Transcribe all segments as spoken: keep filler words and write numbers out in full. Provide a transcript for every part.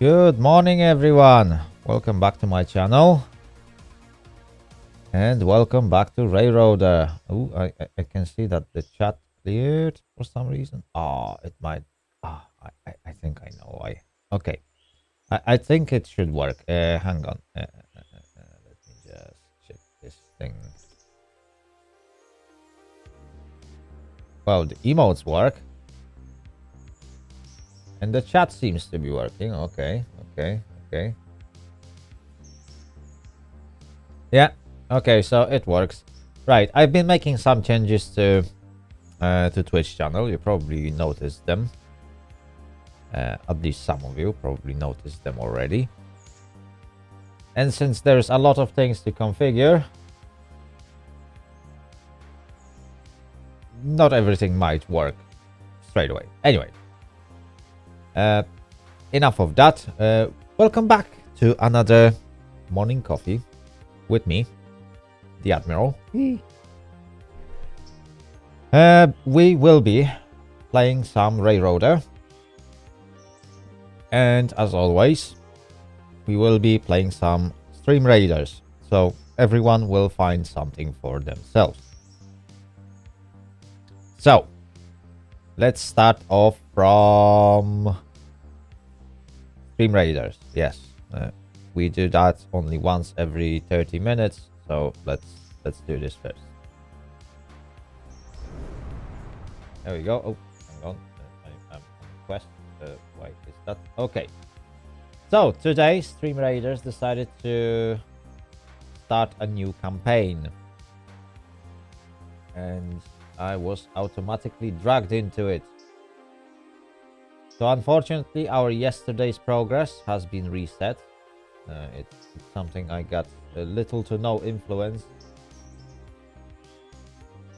Good morning, everyone. Welcome back to my channel. And welcome back to Railroader. Oh, I, I, I can see that the chat cleared for some reason. Ah, oh, it might. Ah, oh, I, I think I know why. Okay. I, I think it should work. Uh, hang on. Uh, uh, uh, let me just check this thing. Well, the emotes work. And the chat seems to be working. Okay, okay, okay. Yeah, okay, so it works. Right, I've been making some changes to uh, to Twitch channel. You probably noticed them. Uh, at least some of you probably noticed them already. And since there's a lot of things to configure, not everything might work straight away. Anyway. Uh, enough of that. Uh, welcome back to another morning coffee with me, the Admiral. Uh, we will be playing some Railroader. And as always, we will be playing some Stream Raiders. So everyone will find something for themselves. So, let's start off from... Stream Raiders, yes. Uh, we do that only once every thirty minutes, so let's let's do this first. There we go. Oh, hang on. Uh, I, I'm on quest. Uh, why is that? Okay. So today, Stream Raiders decided to start a new campaign, and I was automatically dragged into it. So unfortunately, our yesterday's progress has been reset. Uh, it's, it's something I got uh, little to no influence.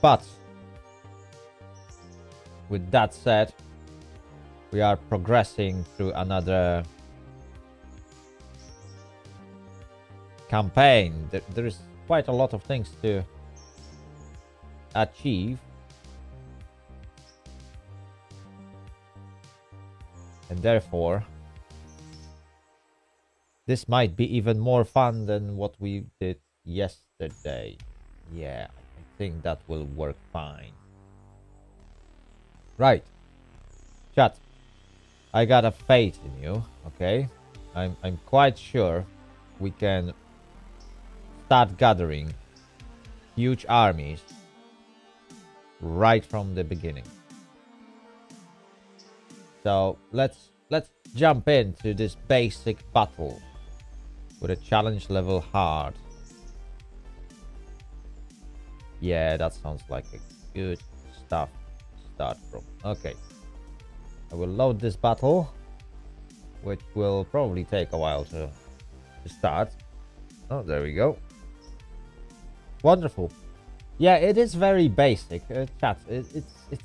But with that said, we are progressing through another campaign. There, there is quite a lot of things to achieve. And therefore, this might be even more fun than what we did yesterday. Yeah, I think that will work fine. Right. Chat, I got a faith in you, okay? I'm, I'm quite sure we can start gathering huge armies right from the beginning. So let's let's jump into this basic battle with a challenge level hard. Yeah, that sounds like a good stuff to start from. Okay, I will load this battle, which will probably take a while to, to start. Oh, there we go. Wonderful. Yeah, it is very basic, uh, chat. It, it's it's.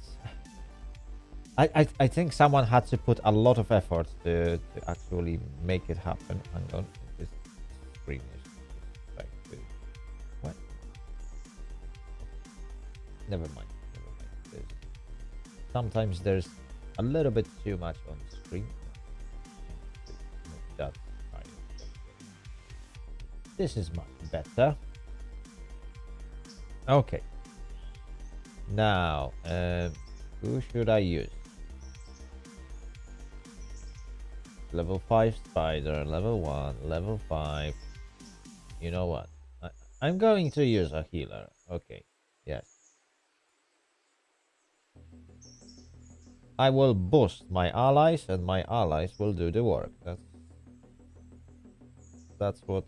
I, I, I think someone had to put a lot of effort to, to actually make it happen. Hang on, this screen is back to... What? Never mind, never mind. There's, sometimes there's a little bit too much on the screen. That's fine. This is much better. Okay. Now, uh, who should I use? Level five spider, level one, level five. You know what? I, I'm going to use a healer. Okay, yes. I will boost my allies, and my allies will do the work. That's that's what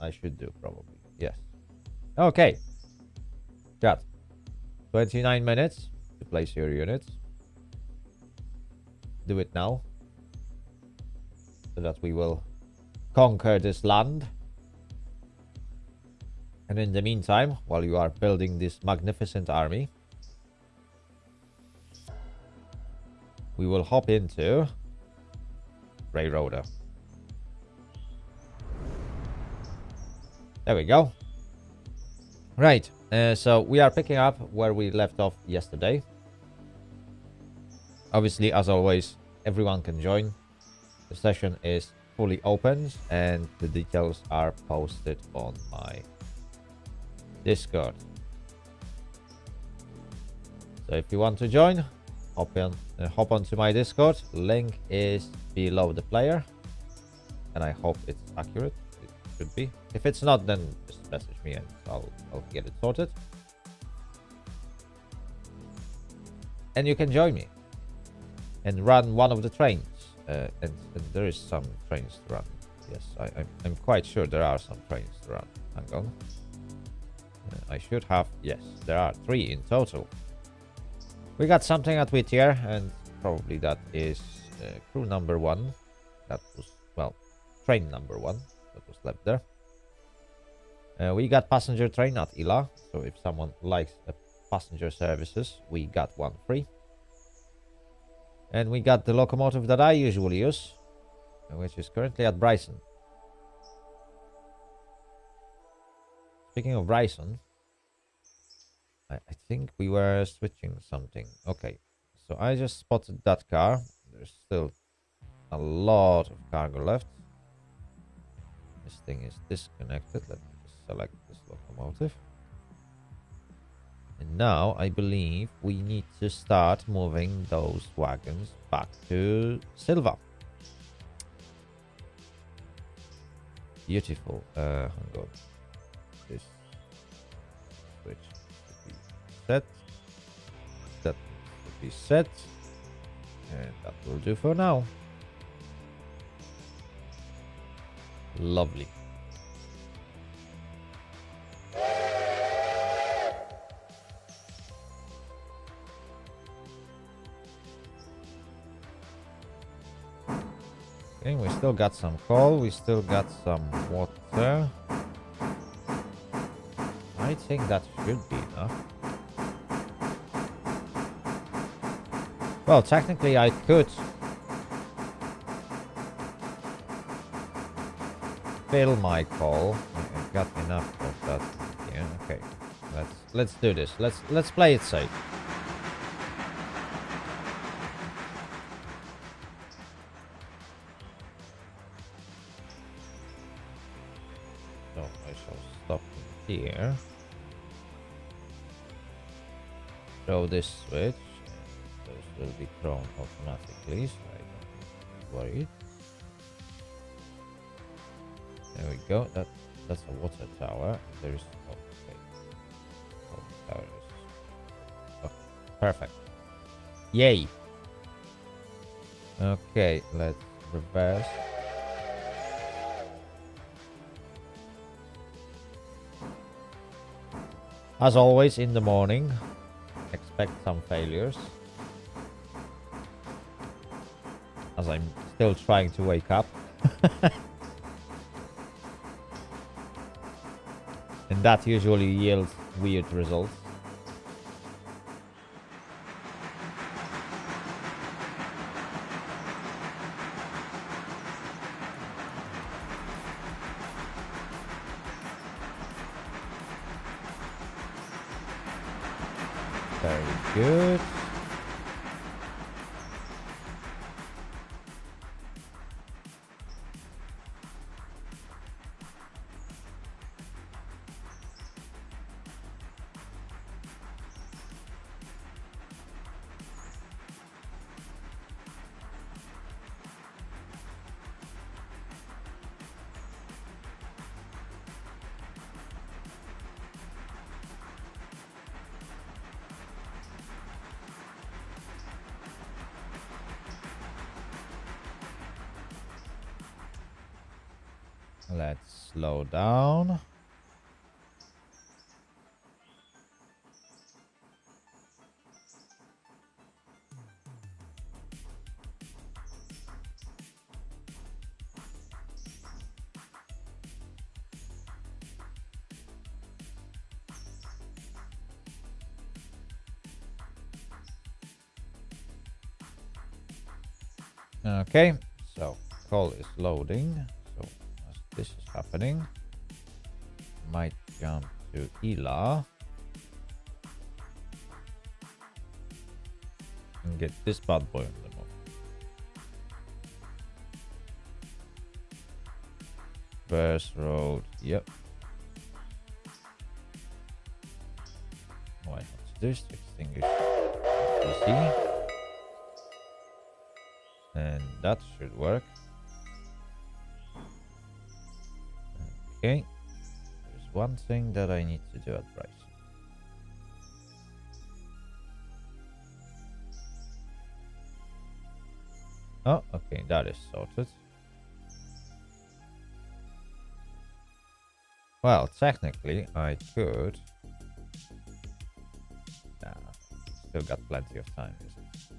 I should do, probably. Yes. Okay. Got twenty-nine minutes to place your units. Do it now, so that we will conquer this land. And in the meantime, while you are building this magnificent army, we will hop into Railroader. There we go. Right, uh, so we are picking up where we left off yesterday. Obviously, as always, everyone can join. The session is fully open and the details are posted on my Discord. So if you want to join, hop on, uh, hop onto my Discord. Link is below the player. And I hope it's accurate. It should be. If it's not, then just message me and I'll, I'll get it sorted. And you can join me and run one of the trains. Uh, and, and there is some trains to run. Yes, I, I'm, I'm quite sure there are some trains to run. Hang on. Uh, I should have... Yes, there are three in total. We got something at Whittier, and probably that is uh, crew number one. That was, well, train number one that was left there. Uh, we got passenger train at I L A, so if someone likes a passenger services, we got one free. And we got the locomotive that I usually use, which is currently at Bryson. Speaking of Bryson, I, I think we were switching something. Okay, so I just spotted that car. There's still a lot of cargo left. This thing is disconnected. Let me just select this locomotive. And now I believe we need to start moving those wagons back to Silva. Beautiful. Uh, hang on. This switch should be set. That should be set. And that will do for now. Lovely. We still got some coal, we still got some water. I think that should be enough. Well, technically I could fill my coal. I've got enough of that. Yeah, okay. Let's let's do this. Let's let's play it safe. Here, throw this switch, those will be thrown automatically, so I don't worry. There we go, that, that's a water tower. There is, okay, water tower is, oh, perfect, yay. Okay, let's reverse. As always, in the morning, expect some failures, as I'm still trying to wake up. And that usually yields weird results. Good. Let's slow down. Okay, so coal is loading. This is happening. Might jump to I L A and get this bad boy on the move. First road. Yep. Why? What's this? Extinguish. P C. And that should work. Okay. There's one thing that I need to do at Bryson. Oh, okay. That is sorted. Well, technically, I could. Nah, still got plenty of time, isn't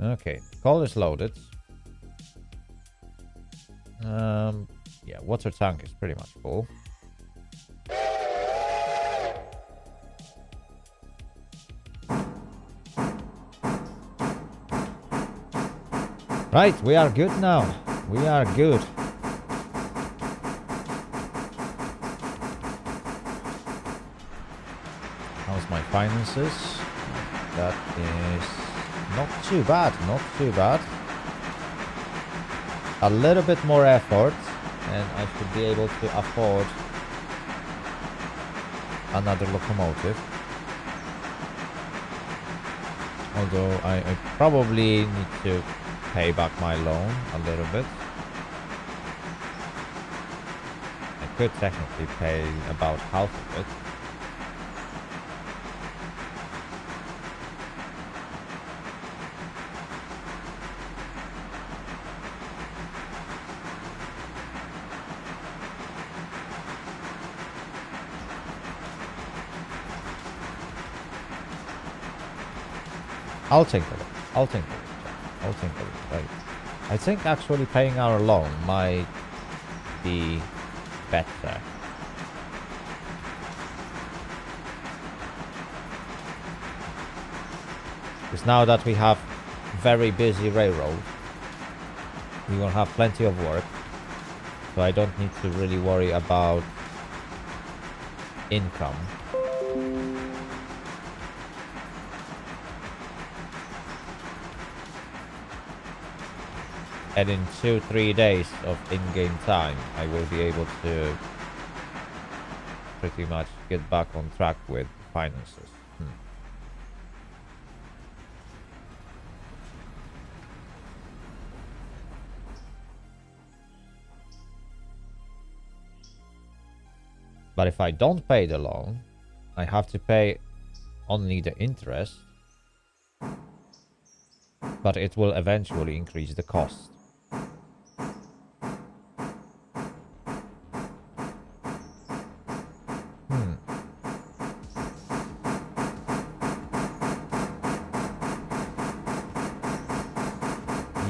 it? Okay, coal is loaded. Um, yeah, water tank is pretty much full. Right, we are good now. We are good. How's my finances? That is... not too bad, not too bad. A little bit more effort and I should be able to afford another locomotive. Although I, I probably need to pay back my loan a little bit. I could technically pay about half of it. I'll think of it. I'll think of it. I'll think of it. Right. I think actually paying our loan might be better. Because now that we have very busy railroad, we will have plenty of work. So I don't need to really worry about income. And in two, three days of in-game time, I will be able to pretty much get back on track with finances. Hmm. But if I don't pay the loan, I have to pay only the interest, but it will eventually increase the cost.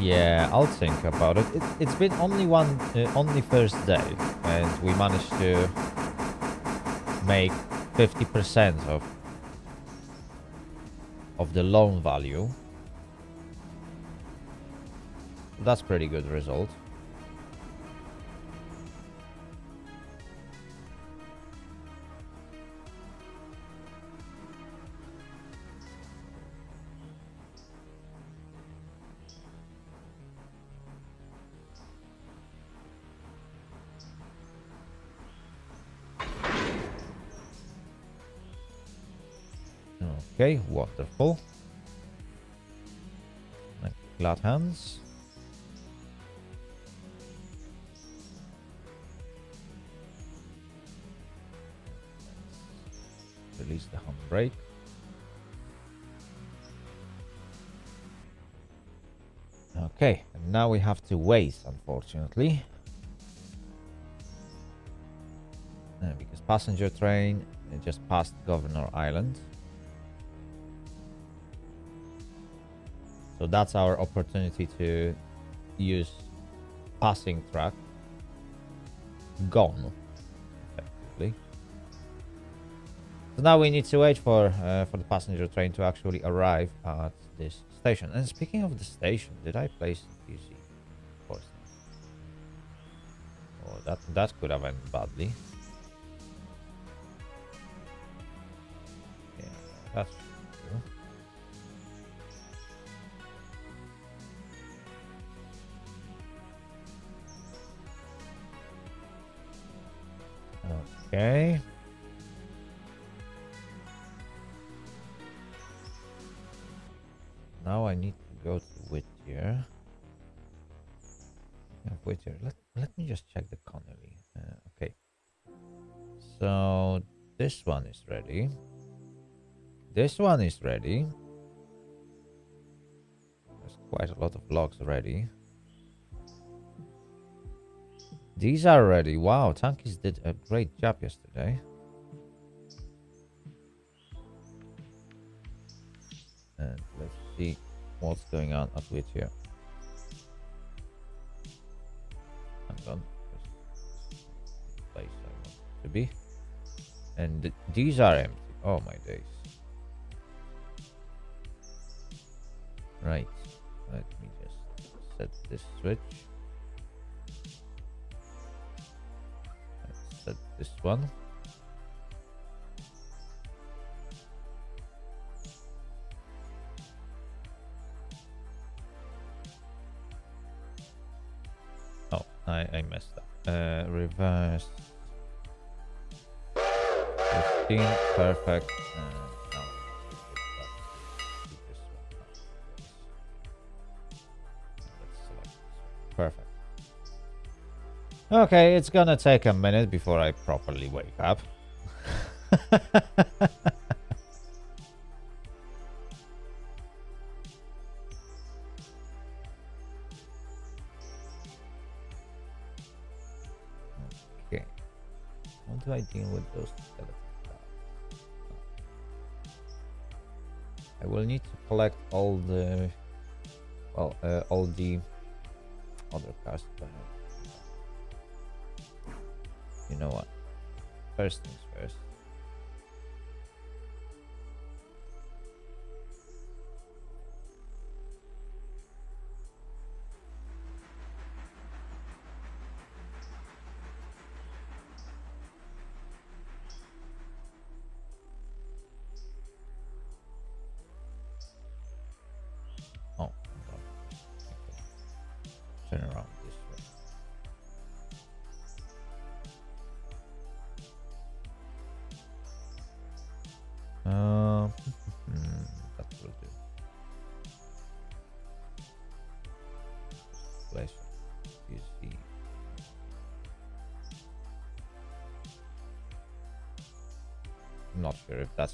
Yeah, I'll think about it. it it's been only one, uh, only first day, and we managed to make fifty percent of of the loan value. That's pretty good result. Okay, wonderful. Like glad hands. Release the handbrake. Okay, and now we have to wait, unfortunately. Uh, because passenger train just passed Governor Island. So that's our opportunity to use passing track. Gone, effectively. So now we need to wait for uh, for the passenger train to actually arrive at this station. And speaking of the station, did I place the P C? Of course not. Oh, that that could have ended badly. Yeah, that's. Okay. Now I need to go to Whittier. Yeah, Whittier. Let, let me just check the Connelly. Uh, okay. So this one is ready. This one is ready. There's quite a lot of logs ready. These are ready. Wow, Tankies did a great job yesterday. And let's see what's going on at Whittier. I'm done. Place I want it to be. And th these are empty. Oh my days. Right. Let me just set this switch. Let's set this one. I, I messed up. Uh, reverse. fifteen, perfect. Uh, no. Perfect. Okay, it's gonna take a minute before I properly wake up. Do I deal with those skeletons? I will need to collect all the well, uh, all the other cast. You know what? First things first.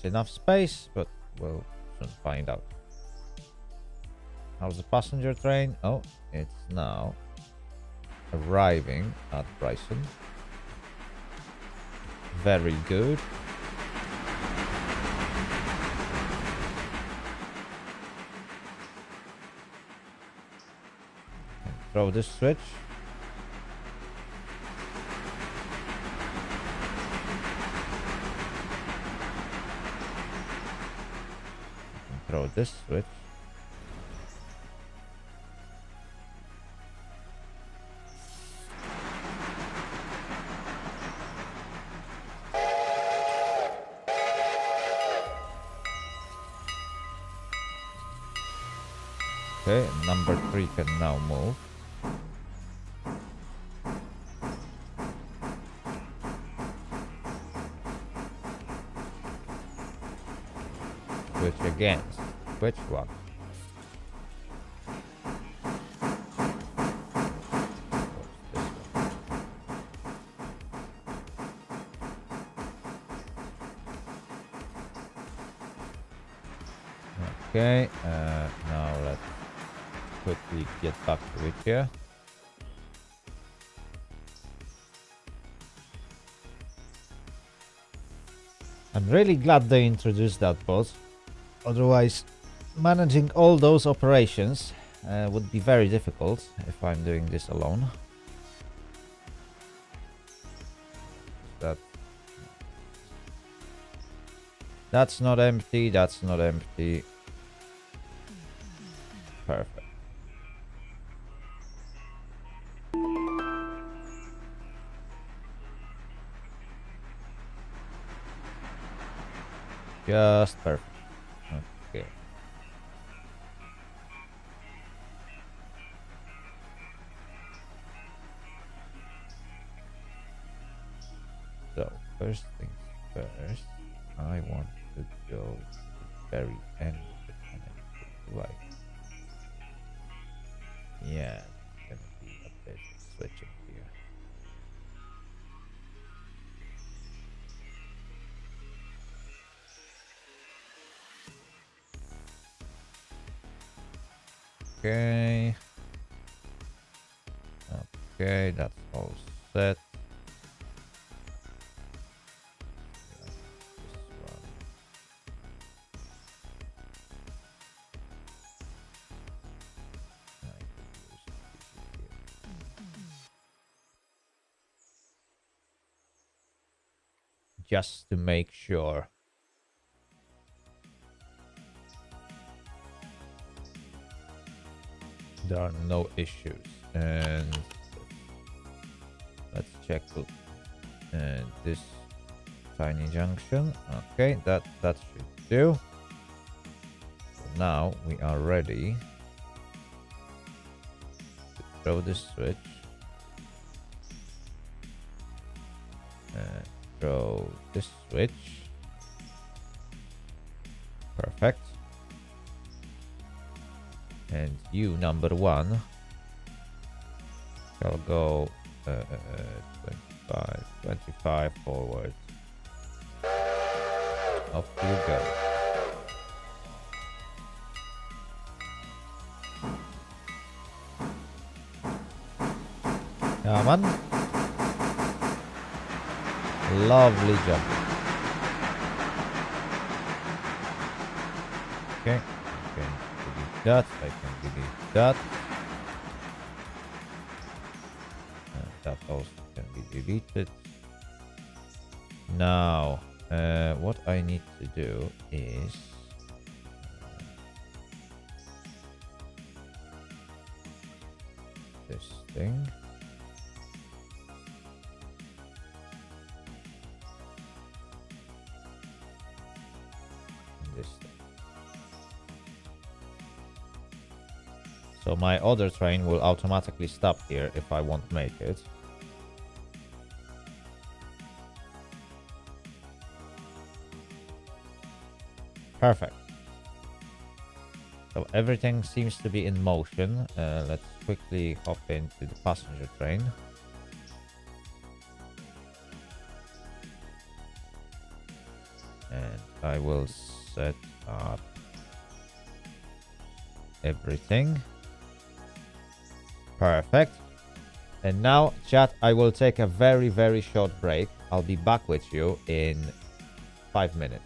Enough space, but we'll soon find out. How's the passenger train? Oh, it's now arriving at Bryson. Very good. And throw this switch. Throw this switch. Okay, number three can now move. Switch again. Which one? Okay, uh, now let's quickly get back to it here. I'm really glad they introduced that bot. Otherwise, managing all those operations uh, would be very difficult if I'm doing this alone. That, that's not empty, that's not empty. Perfect. Just perfect. first things first, I want to go to the very end of the planet light. Yeah, it's gonna be a bit switching here. Okay. Okay, that's all set. Just to make sure. There are no issues. And let's check uh, this tiny junction. Okay, that, that should do. So now we are ready to throw this switch. Uh, throw this switch. Perfect. And you, number one, shall go uh, twenty-five, twenty-five forward. Off you go. Come on. Lovely jump. Okay. That I can delete that. And that also can be deleted. Now, uh, what I need to do is this thing. So my other train will automatically stop here if I won't make it. Perfect. So everything seems to be in motion. Uh, let's quickly hop into the passenger train. And I will set up everything. Perfect. And now, chat, I will take a very, very short break. I'll be back with you in five minutes.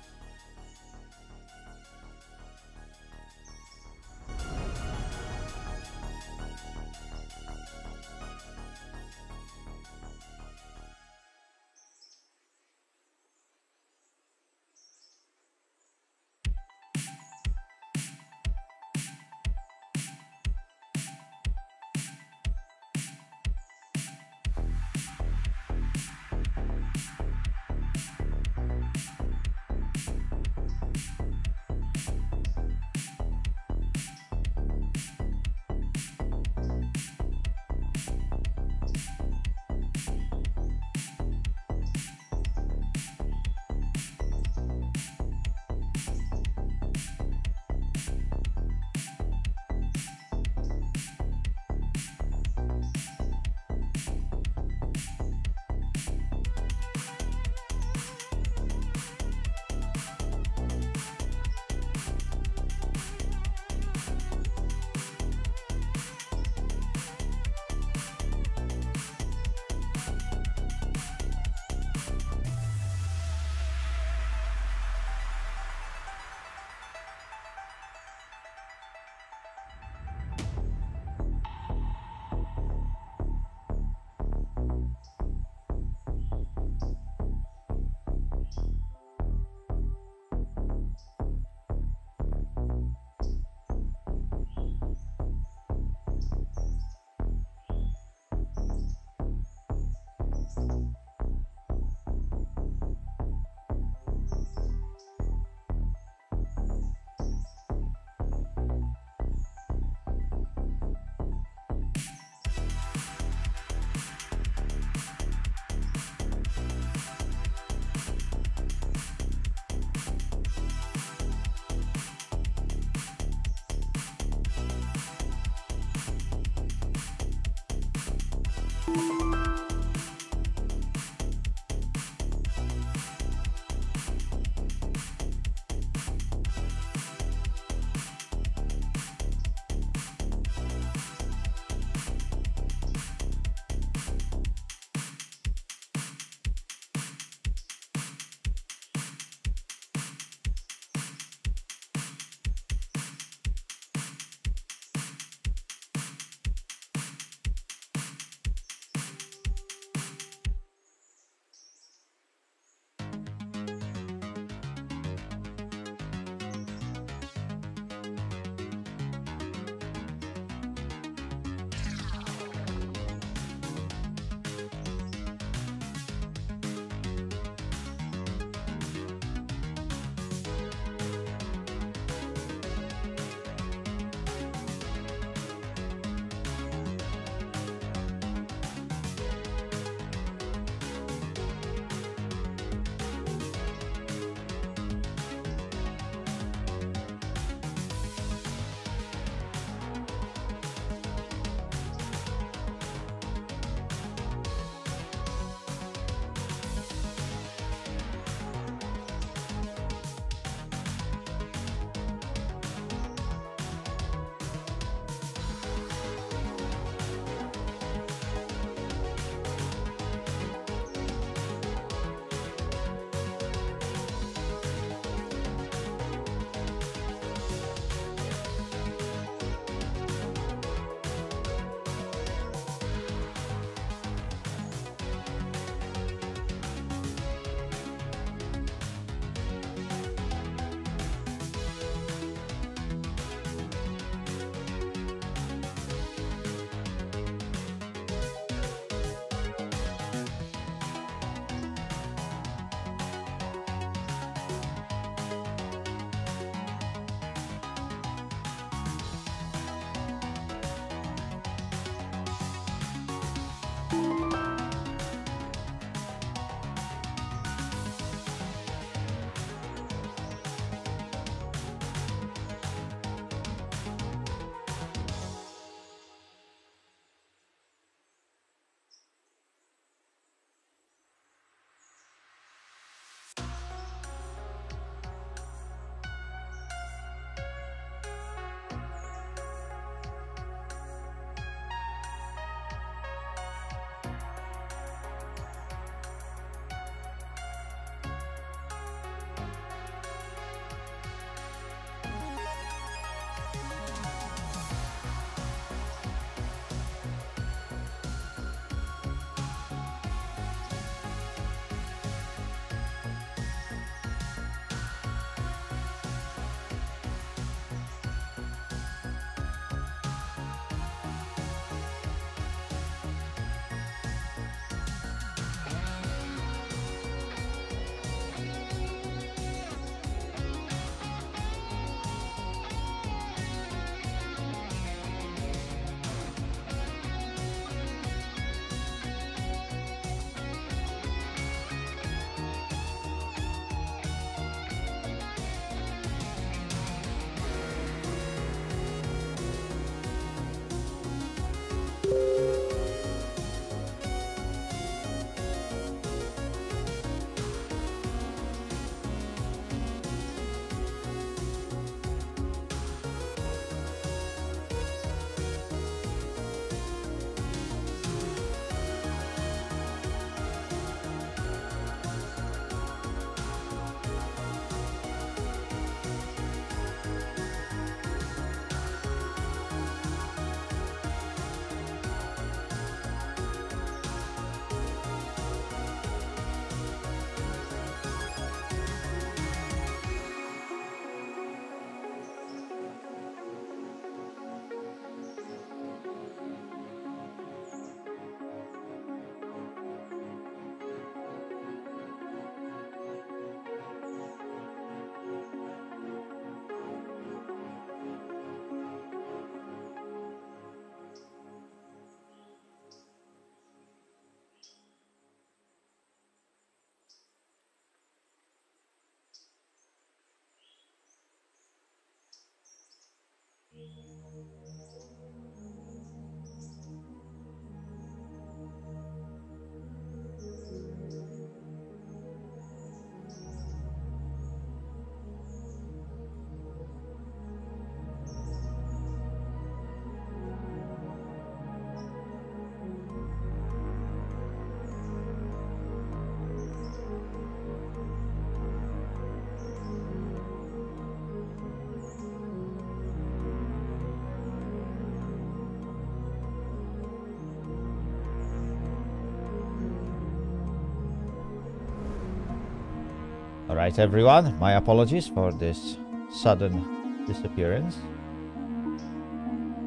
All right, everyone, my apologies for this sudden disappearance.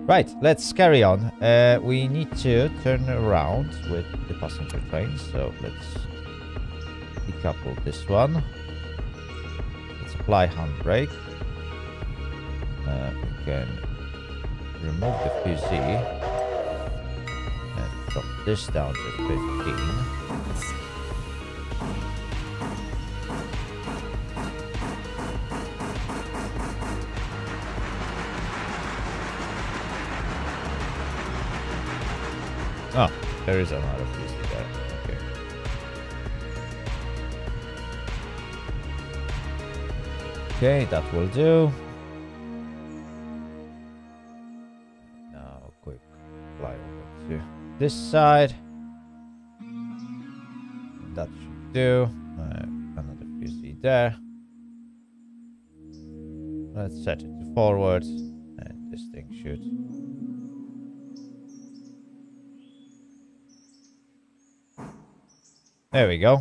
Right, let's carry on. Uh, we need to turn around with the passenger train, so let's decouple this one. Let's apply handbrake. Uh, we can remove the Q Z and drop this down to fifteen. Oh, there is another Q Z there. Okay. Okay, that will do. This side, that should do. Uh, another Q Z there. Let's set it to forward, and this thing should. There we go.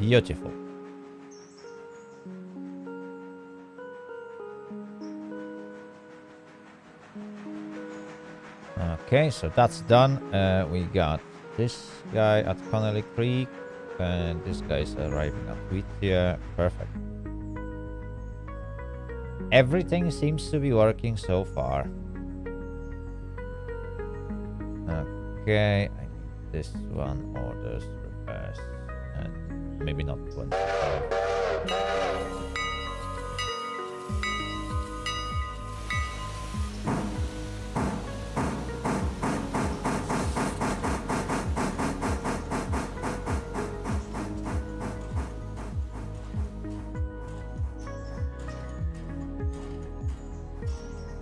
Beautiful. Okay, so that's done. Uh, we got this guy at Connelly Creek, and this guy is arriving at Whittier. Perfect. Everything seems to be working so far. Okay, I need this one, orders, repairs, and maybe not twenty-five.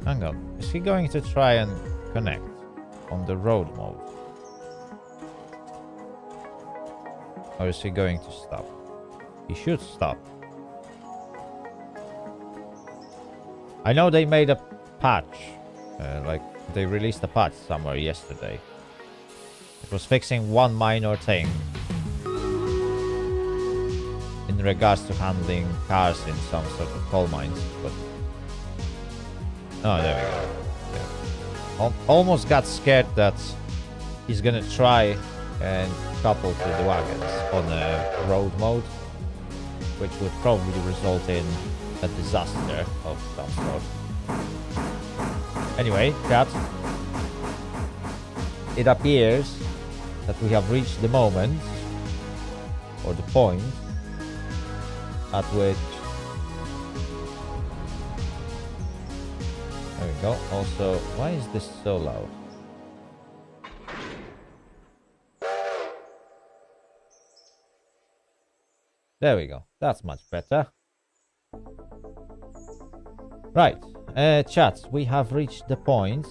Hang on, is he going to try and connect on the road mode? Or is he going to stop? He should stop. I know they made a patch. Uh, like, they released a patch somewhere yesterday. It was fixing one minor thing in regards to handling cars in some sort of coal mines, but... Oh, there we go. Yeah. Almost got scared that he's gonna try and couple to the wagons on a road mode, which would probably result in a disaster of some sort. Anyway, cut. It appears that we have reached the moment, or the point, at which... There we go. Also, why is this so loud? There we go. That's much better. Right. Uh, chat, we have reached the point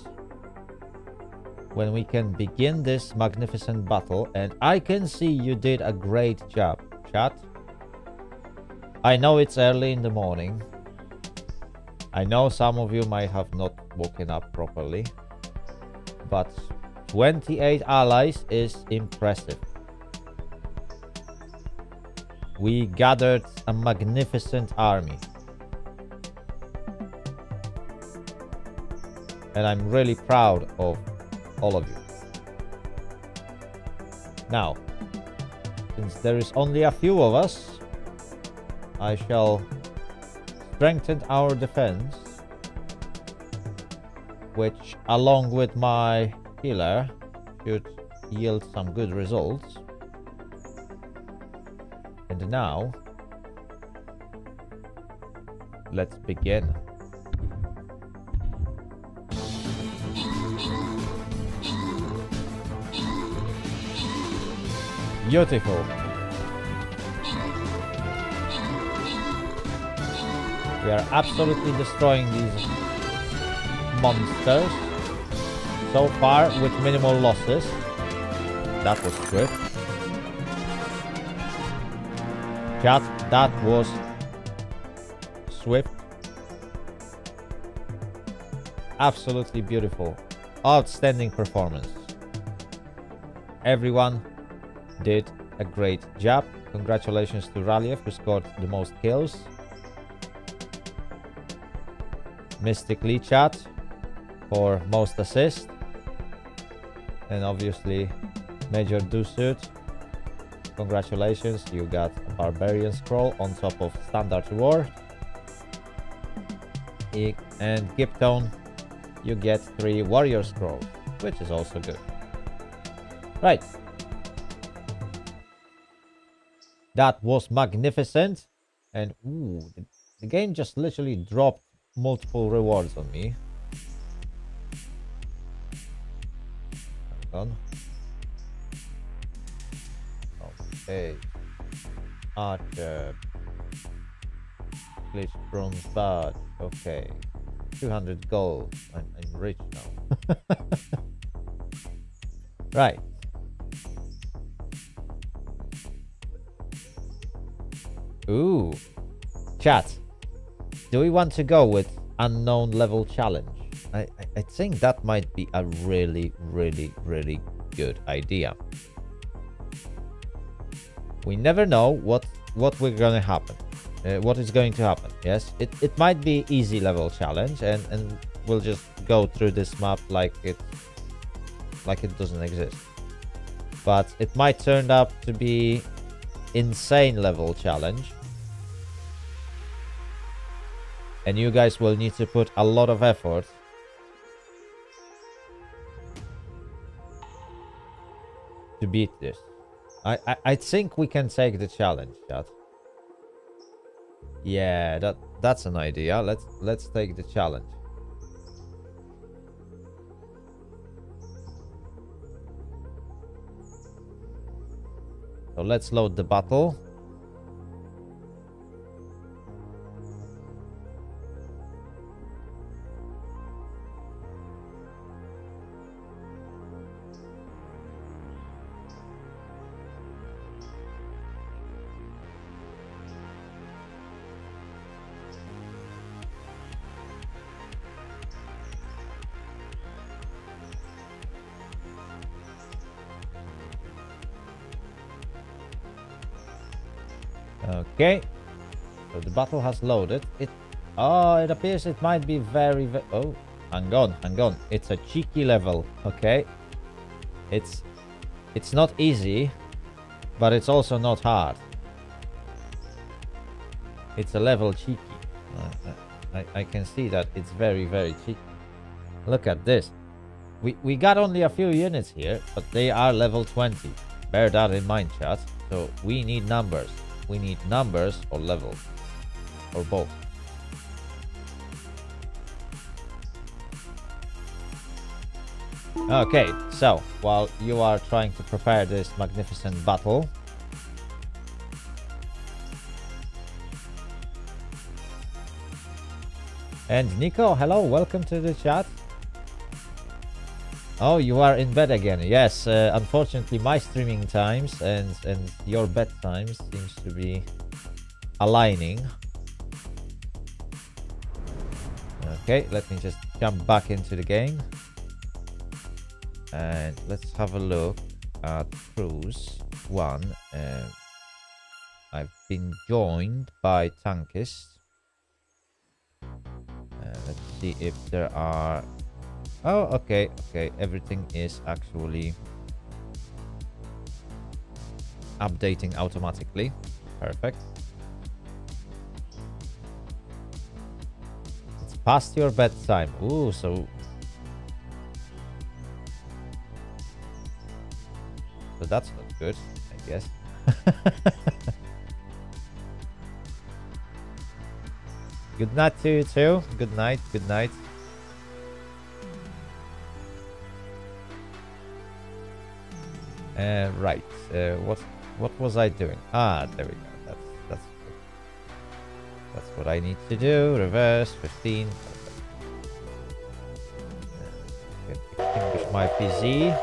when we can begin this magnificent battle, and I can see you did a great job, chat. I know it's early in the morning. I know some of you might have not woken up properly, but twenty-eight allies is impressive. We gathered a magnificent army. And I'm really proud of all of you. Now, since there is only a few of us, I shall... strengthened our defense, which along with my healer should yield some good results. And now let's begin. Beautiful. We are absolutely destroying these monsters so far with minimal losses. That was quick. Chat, that was swift. Absolutely beautiful. Outstanding performance. Everyone did a great job. Congratulations to Ralief, who scored the most kills. Mystically chat for most assists. And obviously Major Dusuit, congratulations, you got a Barbarian Scroll on top of standard reward. And Giptone, you get three Warrior Scrolls, which is also good. Right. That was magnificent. And ooh, the, the game just literally dropped multiple rewards on me. Hold on. Okay. Archer. Glitch bronze badge. Okay. two hundred gold. I'm, I'm rich now. Right. Ooh. Chat. Do we want to go with unknown level challenge? I, I, I think that might be a really, really, really good idea. We never know what what we're going to happen. Uh, what is going to happen, yes? It, it might be easy level challenge, and, and we'll just go through this map like it, like it doesn't exist. But it might turn up to be insane level challenge. And you guys will need to put a lot of effort. To beat this. I, I, I think we can take the challenge, chat. Yeah, that that's an idea. Let's let's take the challenge. So let's load the battle. Okay, so the battle has loaded. It oh, it appears it might be very, very oh, hang on, hang on. It's a cheeky level. Okay, it's it's not easy, but it's also not hard. It's a level cheeky. I I, I can see that it's very, very cheeky. Look at this. We we got only a few units here, but they are level twenty. Bear that in mind, chat. So we need numbers. We need numbers or levels, or both. Okay, so while you are trying to prepare this magnificent battle, and Nico, hello, welcome to the chat. Oh, you are in bed again. Yes, uh, unfortunately my streaming times and, and your bed times seems to be aligning. Okay, let me just jump back into the game. And let's have a look at Cruise one. Um, I've been joined by Tankist. Uh, let's see if there are... Oh, okay, okay. Everything is actually updating automatically. Perfect. It's past your bedtime. Ooh, so... So that's not good, I guess. Good night to you too. Good night, good night. Uh, right, uh, what what was I doing? Ah, there we go. That's that's that's what I need to do. Reverse fifteen. Extinguish my P Z.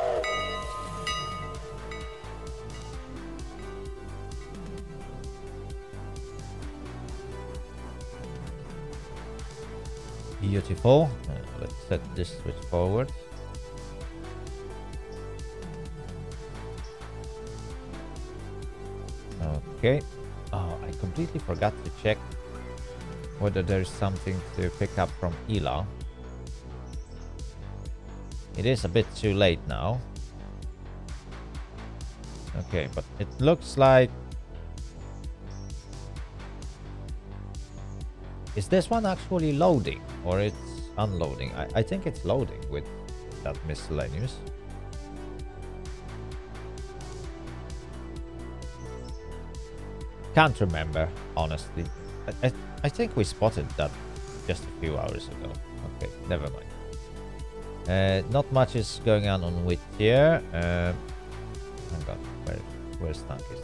Beautiful. Uh, let's set this switch forward. Okay. Oh, I completely forgot to check whether there's something to pick up from I L A. It is a bit too late now. Okay, but it looks like... Is this one actually loading or it's unloading? I, I think it's loading with that miscellaneous. Can't remember, honestly. I, I, I think we spotted that just a few hours ago. Okay, never mind. Uh, not much is going on on Whittier. Uh, hang on, where, where Snug is?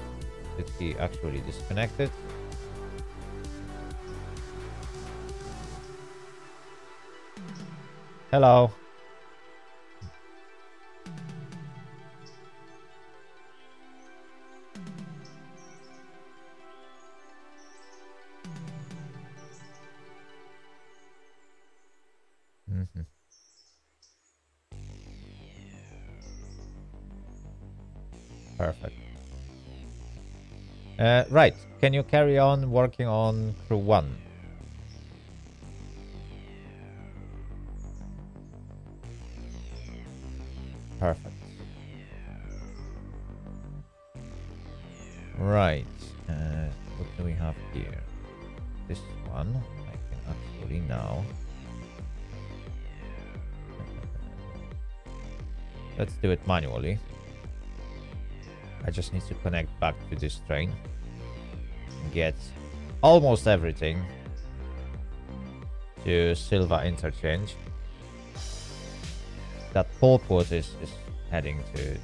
Did he actually disconnect it? Hello. Mm-hmm. Perfect. Uh, right. Can you carry on working on crew one? Perfect. Right. Uh, what do we have here? This one. I can actually now. Let's do it manually. I just need to connect back to this train and get almost everything to Silva Interchange. That Porport is, is heading to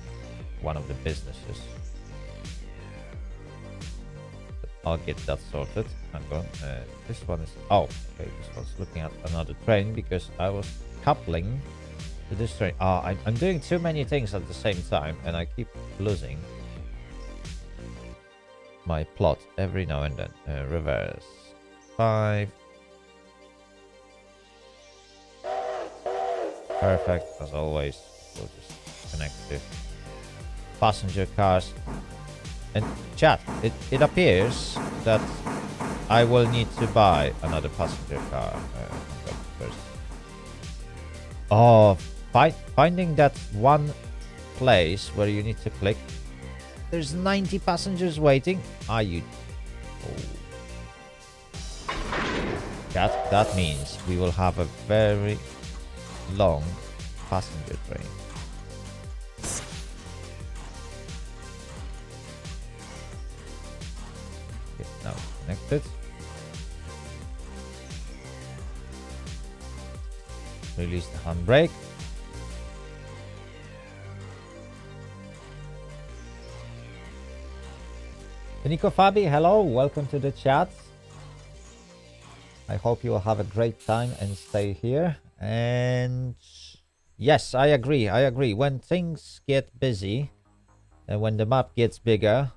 one of the businesses. I'll get that sorted. Hang on. Uh, this one is... Oh, okay. This one's looking at another train because I was coupling to this train. Ah, I'm, I'm doing too many things at the same time and I keep losing my plot every now and then. Uh, reverse five. Perfect, as always. We'll just connect to passenger cars. And chat, it, it appears that I will need to buy another passenger car. Uh, first. Oh, fi finding that one place where you need to click. There's ninety passengers waiting. Are you... Oh. That, that means we will have a very... long passenger train. Okay, now connected. Release the handbrake. Danico Fabi, hello, welcome to the chat. I hope you will have a great time and stay here. And yes, I agree, I agree. When things get busy and when the map gets bigger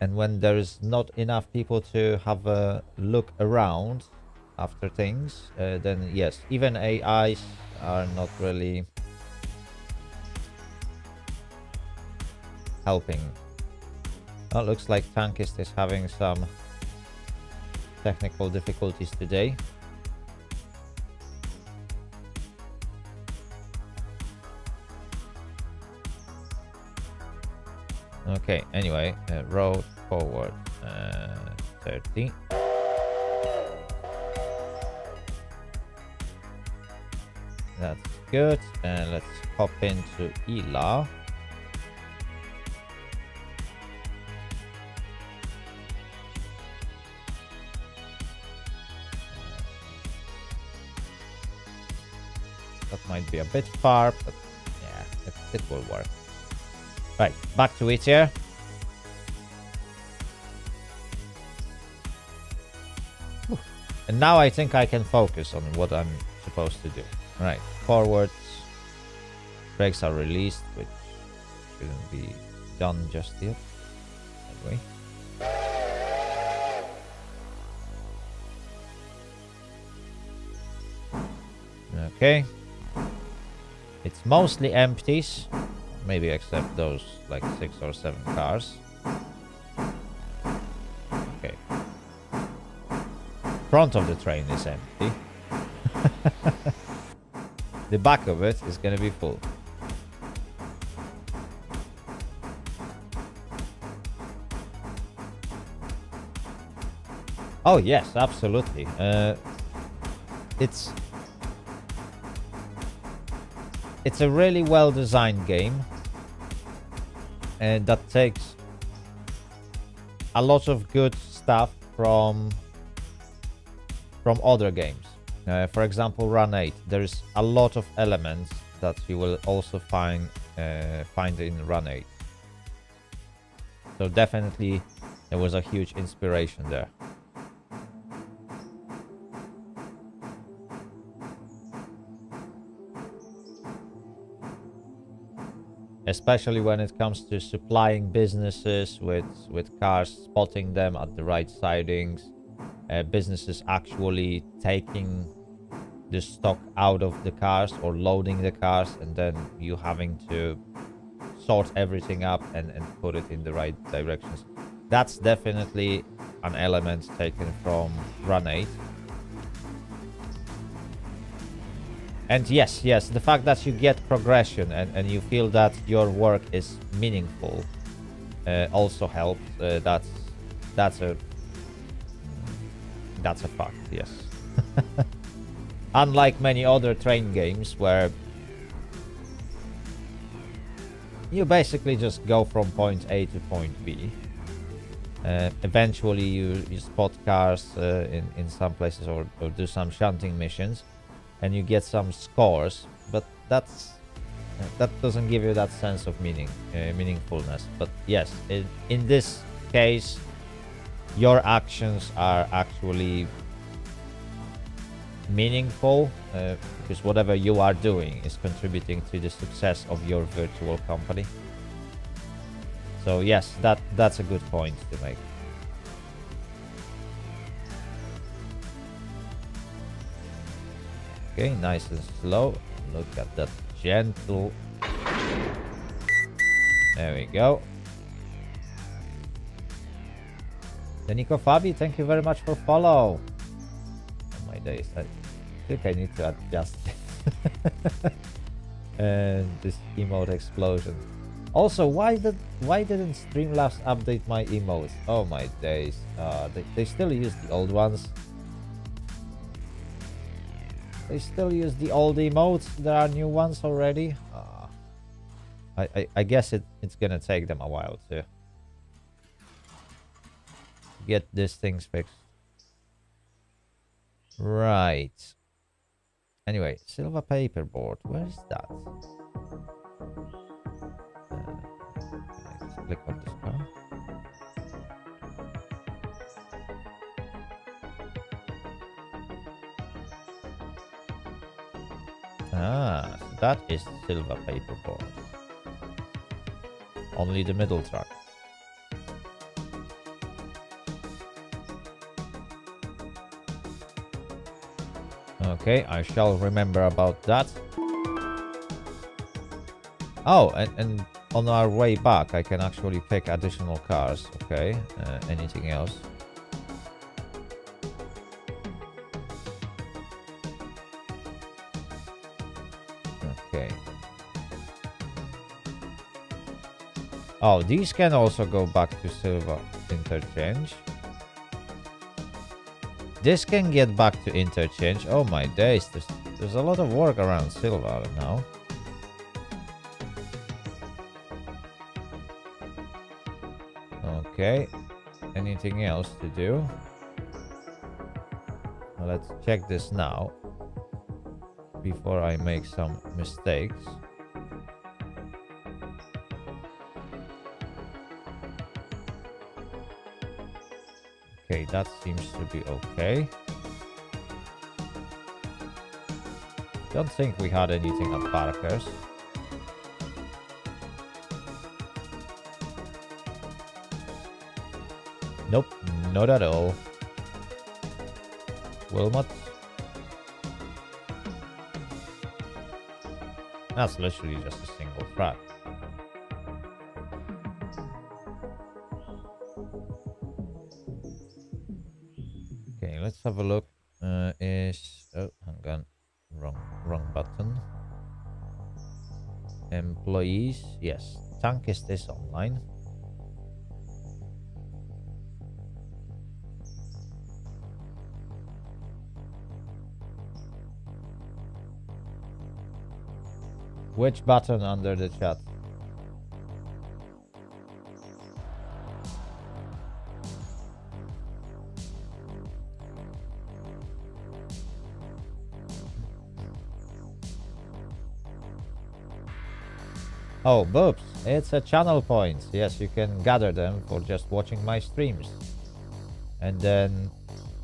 and when there is not enough people to have a look around after things, uh, then yes, even A Is are not really helping. Oh, looks like Tankist is having some technical difficulties today. Okay, anyway, uh, road forward uh, thirty. That's good. And uh, let's hop into I L A. Might be a bit far, but yeah, it, it will work. Right, back to it here. Whew. And now I think I can focus on what I'm supposed to do. Right, forwards. Brakes are released, which shouldn't be done just yet. Anyway. Okay. It's mostly empties, maybe accept those like six or seven cars. Okay. Front of the train is empty. The back of it is gonna be full. Oh yes, absolutely. Uh, it's it's a really well designed game, and that takes a lot of good stuff from from other games. Uh, for example, Run eight. There is a lot of elements that you will also find uh, find in Run eight. So definitely, there was a huge inspiration there. Especially when it comes to supplying businesses with, with cars, spotting them at the right sidings, uh, businesses actually taking the stock out of the cars or loading the cars, and then you having to sort everything up and, and put it in the right directions. That's definitely an element taken from Run eight. And yes, yes, the fact that you get progression and, and you feel that your work is meaningful uh, also helps. Uh, that's that's a that's a fact. Yes. Unlike many other train games where you basically just go from point A to point B. Uh, eventually, you you spot cars uh, in in some places or, or do some shunting missions. And you get some scores, but that's that doesn't give you that sense of meaning, uh, meaningfulness. But yes, it, in this case, your actions are actually meaningful uh, because whatever you are doing is contributing to the success of your virtual company. So yes, that that's a good point to make. Okay, nice and slow. Look at that gentle. There we go. Danico Fabi, thank you very much for follow. Oh my days, I think I need to adjust it. And this emote explosion. Also, why did why didn't Streamlabs update my emotes? Oh my days. Uh, they, they still use the old ones. They still use the old emotes. There are new ones already. Uh, I, I, I guess it, it's gonna take them a while to get these things fixed. Right. Anyway, Silva Paperboard. Where is that? Uh, let's click on this car. Ah, so that is Silva Paperboard. Only the middle truck. Okay, I shall remember about that. Oh, and, and on our way back, I can actually pick additional cars. Okay, uh, anything else? Oh, these can also go back to Silva Interchange. This can get back to Interchange. Oh my days, there's, there's a lot of work around Silva now. Okay, anything else to do? Let's check this now before I make some mistakes. Okay, that seems to be okay. Don't think we had anything at Parker's. Nope, not at all. Wilmot. That's literally just a single track. Okay, let's have a look. Uh, is oh, hang on, wrong, wrong button. Employees, yes. Tank is this online. Which button under the chat? Oh, boops, it's a channel point. Yes, you can gather them for just watching my streams. And then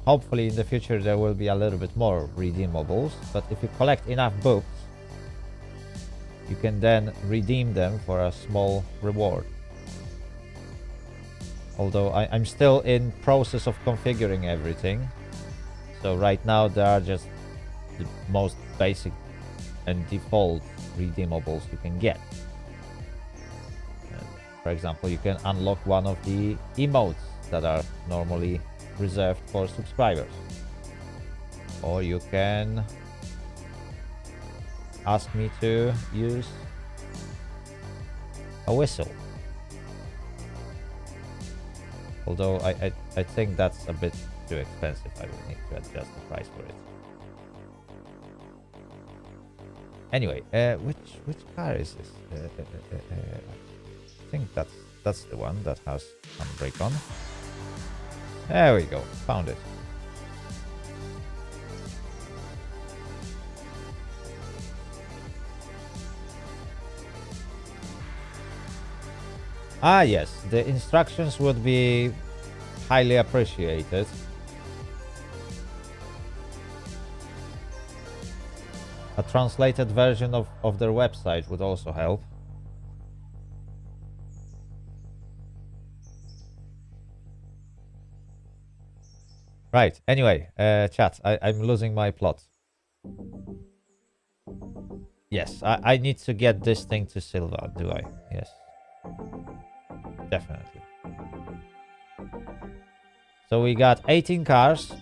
hopefully in the future there will be a little bit more redeemables. But if you collect enough boops, you can then redeem them for a small reward. Although I, I'm still in process of configuring everything. So right now there are just the most basic and default redeemables you can get. For example, you can unlock one of the emotes that are normally reserved for subscribers. Or you can ask me to use a whistle. Although I, I, I think that's a bit too expensive. I will need to adjust the price for it. Anyway, uh, which, which car is this? Uh, uh, uh, uh, I think that's, that's the one that has handbrake on. There we go, found it. Ah yes, the instructions would be highly appreciated. A translated version of, of their website would also help. Right, anyway, uh, chat, I, I'm losing my plot. Yes, I, I need to get this thing to Silva, do I? Yes. Definitely. So we got eighteen cars,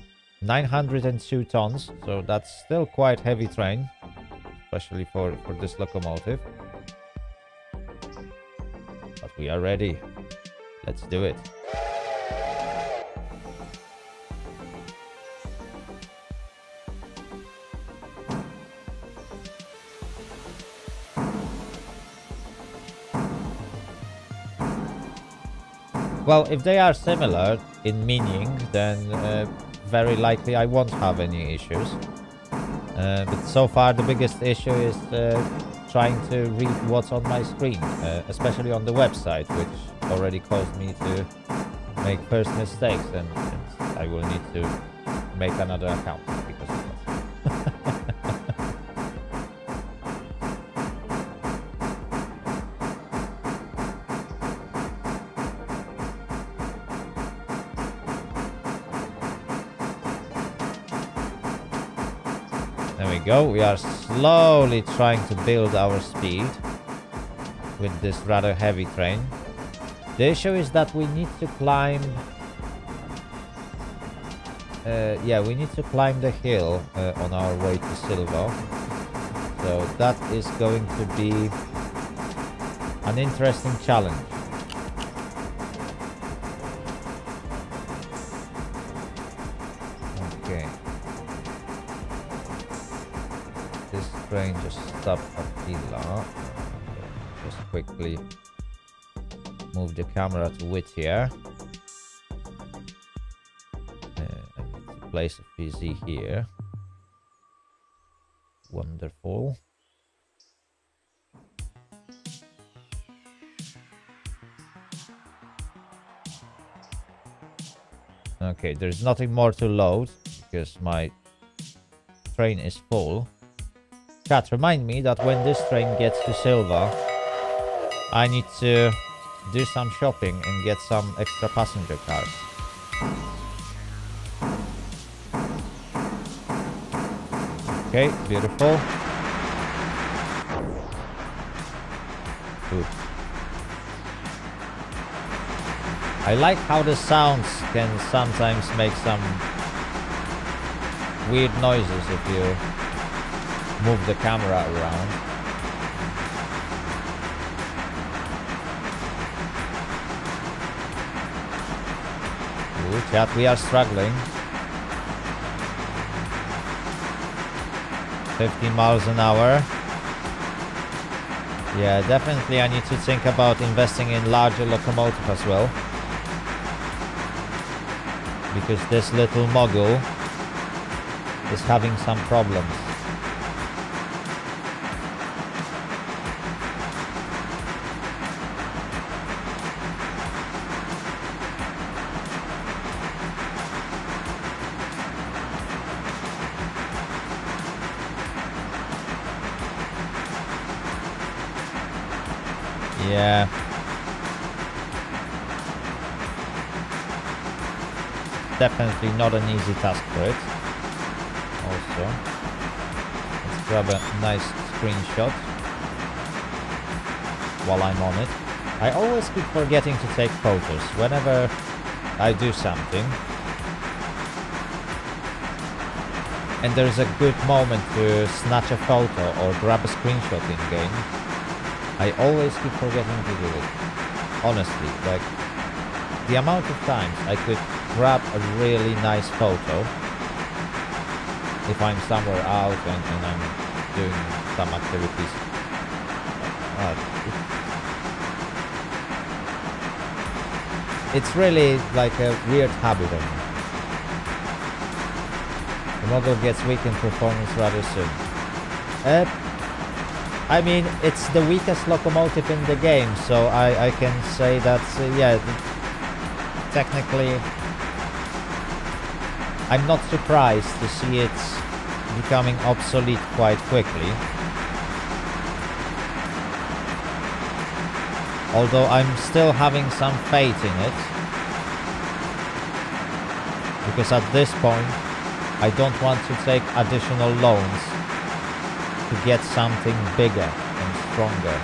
nine hundred two tons, so that's still quite heavy train, especially for, for this locomotive. But we are ready. Let's do it. Well, if they are similar in meaning, then uh, very likely I won't have any issues. Uh, but so far the biggest issue is uh, trying to read what's on my screen, uh, especially on the website, which already caused me to make first mistakes, and, and I will need to make another account because of that. Go. We are slowly trying to build our speed with this rather heavy train. The issue is that we need to climb uh, yeah we need to climb the hill uh, on our way to Silva, so that is going to be an interesting challenge. Train just stop at I L A. Just quickly move the camera to Whittier. Uh, I need to place a P Z here. Wonderful. Okay, there's nothing more to load because my train is full. Chat, remind me that when this train gets to Silva, I need to do some shopping and get some extra passenger cars. Okay, beautiful. Ooh. I like how the sounds can sometimes make some weird noises if you move the camera around. Chat, we are struggling. fifty miles an hour. Yeah, definitely I need to think about investing in larger locomotive as well. Because this little Mogul is having some problems. Yeah. Definitely not an easy task for it. Also, let's grab a nice screenshot while I'm on it. I always keep forgetting to take photos whenever I do something. And there's a good moment to snatch a photo or grab a screenshot in game. I always keep forgetting to do it. Honestly, like, the amount of times I could grab a really nice photo if I'm somewhere out and, and I'm doing some activities. Uh, it's really like a weird habit of me. The model gets weak in performance rather soon. Uh, I mean, it's the weakest locomotive in the game, so I, I can say that, uh, yeah, technically I'm not surprised to see it becoming obsolete quite quickly. Although I'm still having some faith in it, because at this point I don't want to take additional loans to get something bigger and stronger.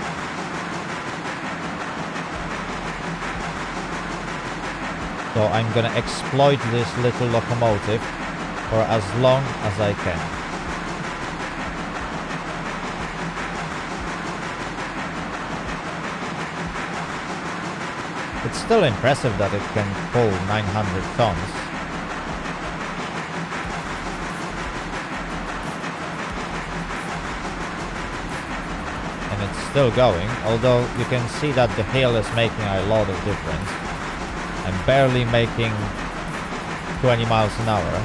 So I'm gonna exploit this little locomotive for as long as I can. It's still impressive that it can pull nine hundred tons. Still going, although you can see that the hill is making a lot of difference. I'm barely making twenty miles an hour.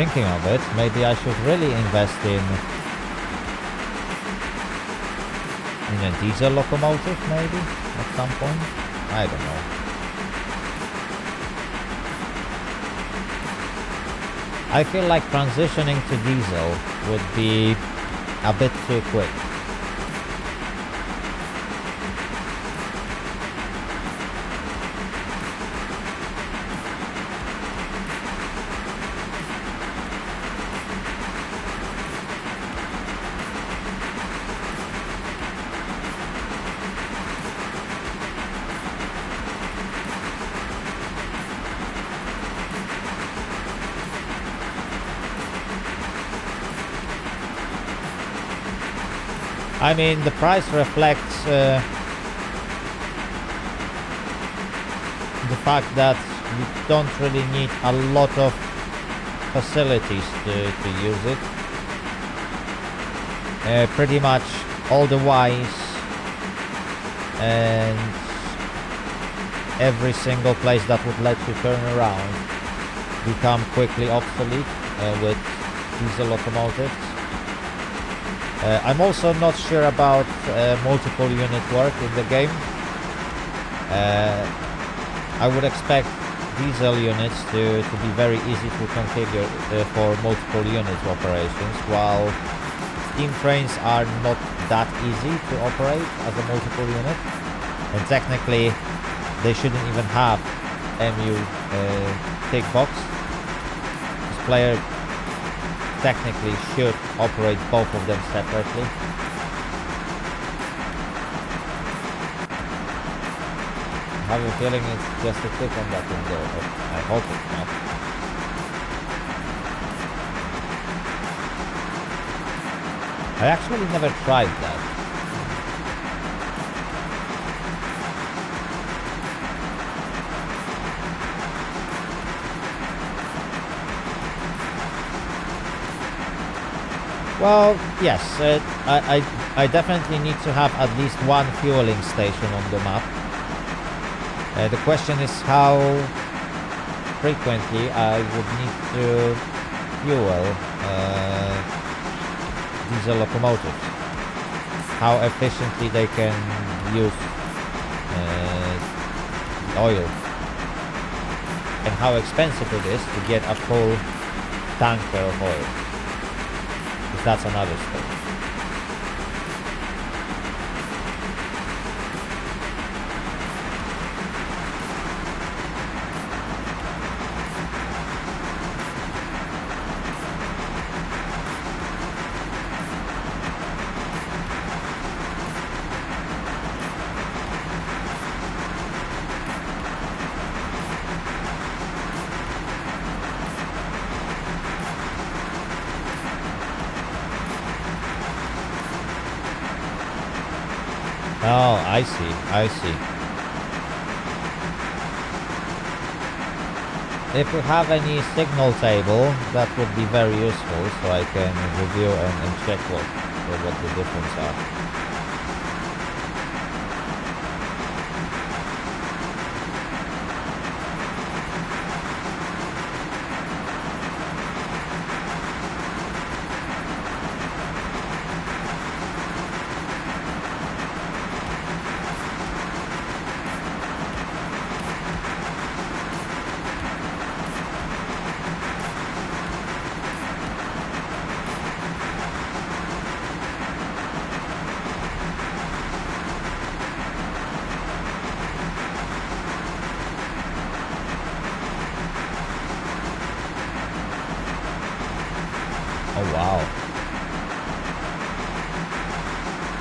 Thinking of it, maybe I should really invest in in a diesel locomotive, maybe, at some point? I don't know. I feel like transitioning to diesel would be a bit too quick. I mean, the price reflects uh, the fact that you don't really need a lot of facilities to, to use it. Uh, pretty much all the wires and every single place that would let you turn around become quickly obsolete uh, with diesel locomotives. Uh, I'm also not sure about uh, multiple unit work in the game. Uh, I would expect diesel units to, to be very easy to configure uh, for multiple unit operations, while steam trains are not that easy to operate as a multiple unit, and technically they shouldn't even have M U uh, tickbox. This player technically should operate both of them separately. I have a feeling it's just a click on that window. I hope it's not. I actually never tried that. Well, yes, uh, I, I, I definitely need to have at least one fueling station on the map. Uh, the question is how frequently I would need to fuel uh, diesel locomotives, how efficiently they can use uh, the oil, and how expensive it is to get a full tanker of oil, because that's another story. I see, I see. If you have any signal table, that would be very useful, so I can review and, and check what, what the difference are.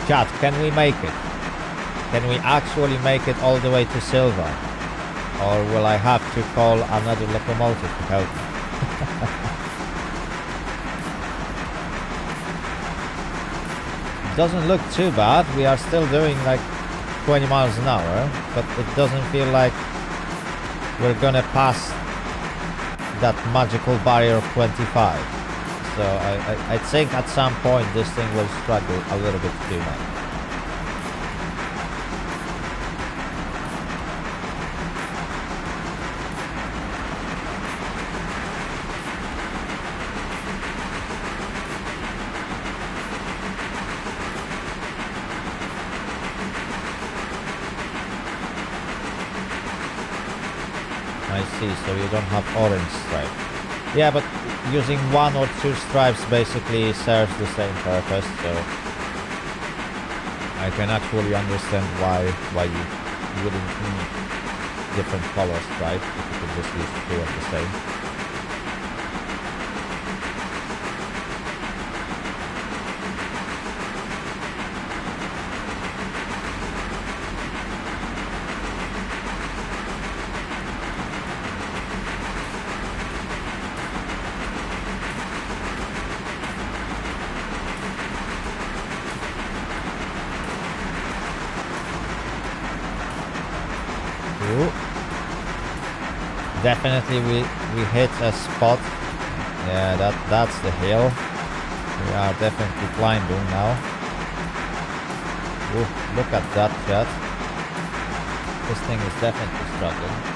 Chat, can we make it? Can we actually make it all the way to Silva? Or will I have to call another locomotive to help me? Doesn't look too bad. We are still doing like twenty miles an hour, but it doesn't feel like we're gonna pass that magical barrier of twenty-five. So I, I, I think at some point this thing will struggle a little bit too much. I see, so you don't have orange stripe. Yeah, but using one or two stripes basically serves the same purpose, so I can actually understand why why you wouldn't need different color stripes if you could just use two of the same. Definitely we, we hit a spot. Yeah, that, that's the hill. We are definitely climbing now. Ooh, look at that, chat. This thing is definitely struggling.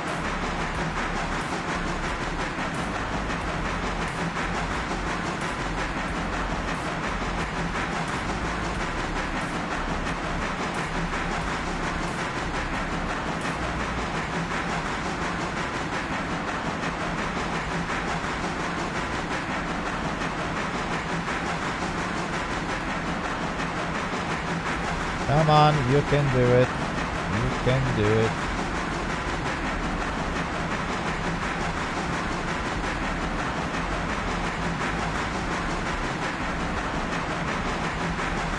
on, you can do it. You can do it.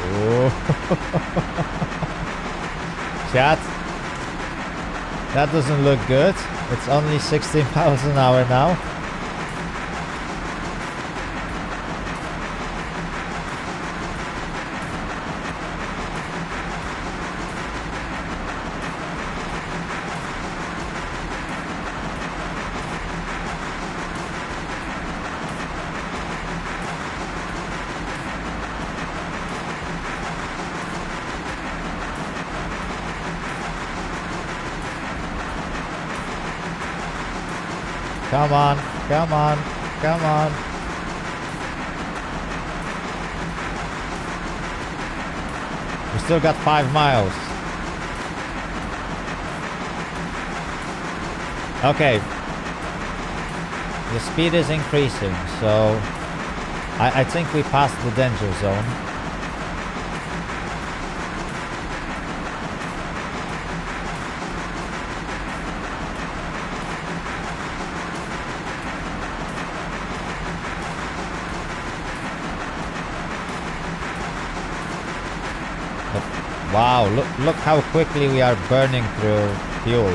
Oh. Chat. That doesn't look good. It's only sixteen miles an hour now. Come on, come on, come on. We still got five miles. Okay. The speed is increasing, so I, I think we passed the danger zone. Wow, look, look how quickly we are burning through fuel.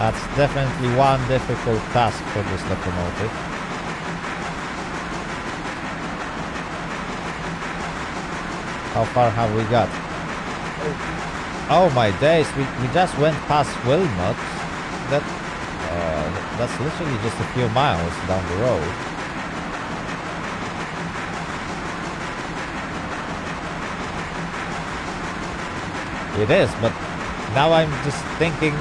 That's definitely one difficult task for this locomotive. How far have we got? Oh my days, we, we just went past Wilmot. That That's literally just a few miles down the road. It is, but now I'm just thinking,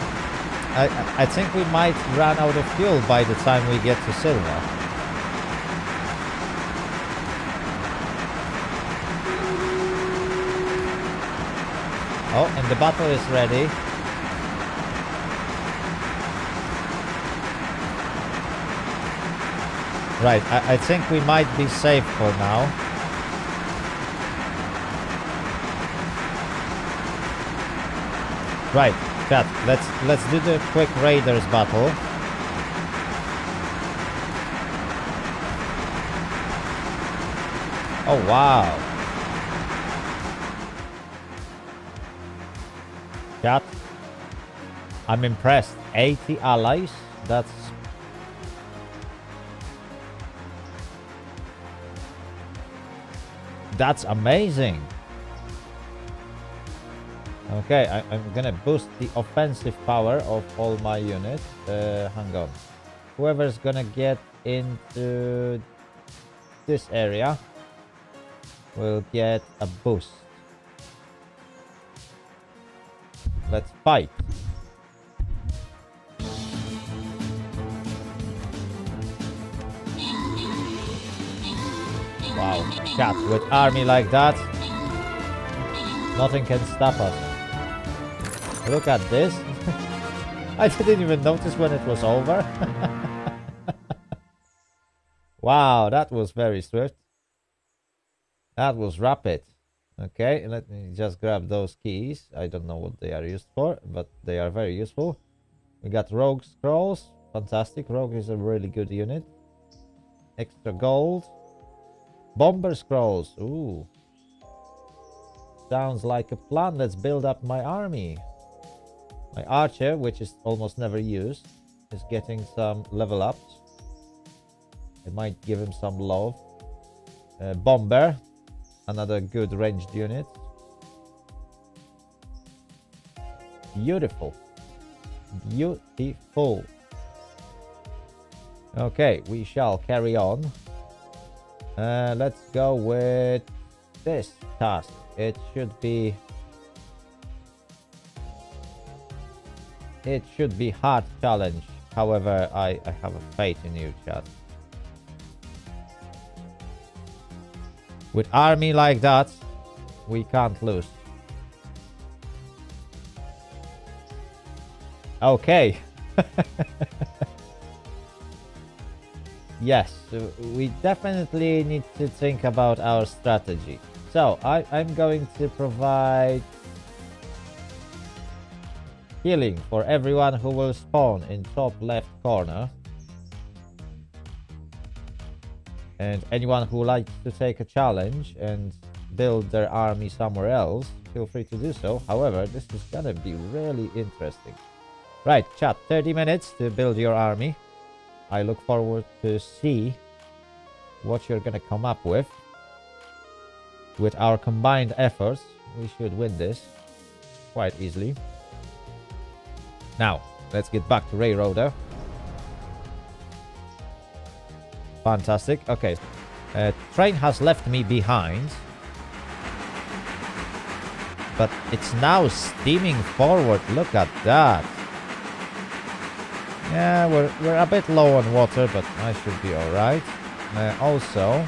I, I think we might run out of fuel by the time we get to Silva. Oh, and the battle is ready. Right, I, I think we might be safe for now. Right, chat, let's let's do the quick Raiders battle. Oh wow. Chat, I'm impressed. eighty allies, that's That's amazing. Okay, I, I'm gonna boost the offensive power of all my units. Uh, hang on. Whoever's gonna get into this area will get a boost. Let's fight. Wow, chat, with army like that, nothing can stop us. Look at this. I didn't even notice when it was over. Wow, that was very swift. That was rapid. Okay, let me just grab those keys. I don't know what they are used for, but they are very useful. We got Rogue Scrolls. Fantastic. Rogue is a really good unit. Extra gold. Bomber Scrolls, ooh. Sounds like a plan. Let's build up my army. My archer, which is almost never used, is getting some level ups. It might give him some love. Uh, bomber, another good ranged unit. Beautiful. Beautiful. Okay, we shall carry on. Uh, let's go with this task. It should be... It should be hard challenge. However, I, I have a faith in you, chat. With army like that, we can't lose. Okay. yes, we definitely need to think about our strategy. So I, I'm going to provide healing for everyone who will spawn in top left corner. And anyone who likes to take a challenge and build their army somewhere else, feel free to do so. However, this is gonna be really interesting. Right, chat, thirty minutes to build your army. I look forward to see what you're gonna come up with. With our combined efforts, we should win this quite easily. Now, let's get back to Railroader. Fantastic. Okay. Uh, train has left me behind. But it's now steaming forward. Look at that. Yeah, we're, we're a bit low on water, but I should be alright. Uh, also,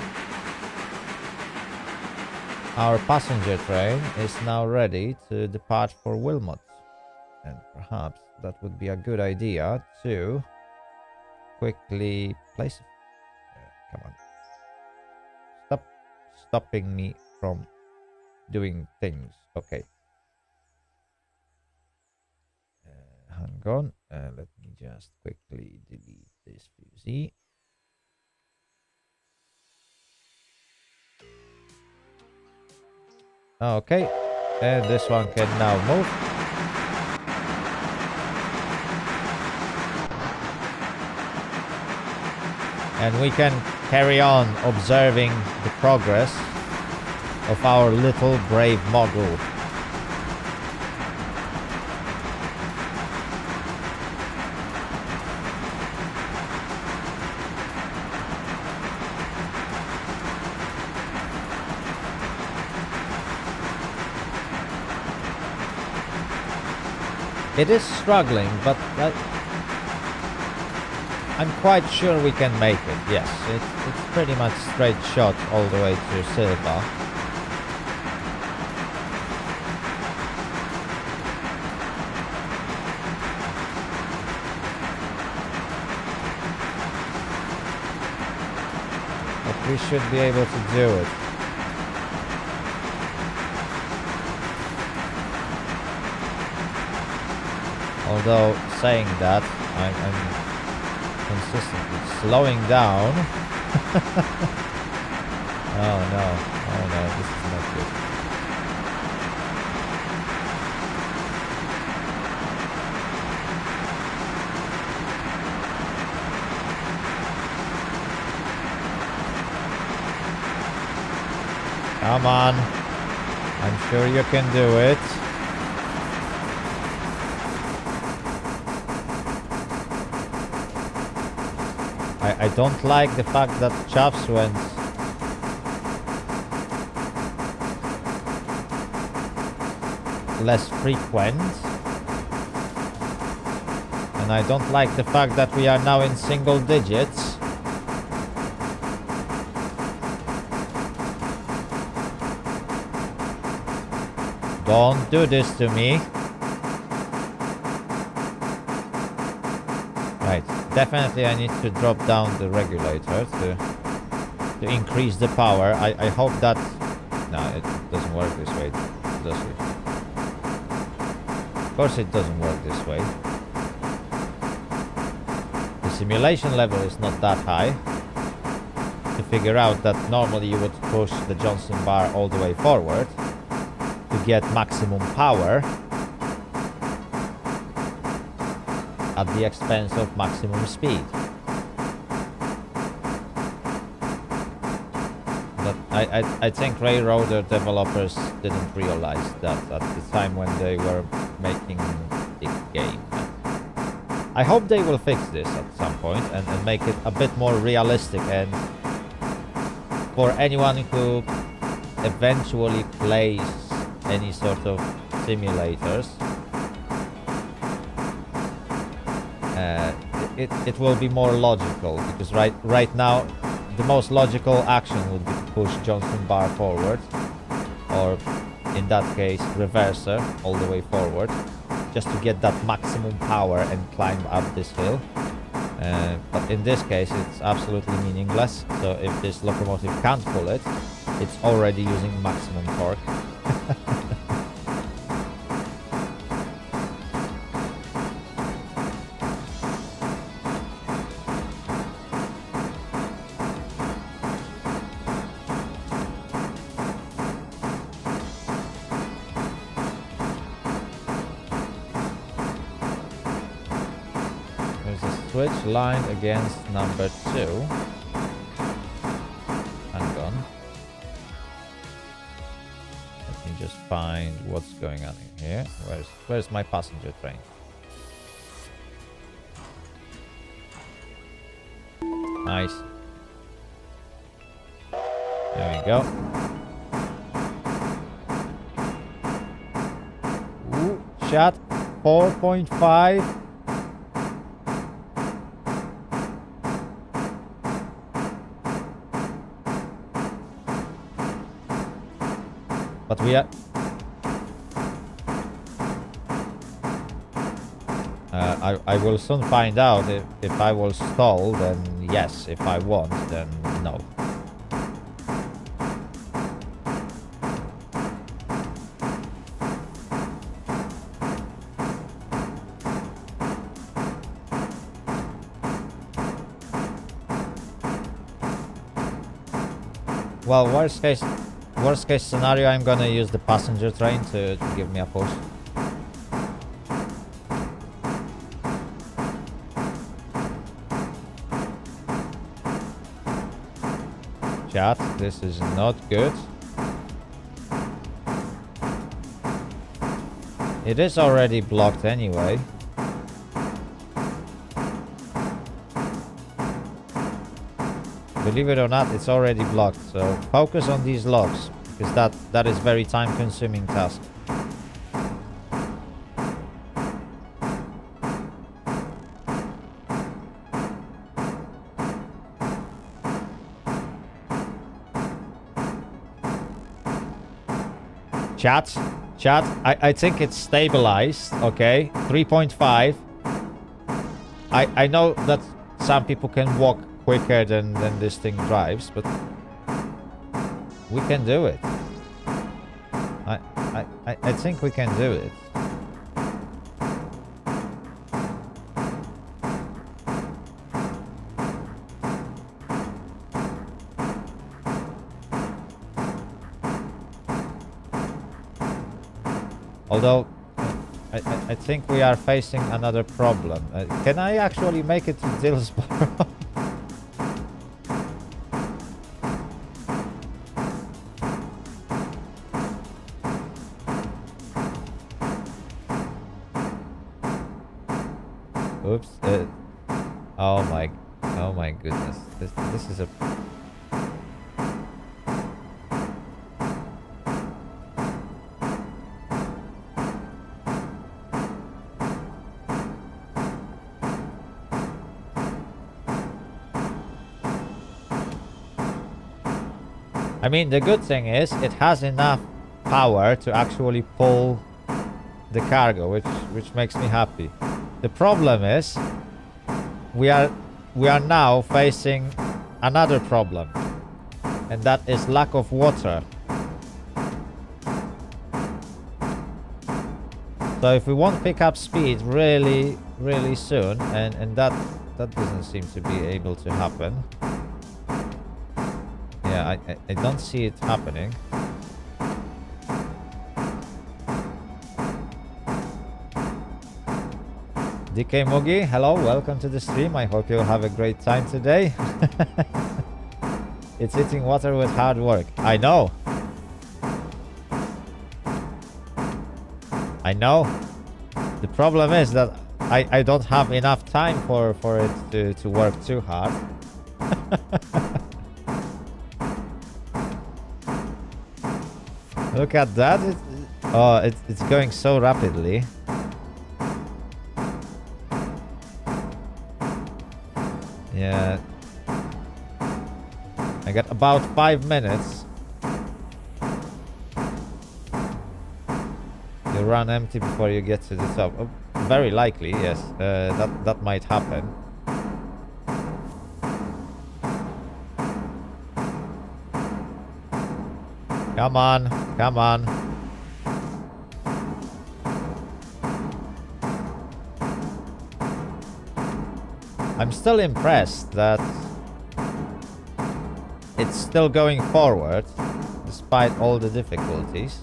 our passenger train is now ready to depart for Wilmot. And perhaps that would be a good idea to quickly place... Come on. Stop stopping me from doing things. Okay. Uh, hang on. Uh, let me just quickly delete this fuzzy. Okay. And this one can now move. And we can carry on observing the progress of our little brave Mogul. It is struggling, but that I'm quite sure we can make it, yes. It, it's pretty much straight shot all the way to Silva. But we should be able to do it. Although, saying that, I'm... I'm consistently slowing down. Oh no, oh no, this is not good. Come on, I'm sure you can do it. I don't like the fact that chaps went. Less frequent. And I don't like the fact that we are now in single digits. Don't do this to me. Definitely I need to drop down the regulator to, to increase the power. I, I hope that... No, it doesn't work this way, does it? Of course it doesn't work this way. The simulation level is not that high to figure out that normally you would push the Johnson bar all the way forward to get maximum power at the expense of maximum speed. But I, I, I think Railroader developers didn't realize that at the time when they were making the game. I hope they will fix this at some point and, and make it a bit more realistic, and for anyone who eventually plays any sort of simulators, Uh, it, it will be more logical, because right right now the most logical action would be to push Johnson bar forward, or in that case reverser all the way forward, just to get that maximum power and climb up this hill. Uh, but in this case, it's absolutely meaningless. So if this locomotive can't pull it, it's already using maximum torque. Lined against number two. Hang on. Let me just find what's going on in here. Where's where's my passenger train? Nice. There we go. Ooh, shot four point five. But we are... Uh, I, I will soon find out if, if I will stall, then yes. If I won't, then no. Well, worst case... Worst case scenario, I'm gonna use the passenger train to, to give me a push. Chat, this is not good. It is already blocked anyway. Believe it or not, it's already blocked, so focus on these logs, because that, that is very time-consuming task. Chat, chat, I, I think it's stabilized, okay? three point five. I, I know that some people can walk quicker than, than this thing drives, but we can do it. I, I, I think we can do it. Although, I, I, I think we are facing another problem. Uh, can I actually make it to Dillsborough? I mean, the good thing is it has enough power to actually pull the cargo, which which makes me happy. The problem is we are we are now facing another problem, and that is lack of water. So if we won't pick up speed really really soon, and and that that doesn't seem to be able to happen. Yeah, I, I don't see it happening. D K Mogi, hello, welcome to the stream. I hope you'll have a great time today. It's hitting water with hard work. I know. I know. The problem is that I, I don't have enough time for, for it to, to work too hard. Look at that. It, oh, it, it's going so rapidly. Yeah. I got about five minutes. You run empty before you get to the top. Oh, very likely, yes. Uh, that, that might happen. Come on, come on. I'm still impressed that it's still going forward despite all the difficulties.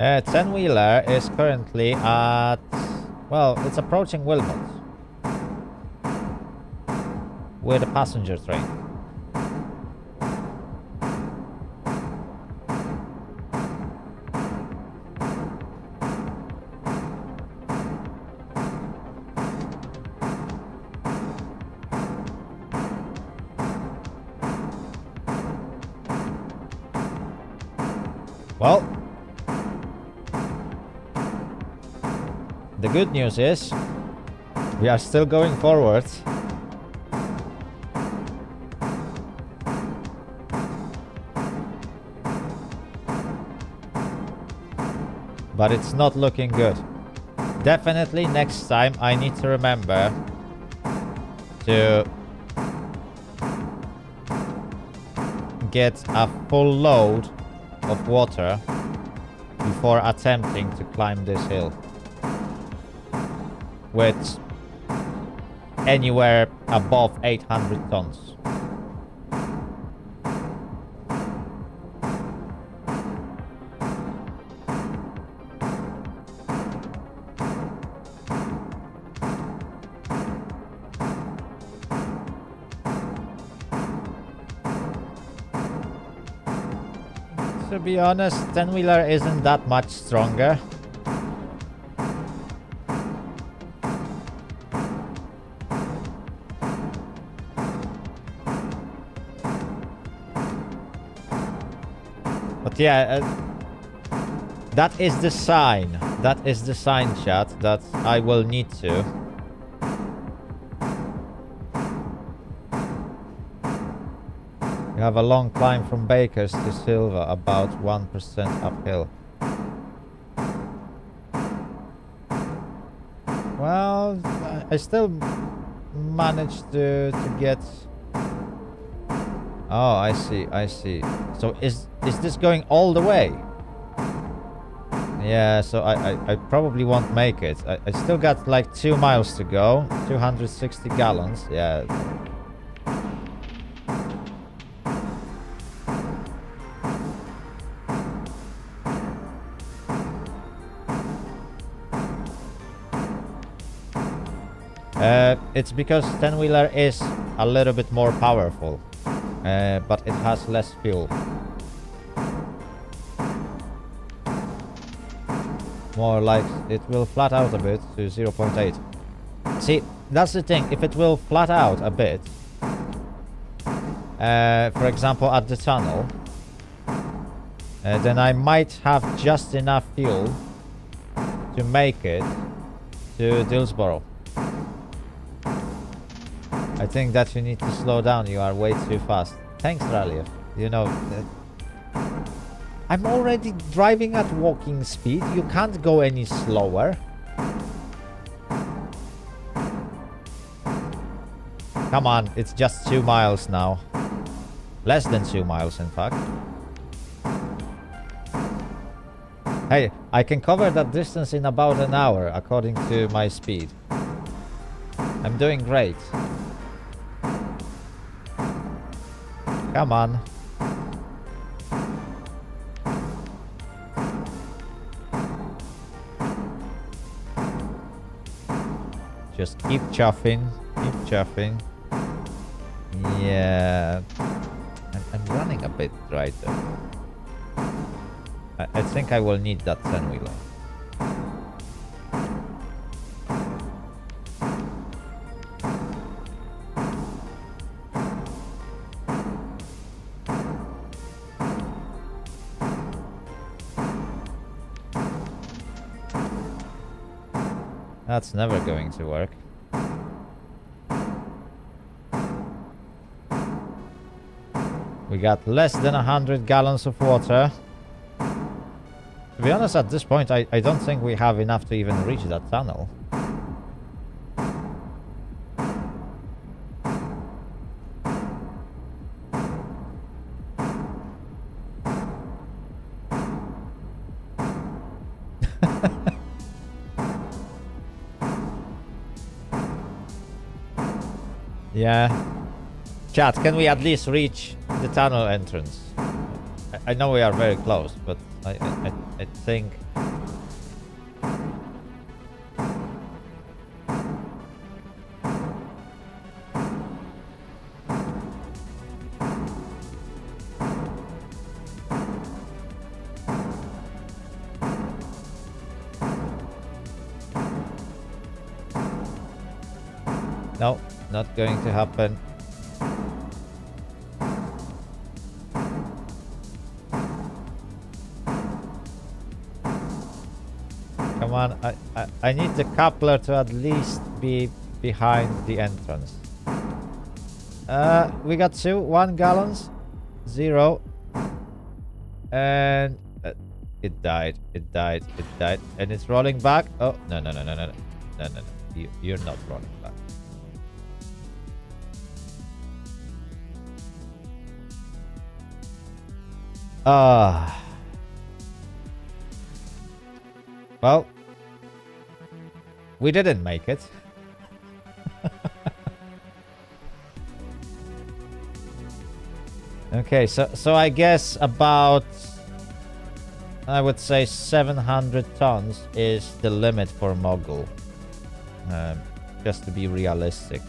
Uh, ten-wheeler is currently at, well, it's approaching Wilmot with a passenger train. Well, the good news is we are still going forward. But it's not looking good. Definitely next time I need to remember to get a full load of water before attempting to climb this hill. With anywhere above eight hundred tons. To be honest, ten-wheeler isn't that much stronger. Yeah, uh, that is the sign. That is the sign, chat, that I will need to we have a long climb from Baker's to Silva, about one percent uphill. Well, I still managed to, to get... Oh, I see, I see. So is is this going all the way? Yeah, so I, I, I probably won't make it. I, I still got like two miles to go. two hundred sixty gallons, yeah. Uh, it's because ten-wheeler is a little bit more powerful. Uh, but it has less fuel. More like it will flat out a bit to zero point eight. See, that's the thing. If it will flat out a bit, uh, for example at the tunnel, uh, then I might have just enough fuel to make it to Dillsborough. I think that you need to slow down, you are way too fast. Thanks, Ralev. You know, uh, I'm already driving at walking speed, you can't go any slower. Come on, it's just two miles now. Less than two miles, in fact. Hey, I can cover that distance in about an hour, according to my speed. I'm doing great. Come on. Just keep chuffing, keep chuffing. Yeah. I'm, I'm running a bit right there. I, I think I will need that ten-wheeler. That's never going to work. We got less than a hundred gallons of water. To be honest, at this point, I, I don't think we have enough to even reach that tunnel. Yeah. Chat, can we at least reach the tunnel entrance? I, I know we are very close, but I, I, I think... No, not going to happen. Come on, I, I, I need the coupler to at least be behind the entrance. Uh, we got two, one gallons, zero. And uh, it died, it died, it died. And it's rolling back. Oh, no, no, no, no, no, no, no, no, no. You, you're not rolling back. Ah. Well, we didn't make it. Okay, so so I guess about, I would say seven hundred tons is the limit for Mogul. Um, just to be realistic,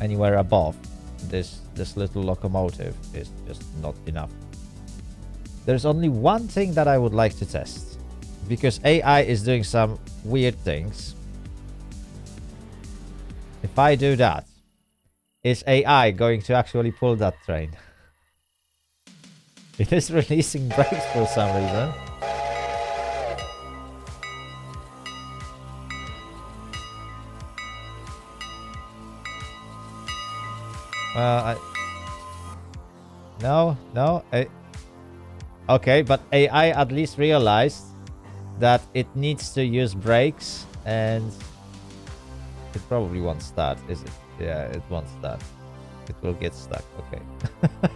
anywhere above this this little locomotive is just not enough. There's only one thing that I would like to test, because A I is doing some weird things. If I do that, is A I going to actually pull that train? It is releasing brakes for some reason. Well, I... No, no. I... Okay, but A I at least realized that it needs to use brakes, and it probably won't start, is it? Yeah, it won't start. It will get stuck. Okay.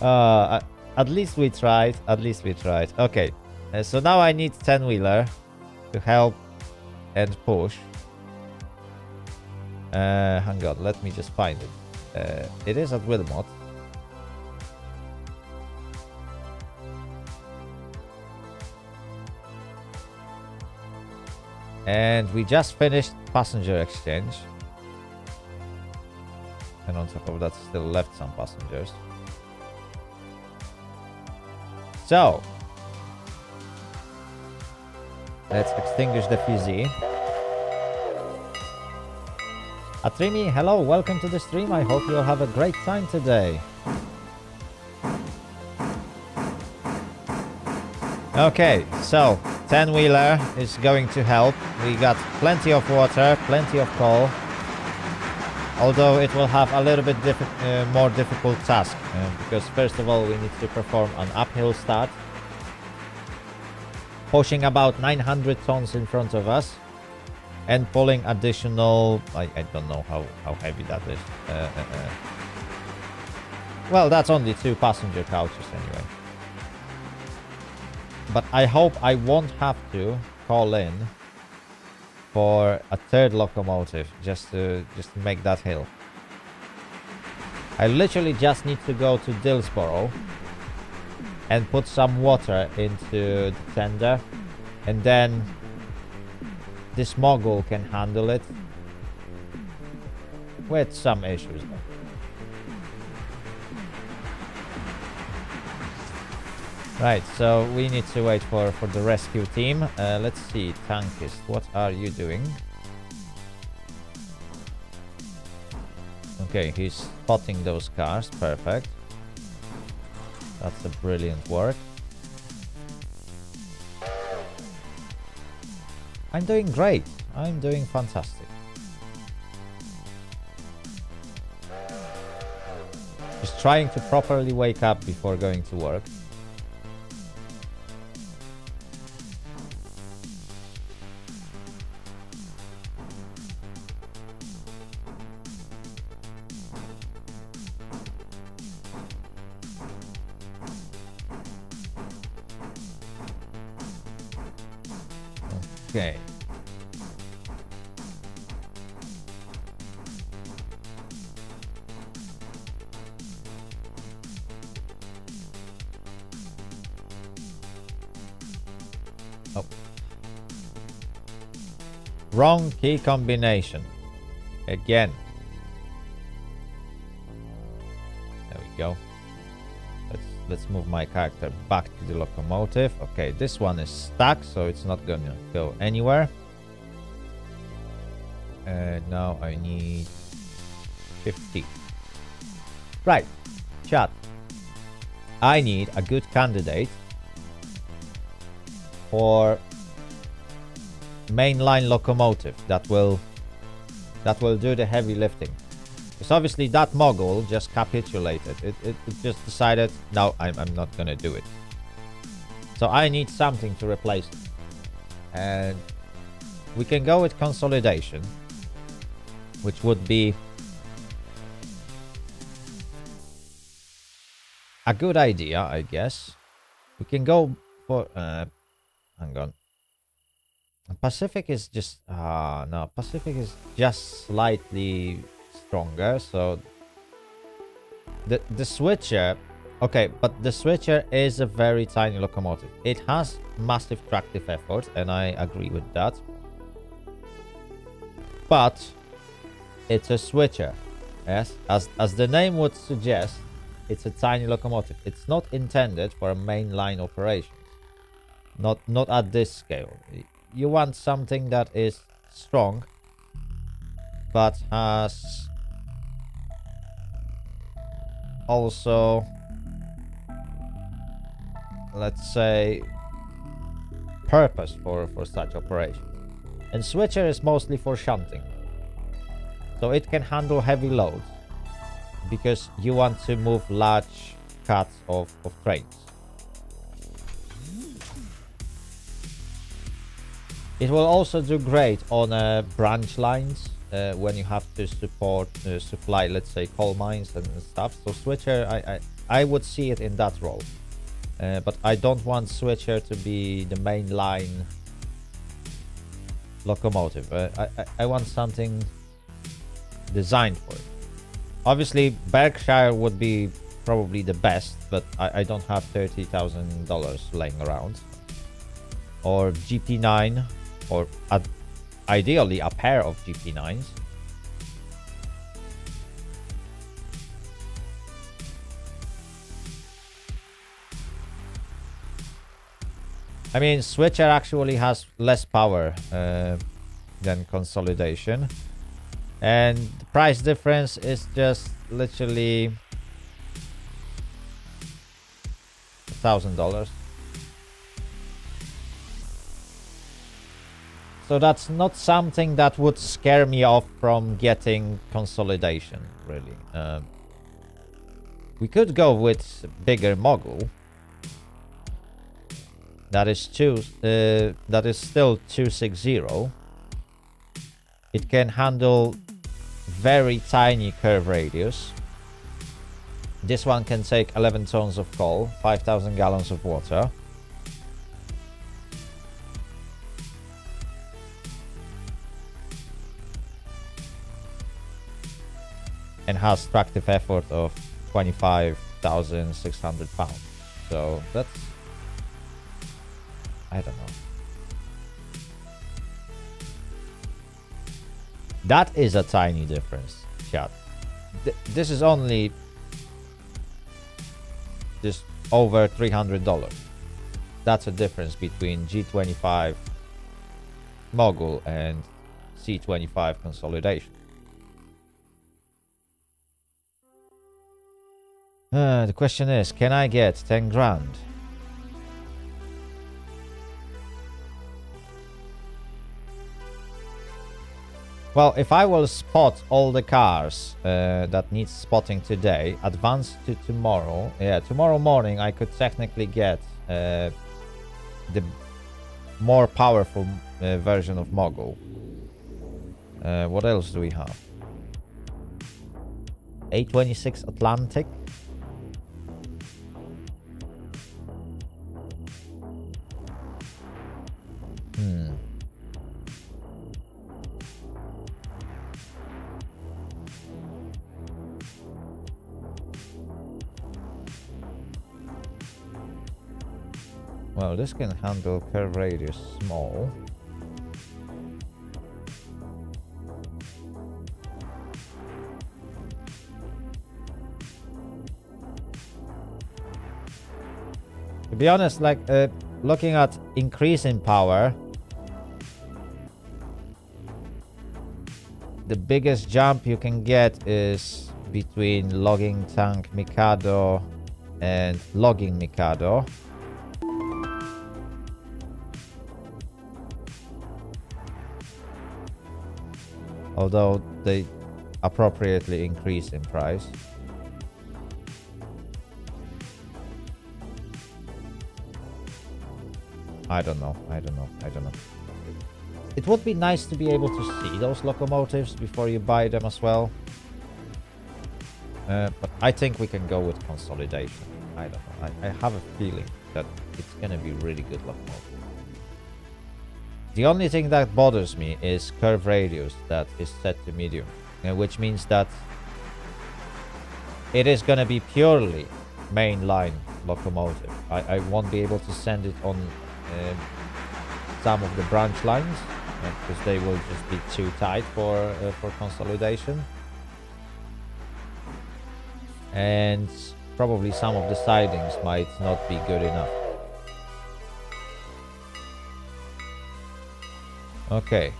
uh, at least we tried. At least we tried. Okay. Uh, so now I need ten-wheeler to help and push. Uh, hang on. Let me just find it. Uh, it is at Wilmot. And we just finished passenger exchange. And on top of that, still left some passengers. So, let's extinguish the P Z. Atrimi, hello, welcome to the stream. I hope you'll have a great time today. Okay, so... ten-wheeler is going to help. We got plenty of water, plenty of coal. Although it will have a little bit diffi uh, more difficult task. Uh, because first of all, we need to perform an uphill start. Pushing about nine hundred tons in front of us. And pulling additional... I, I don't know how, how heavy that is. Uh, uh, uh. Well, that's only two passenger couches anyway. But I hope I won't have to call in for a third locomotive just to just to make that hill. I literally just need to go to Dillsborough and put some water into the tender, and then this Mogul can handle it with some issues though. Right, so we need to wait for, for the rescue team. Uh, let's see, Tankist, what are you doing? Okay, he's spotting those cars, perfect. That's a brilliant work. I'm doing great, I'm doing fantastic. Just trying to properly wake up before going to work. Okay. Oh. Wrong key combination. Again. There we go. Let's let's move my character back to the locomotive. Okay, this one is stuck, so it's not gonna go anywhere. And uh, now I need fifty. Right, chat. I need a good candidate for mainline locomotive that will that will do the heavy lifting. Because obviously that Mogul just capitulated. It, it, it just decided, no, I'm, I'm not gonna do it. So I need something to replace it. And we can go with consolidation, which would be a good idea, I guess. We can go for... Uh, hang on. Pacific is just... Ah, uh, no. Pacific is just slightly stronger, so... The, the Switcher... Okay, but the Switcher is a very tiny locomotive. It has massive tractive effort, and I agree with that. But it's a Switcher. Yes, as, as the name would suggest, it's a tiny locomotive. It's not intended for a mainline operation. Not, not at this scale. You want something that is strong, but has also, let's say, purpose for, for such operation. And Switcher is mostly for shunting. So it can handle heavy loads, because you want to move large cuts of, of trains. It will also do great on uh, branch lines uh, when you have to support, uh, supply, let's say, coal mines and stuff. So Switcher, I, I, I would see it in that role. Uh, but I don't want Switcher to be the main line locomotive. Uh, I, I, I want something designed for it. Obviously, Berkshire would be probably the best, but I, I don't have thirty thousand dollars laying around. Or G P nine. Or a, ideally a pair of G P nines. I mean, Switcher actually has less power uh, than Consolidation. And the price difference is just literally a thousand dollars. So that's not something that would scare me off from getting Consolidation, really. Um, we could go with bigger Mogul. That is two. Uh, that is still two sixty. It can handle very tiny curve radius. This one can take eleven tons of coal, five thousand gallons of water. And has tractive effort of twenty-five thousand six hundred pounds. So that's... I don't know. That is a tiny difference, chat. Th this is only... just over three hundred dollars. That's a difference between G twenty-five Mogul and C twenty-five Consolidation. Uh, the question is, can I get ten grand? Well, if I will spot all the cars uh, that needs spotting today, advance to tomorrow. Yeah, tomorrow morning I could technically get uh, the more powerful uh, version of Mogul. Uh, what else do we have? A twenty-six Atlantic. Hmm. Well, this can handle curve radius small. To be honest, like uh, looking at increase in power, the biggest jump you can get is between logging tank Mikado and logging Mikado. Although they appropriately increase in price. I don't know, I don't know, I don't know. It would be nice to be able to see those locomotives before you buy them as well. Uh, but I think we can go with consolidation. I don't know, I, I have a feeling that it's gonna be really good locomotives. The only thing that bothers me is curve radius that is set to medium, which means that it is going to be purely mainline locomotive. I, I won't be able to send it on uh, some of the branch lines because uh, they will just be too tight for, uh, for consolidation. And probably some of the sidings might not be good enough. Okay,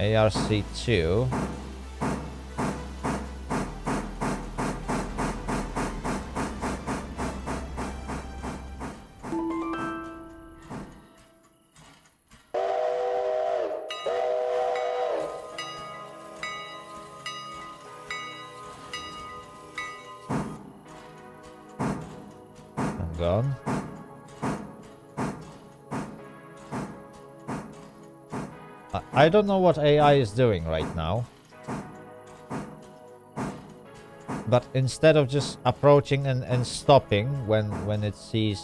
A R C two. I'm gone. I don't know what A I is doing right now, but instead of just approaching and, and stopping when, when it sees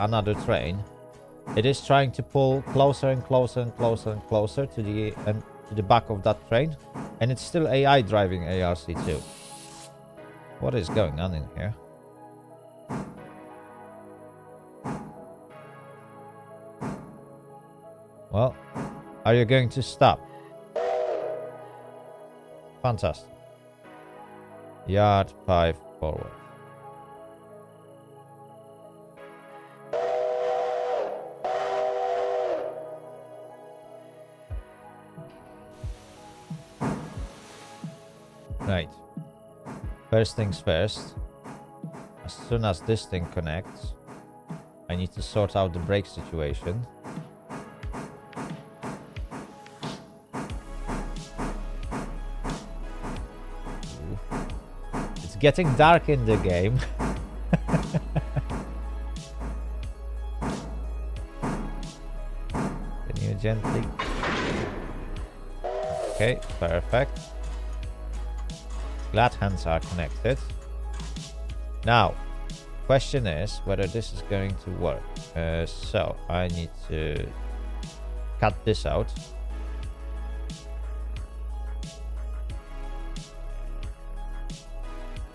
another train, it is trying to pull closer and closer and closer and closer to the, um, to the back of that train, and it's still A I driving A R C two. What is going on in here? Well... Are you going to stop? Fantastic. Yard five forward. Right. First things first. As soon as this thing connects, I need to sort out the brake situation. Getting dark in the game. Can you gently? Okay, perfect. Glad hands are connected. Now, question is whether this is going to work. Uh, so I need to cut this out.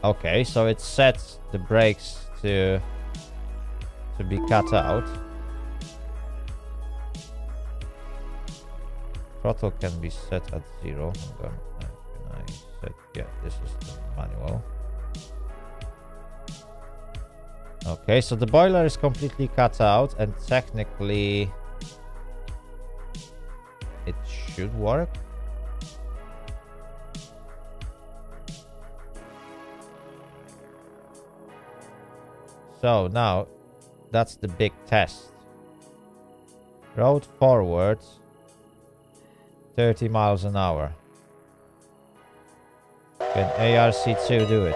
Okay, so it sets the brakes to to be cut out. Throttle can be set at zero. I'm gonna, can I set? Yeah, this is the manual. Okay, so the boiler is completely cut out, and technically it should work. So now, that's the big test. Road forward thirty miles an hour. Can A R C two do it?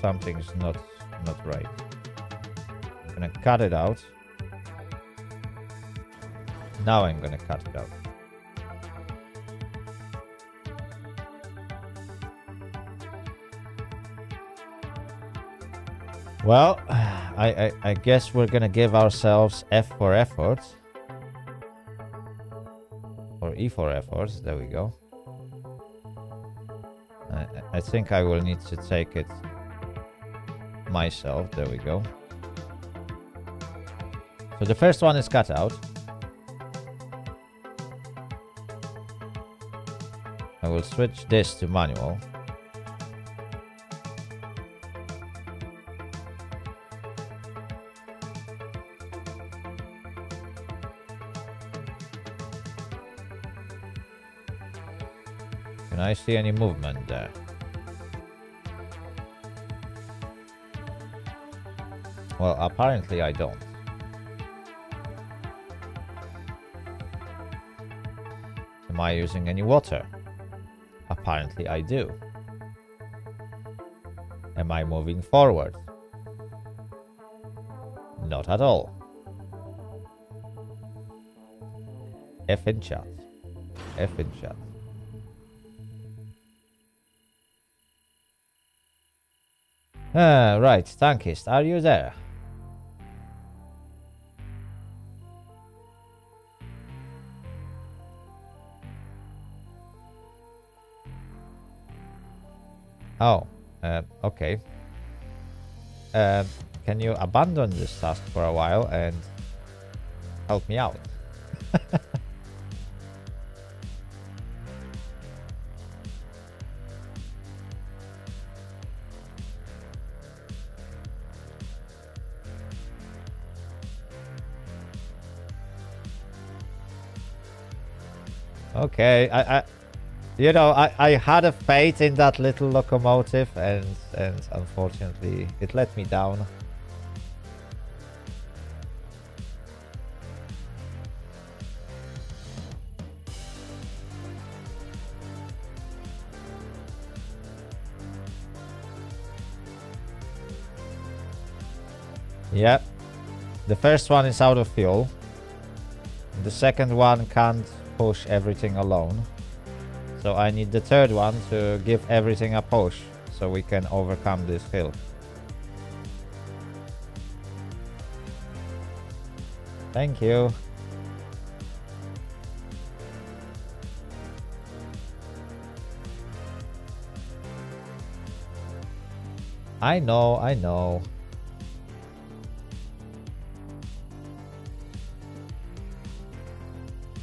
Something's not not right. I'm gonna cut it out. Now I'm gonna cut it out. Well, I, I, I guess we're gonna give ourselves F for effort. Or E for efforts, there we go. I, I think I will need to take it myself, there we go. So the first one is cut out. I will switch this to manual. Can I see any movement there? Well, apparently I don't. Am I using any water? Apparently I do. Am I moving forward? Not at all. F in chat. F in chat. Ah, right, Tankist, are you there? Oh, uh, okay. Uh, can you abandon this task for a while and help me out? Okay, I, I, you know, I, I had a faith in that little locomotive, and and unfortunately, it let me down. Yep, the first one is out of fuel. The second one can't push everything alone, so I need the third one to give everything a push so we can overcome this hill. Thank you. I know, I know.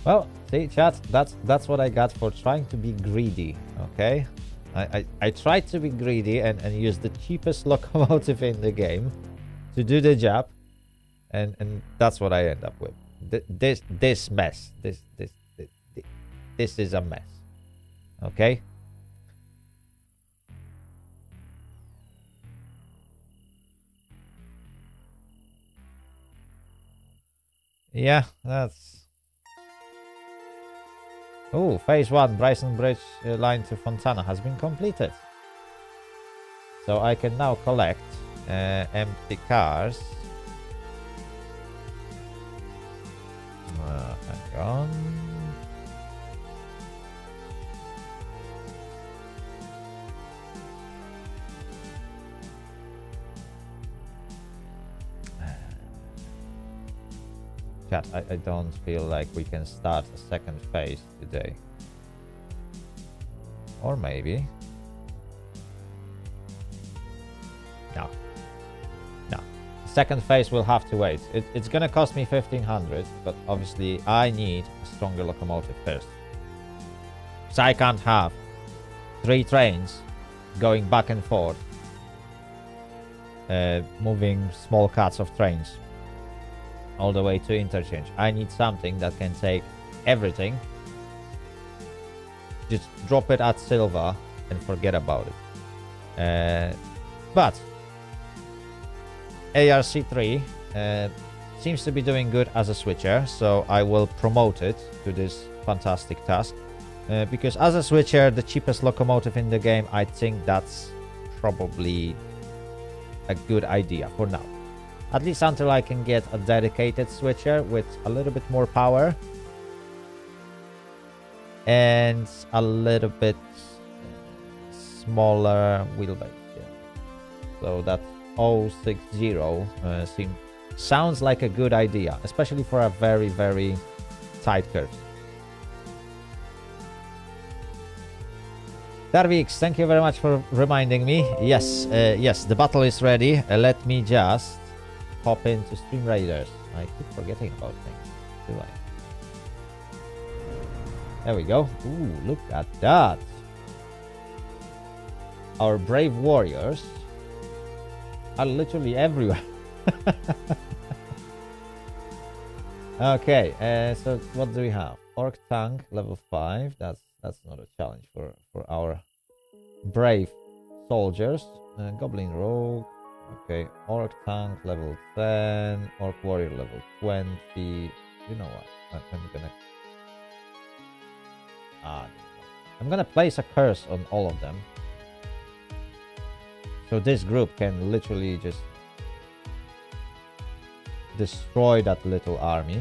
Well, see, chat, that's that's what I got for trying to be greedy, okay? I, I, I tried to be greedy and, and use the cheapest locomotive in the game to do the job, and, and that's what I end up with. Th this this mess. This, this, this, this is a mess, okay? Yeah, that's... Oh, phase one, Bryson Bridge uh, line to Fontana has been completed. So I can now collect uh, empty cars. Uh, hang on. Chat, I, I don't feel like we can start a second phase today. Or maybe. No. second phase will have to wait. It, it's gonna cost me fifteen hundred, but obviously I need a stronger locomotive first. So I can't have three trains going back and forth, uh, moving small cuts of trains all the way to interchange. I need something that can take everything, just drop it at Silva and forget about it. Uh, but A R C three uh, seems to be doing good as a switcher, so I will promote it to this fantastic task. Uh, because as a switcher, the cheapest locomotive in the game, I think that's probably a good idea for now. At least until I can get a dedicated switcher with a little bit more power. And a little bit smaller wheelbase. Yeah. So that oh six zero uh, seems, sounds like a good idea, especially for a very, very tight curve. Darvix, thank you very much for reminding me. Yes, uh, yes, the battle is ready. Uh, let me just pop into Stream Raiders. I keep forgetting about things, do I? There we go. Ooh, look at that. Our brave warriors are literally everywhere. Okay, uh, so what do we have? Orc tank level five. That's That's not a challenge for, for our brave soldiers. Uh, Goblin Rogue. Okay. Orc Tank level ten. Orc Warrior level twenty. You know what? I, I'm gonna... Ah, I'm gonna place a curse on all of them. So this group can literally just destroy that little army.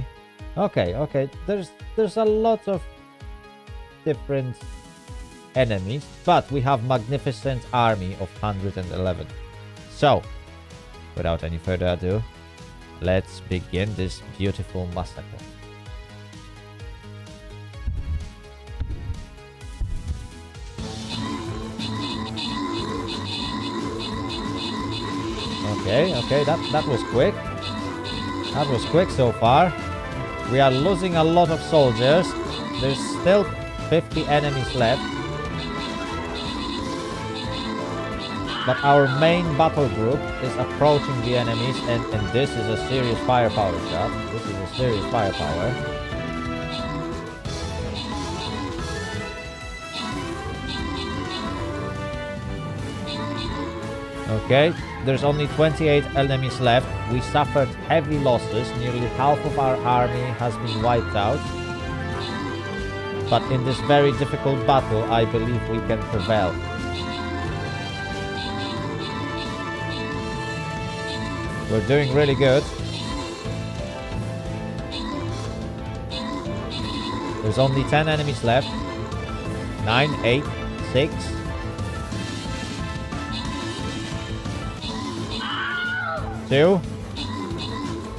Okay, okay. There's, there's a lot of different enemies, but we have magnificent army of one hundred eleven. So without any further ado, let's begin this beautiful massacre. Okay, okay, that that was quick. That was quick so far. We are losing a lot of soldiers. There's still fifty enemies left, but our main battle group is approaching the enemies, and, and this is a serious firepower shot. This is a serious firepower. Okay, there's only twenty-eight enemies left. We suffered heavy losses. Nearly half of our army has been wiped out. But in this very difficult battle, I believe we can prevail. We're doing really good. There's only ten enemies left. nine, eight, six. Two.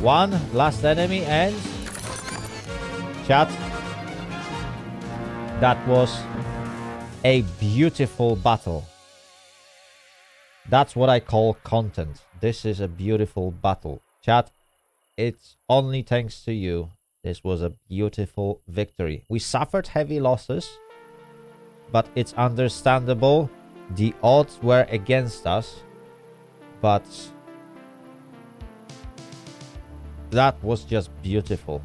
One. Last enemy and... Chat. That was a beautiful battle. That's what I call content. This is a beautiful battle. Chat, it's only thanks to you. This was a beautiful victory. We suffered heavy losses, but it's understandable. The odds were against us, but that was just beautiful.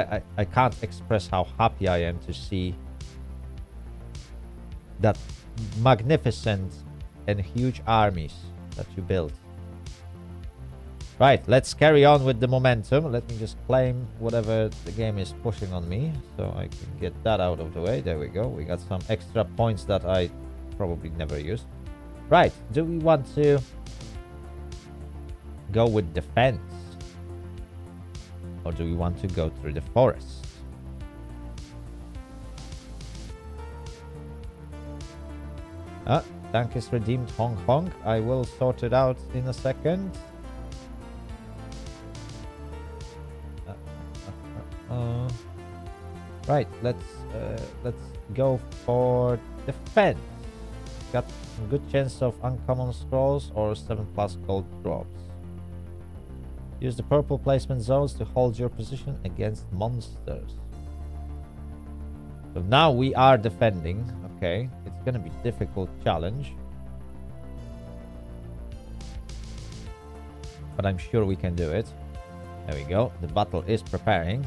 I, I can't express how happy I am to see that magnificent and huge armies that you built. Right, let's carry on with the momentum. Let me just claim whatever the game is pushing on me so I can get that out of the way. There we go. We got some extra points that I probably never used. Right, do we want to go with defense? Or do we want to go through the forest? Ah, tank is redeemed, Hong Kong. I will sort it out in a second. Uh, uh, uh, uh. Right, let's uh, let's go for defense. Got a good chance of uncommon scrolls or seven plus gold drops. Use the purple placement zones to hold your position against monsters. So now we are defending. Okay, it's gonna be a difficult challenge, but I'm sure we can do it. There we go. The battle is preparing.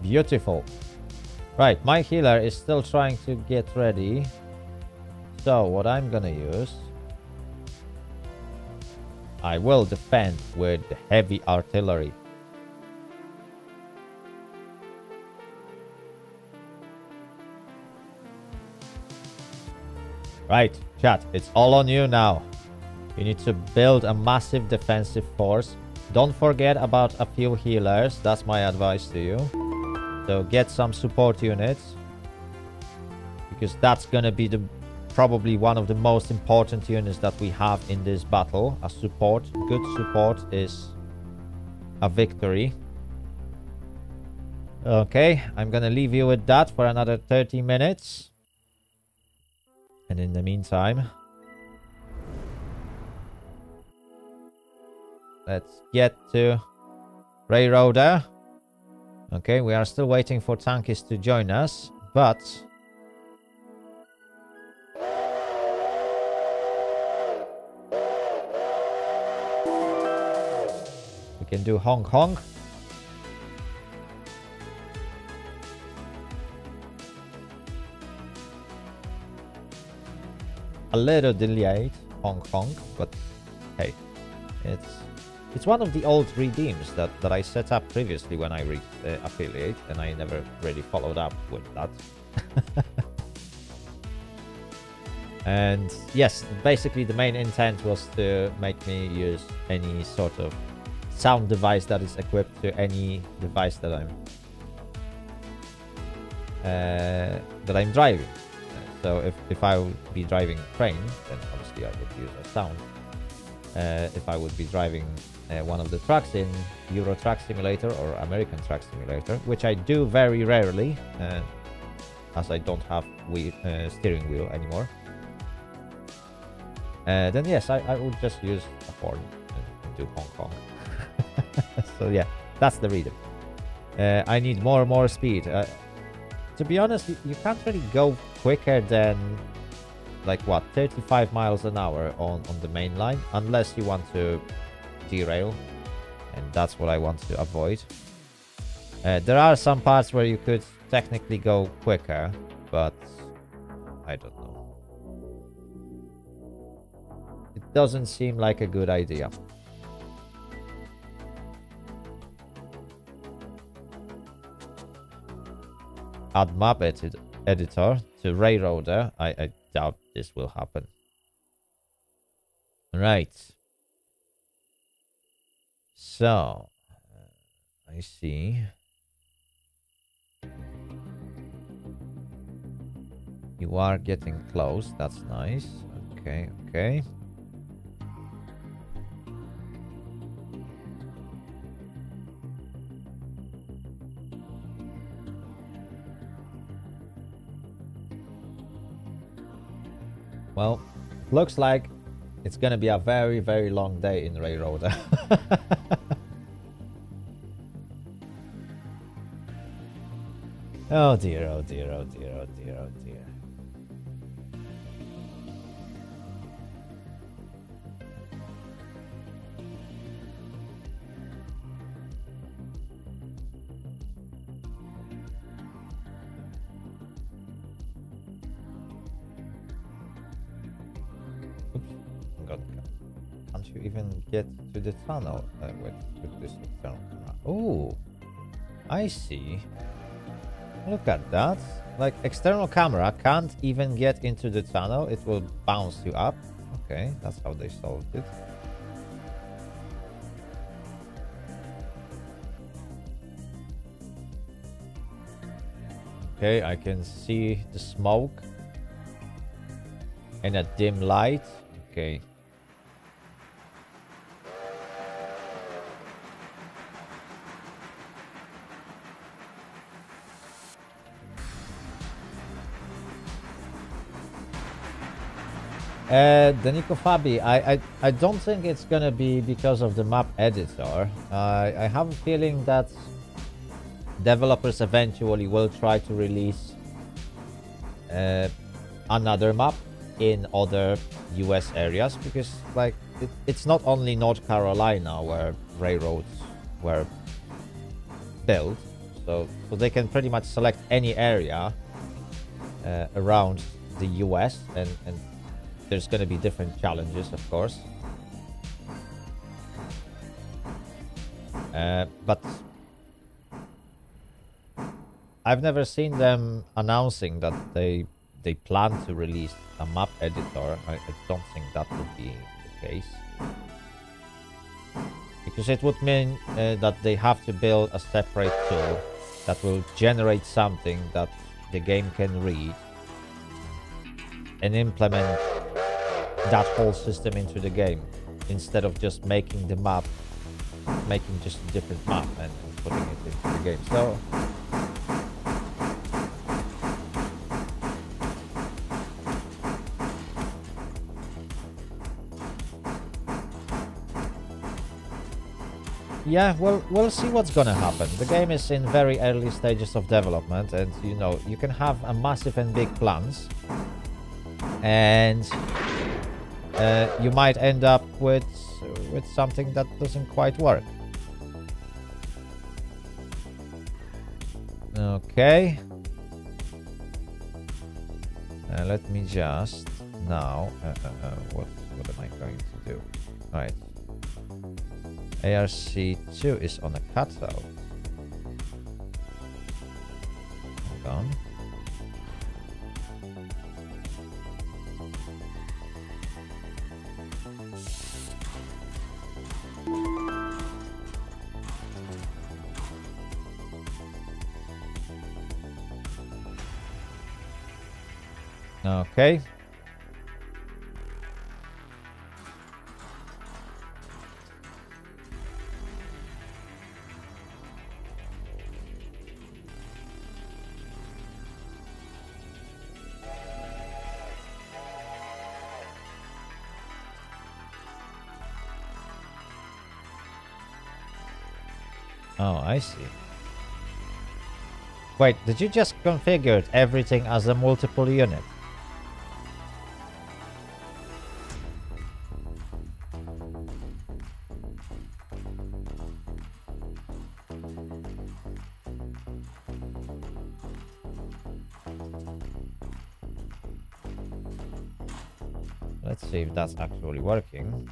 Beautiful. Right, my healer is still trying to get ready. So what I'm gonna use, I will defend with heavy artillery. Right, chat, it's all on you now. You need to build a massive defensive force. Don't forget about a few healers. That's my advice to you. So get some support units, because that's gonna be the probably one of the most important units that we have in this battle. A support, good support is a victory. Okay, I'm gonna leave you with that for another thirty minutes. And in the meantime, let's get to Railroader. Okay, we are still waiting for tankies to join us, but we can do Hong Kong. A little delayed, Hong Kong, but hey, it's it's one of the old redeems that that I set up previously when I reached uh, affiliate, and I never really followed up with that. And yes, basically the main intent was to make me use any sort of sound device that is equipped to any device that I'm uh, that I'm driving. So if, if I would be driving a train, then obviously I would use a sound. Uh, if I would be driving uh, one of the trucks in Euro Truck Simulator or American Truck Simulator, which I do very rarely, uh, as I don't have wheel, uh, steering wheel anymore, uh, then yes, I, I would just use a horn and do Hong Kong. So yeah, that's the rhythm. Uh, I need more and more speed. Uh, to be honest, you, you can't really go quicker than like what, thirty-five miles an hour on on the main line, unless you want to derail, and that's what I want to avoid. Uh, there are some parts where you could technically go quicker, but I don't know, it doesn't seem like a good idea. Add map edit editor to Railroader. I, I doubt this will happen. Right. So, uh, I see. You are getting close. That's nice. Okay, okay. Well, it looks like it's going to be a very, very long day in Railroader. Oh dear, oh dear, oh dear, oh dear, oh dear. Get to the tunnel uh, with, with this external camera. Oh, I see. Look at that. Like, external camera can't even get into the tunnel. It will bounce you up. Okay, that's how they solved it. Okay, I can see the smoke and a dim light. Okay. Uh, Danico Fabi, I, I, I don't think it's gonna be because of the map editor. Uh, I have a feeling that developers eventually will try to release uh, another map in other U S areas, because like it, it's not only North Carolina where railroads were built, so, so they can pretty much select any area uh, around the U S, and, and there's going to be different challenges, of course. Uh, but I've never seen them announcing that they they plan to release a map editor. I, I don't think that would be the case, because it would mean uh, that they have to build a separate tool that will generate something that the game can read and implement that whole system into the game, instead of just making the map, making just a different map and putting it into the game. So yeah, well, we'll see what's gonna happen. The game is in very early stages of development, and you know, you can have a massive and big plans, and uh, you might end up with with something that doesn't quite work. Okay. Uh, let me just now. Uh, uh, uh, what what am I going to do? All right. A R C two is on a cutout. Hold on. Okay. Oh, I see. Wait, did you just configure everything as a multiple unit? Let's see if that's actually working.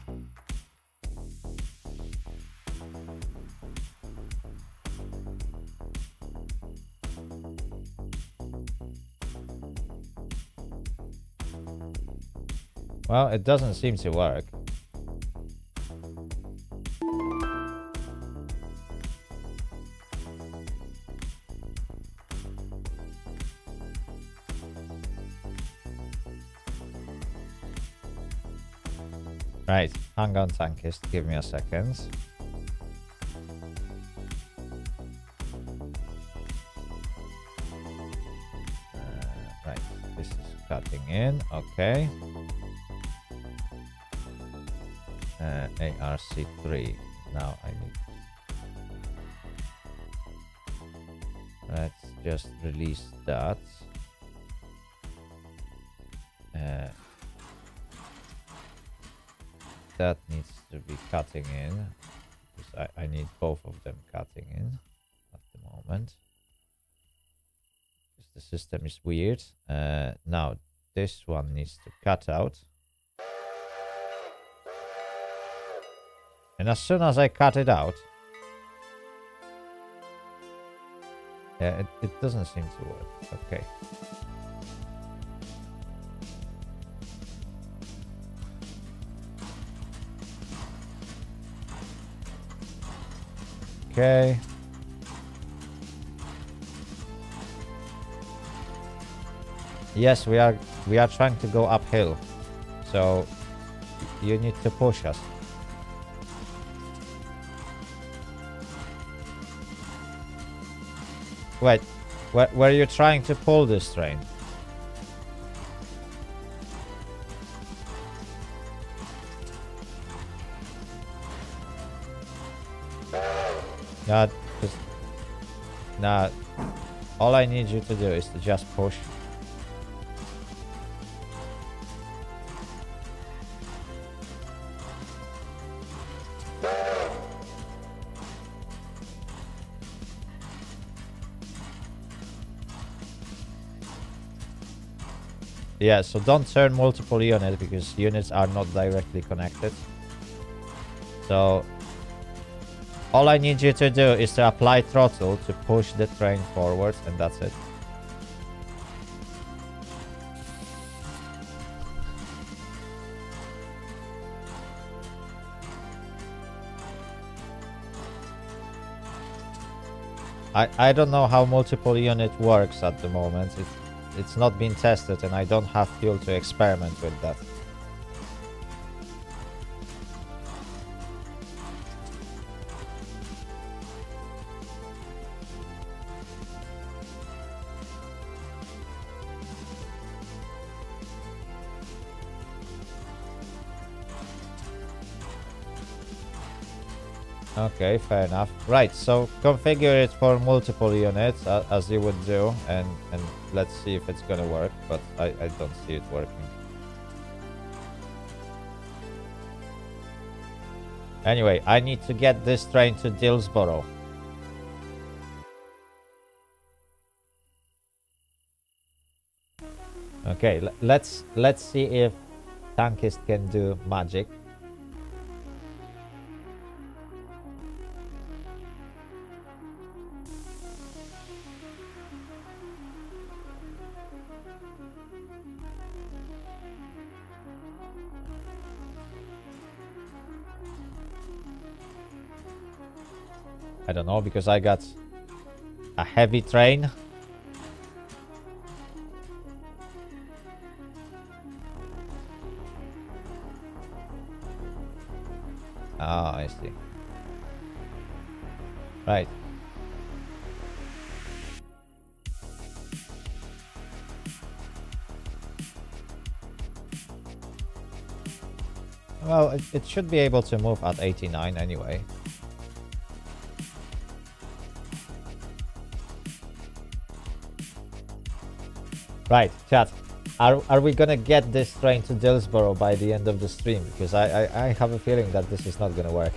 Well, it doesn't seem to work. Right, hang on, Tankist, give me a second. Uh, right, this is cutting in, okay. Uh, A R C three, now I need... Let's just release that. Uh, that needs to be cutting in, because I, I need both of them cutting in at the moment, because the system is weird. Uh, now this one needs to cut out. And as soon as I cut it out, yeah, it, it doesn't seem to work. Okay. Okay. Yes, we are we are trying to go uphill, so you need to push us. Wait, where, where are you trying to pull this train? Not just not. All I need you to do is to just push. Yeah, so don't turn multiple units because units are not directly connected. So all I need you to do is to apply throttle to push the train forward, and that's it. I I don't know how multiple unit works at the moment. It's It's not been tested, and I don't have fuel to experiment with that. Okay, fair enough. Right, so configure it for multiple units uh, as you would do, and and let's see if it's gonna work, but I, I don't see it working. Anyway, I need to get this train to Dillsborough. Okay, l let's let's see if Tankist can do magic. I don't know, because I got a heavy train. Ah, I see. Right. Well, it, it should be able to move at eighty-nine anyway. Right, chat, are, are we gonna get this train to Dillsborough by the end of the stream? Because I, I, I have a feeling that this is not gonna work.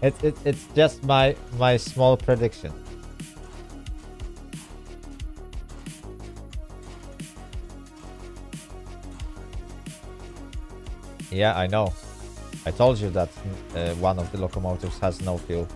it, it, it's just my, my small prediction. Yeah, I know. I told you that uh, one of the locomotives has no fuel.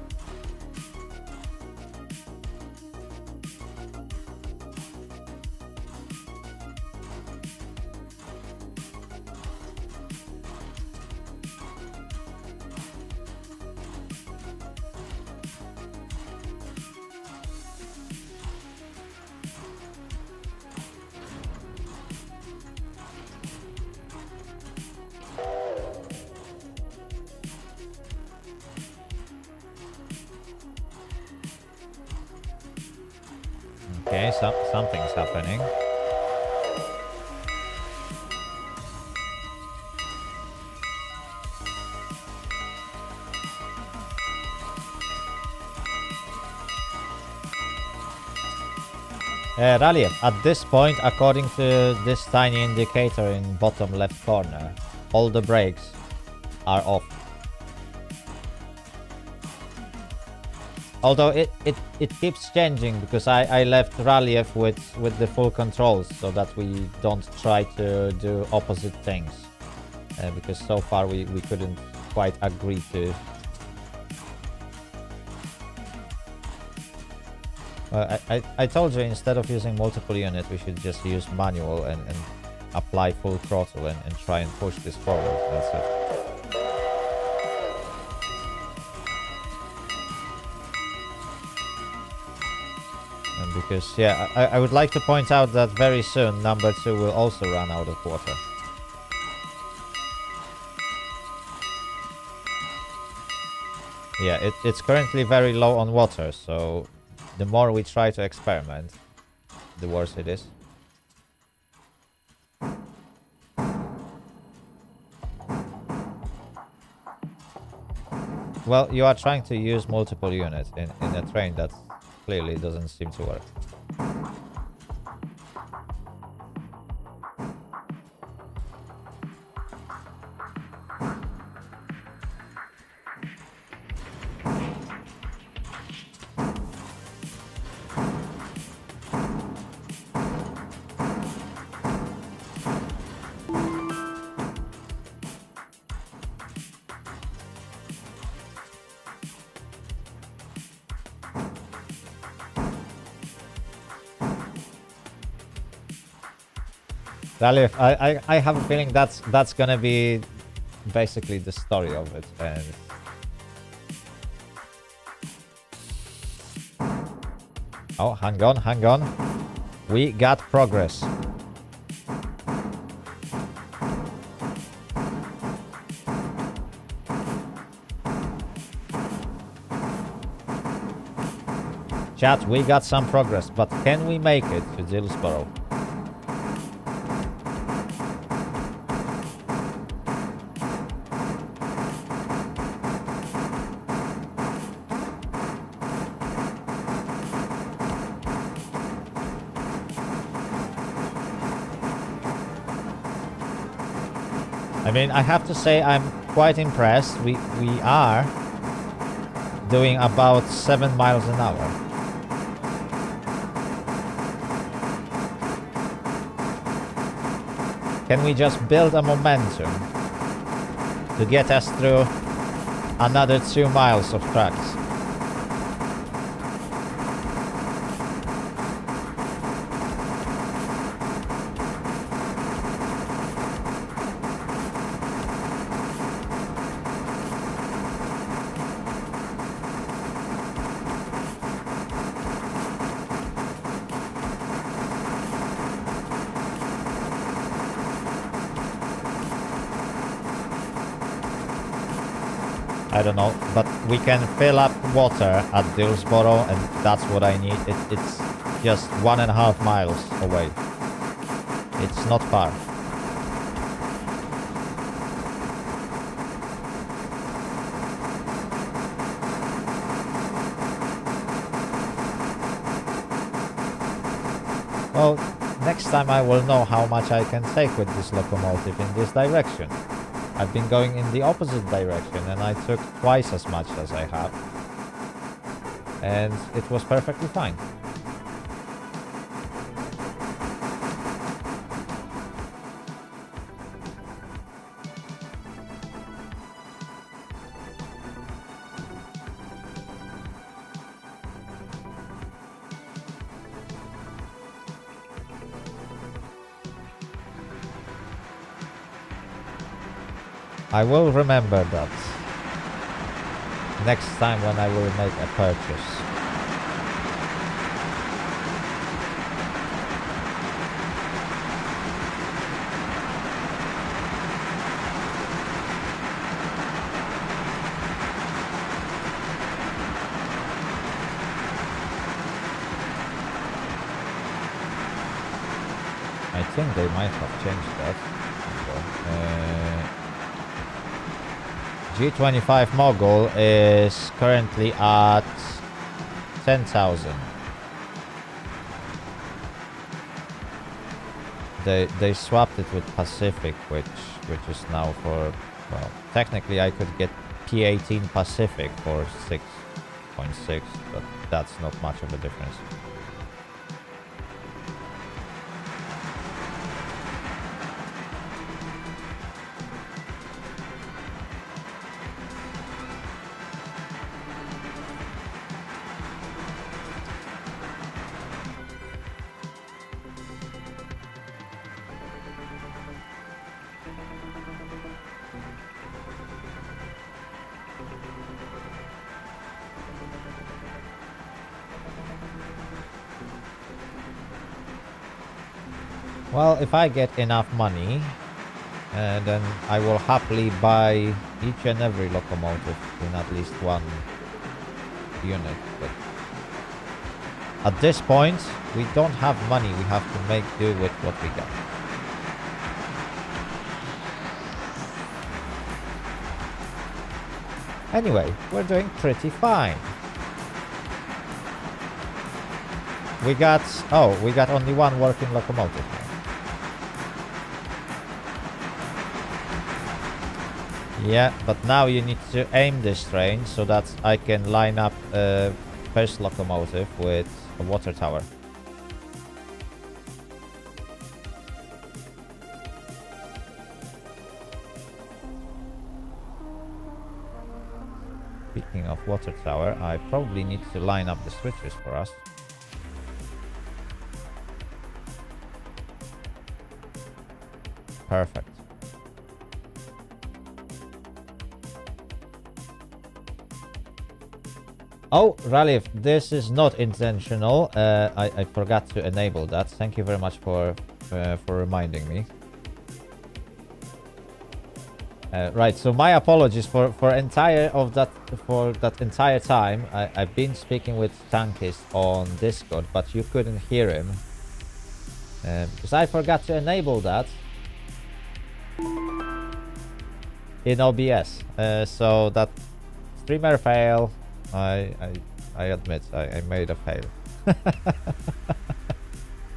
Okay, so something's happening. Uh, Raleigh, at this point, according to this tiny indicator in bottom left corner, all the brakes are off. Although it, it, it keeps changing, because I, I left Ralief with, with the full controls so that we don't try to do opposite things. Uh, because so far we, we couldn't quite agree to... Uh, I, I, I told you, instead of using multiple units, we should just use manual and, and apply full throttle and, and try and push this forward. That's it. Because, yeah, I, I would like to point out that very soon number two will also run out of water. Yeah, it, it's currently very low on water, so the more we try to experiment, the worse it is. Well, you are trying to use multiple units in, in a train that clearly doesn't seem to work. Ralief, I, I, I have a feeling that's that's gonna be basically the story of it, and oh, hang on, hang on. We got progress. Chat, we got some progress, but can we make it to Dillsborough? I mean, I have to say I'm quite impressed. We we are doing about seven miles an hour. Can we just build a momentum to get us through another two miles of tracks? I don't know, but we can fill up water at Dillsborough, and that's what I need. It, it's just one and a half miles away. It's not far. Well, next time I will know how much I can take with this locomotive in this direction. I've been going in the opposite direction and I took twice as much as I have, and it was perfectly fine. I will remember that next time when I will make a purchase. I think they might have changed that. Uh, G twenty-five Mogul is currently at ten thousand. They they swapped it with Pacific, which which is now for, well, technically I could get P eighteen Pacific for six point six, but that's not much of a difference. Well, if I get enough money, uh, then I will happily buy each and every locomotive in at least one unit. But at this point, we don't have money. We have to make do with what we got. Anyway, we're doing pretty fine. We got... oh, we got only one working locomotive. Yeah, but now you need to aim this train so that I can line up a first locomotive with a water tower. Speaking of water tower, I probably need to line up the switches for us. Perfect. Oh, Ralief, this is not intentional. Uh, I, I forgot to enable that. Thank you very much for uh, for reminding me. Uh, right, so my apologies for for entire of that for that entire time. I, I've been speaking with Tankist on Discord, but you couldn't hear him uh, because I forgot to enable that in O B S. Uh, so that streamer fail. I, I I admit I, I made a fail.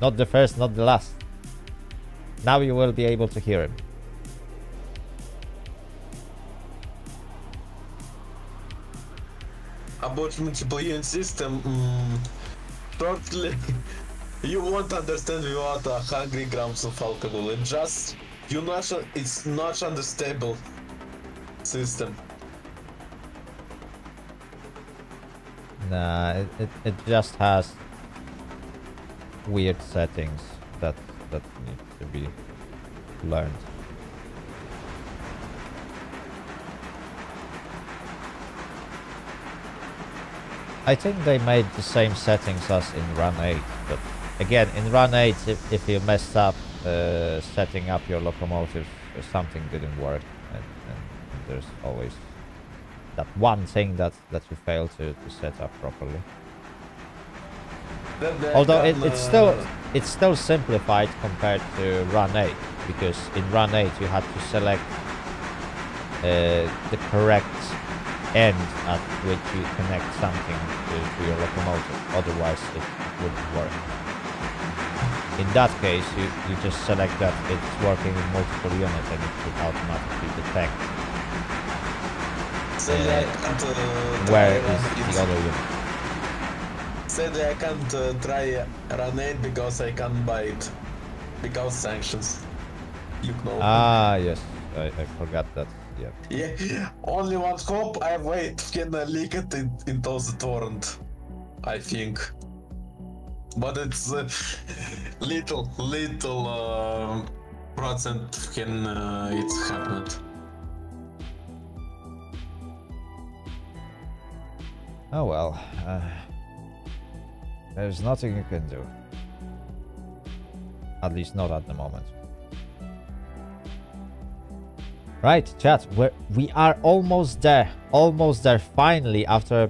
Not the first, not the last. Now you will be able to hear him. About multiplayer system, mm, shortly you won't understand without a hundred grams of alcohol. It just you not it's not understandable system. Nah, it, it, it just has weird settings that that need to be learned. I think they made the same settings as in Run eight, but again, in Run eight, if, if you messed up uh, setting up your locomotive, something didn't work, and, and there's always that one thing that that you fail to, to set up properly. Although it, it's still it's still simplified compared to Run eight, because in Run eight you had to select uh, the correct end at which you connect something to, to your locomotive, otherwise it, it wouldn't work. In that case you, you just select that it's working in multiple units and it should automatically detect Uh, uh, where is the other unit? Said I can't uh, try Run eight because I can't buy it. Because sanctions. You know. Ah, yes. I, I forgot that. Yeah. Yeah. Only one hope I wait. Can I leak it in, into the torrent? I think. But it's uh, little, little uh, percent can uh, it's happened. Oh well, uh, there's nothing you can do. At least not at the moment. Right, chat, we're, we are almost there. Almost there, finally, after...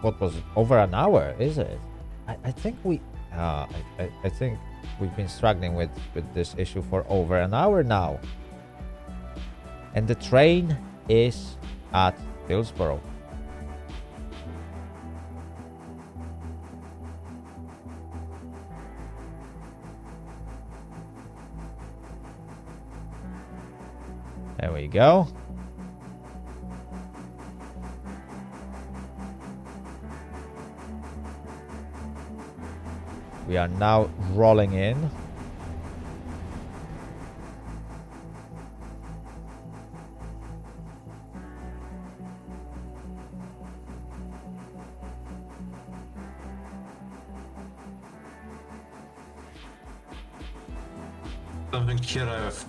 what was it? Over an hour, is it? I, I think we... Uh, I, I think we've been struggling with, with this issue for over an hour now. And the train is at Dillsborough. There we go. We are now rolling in. Something here I have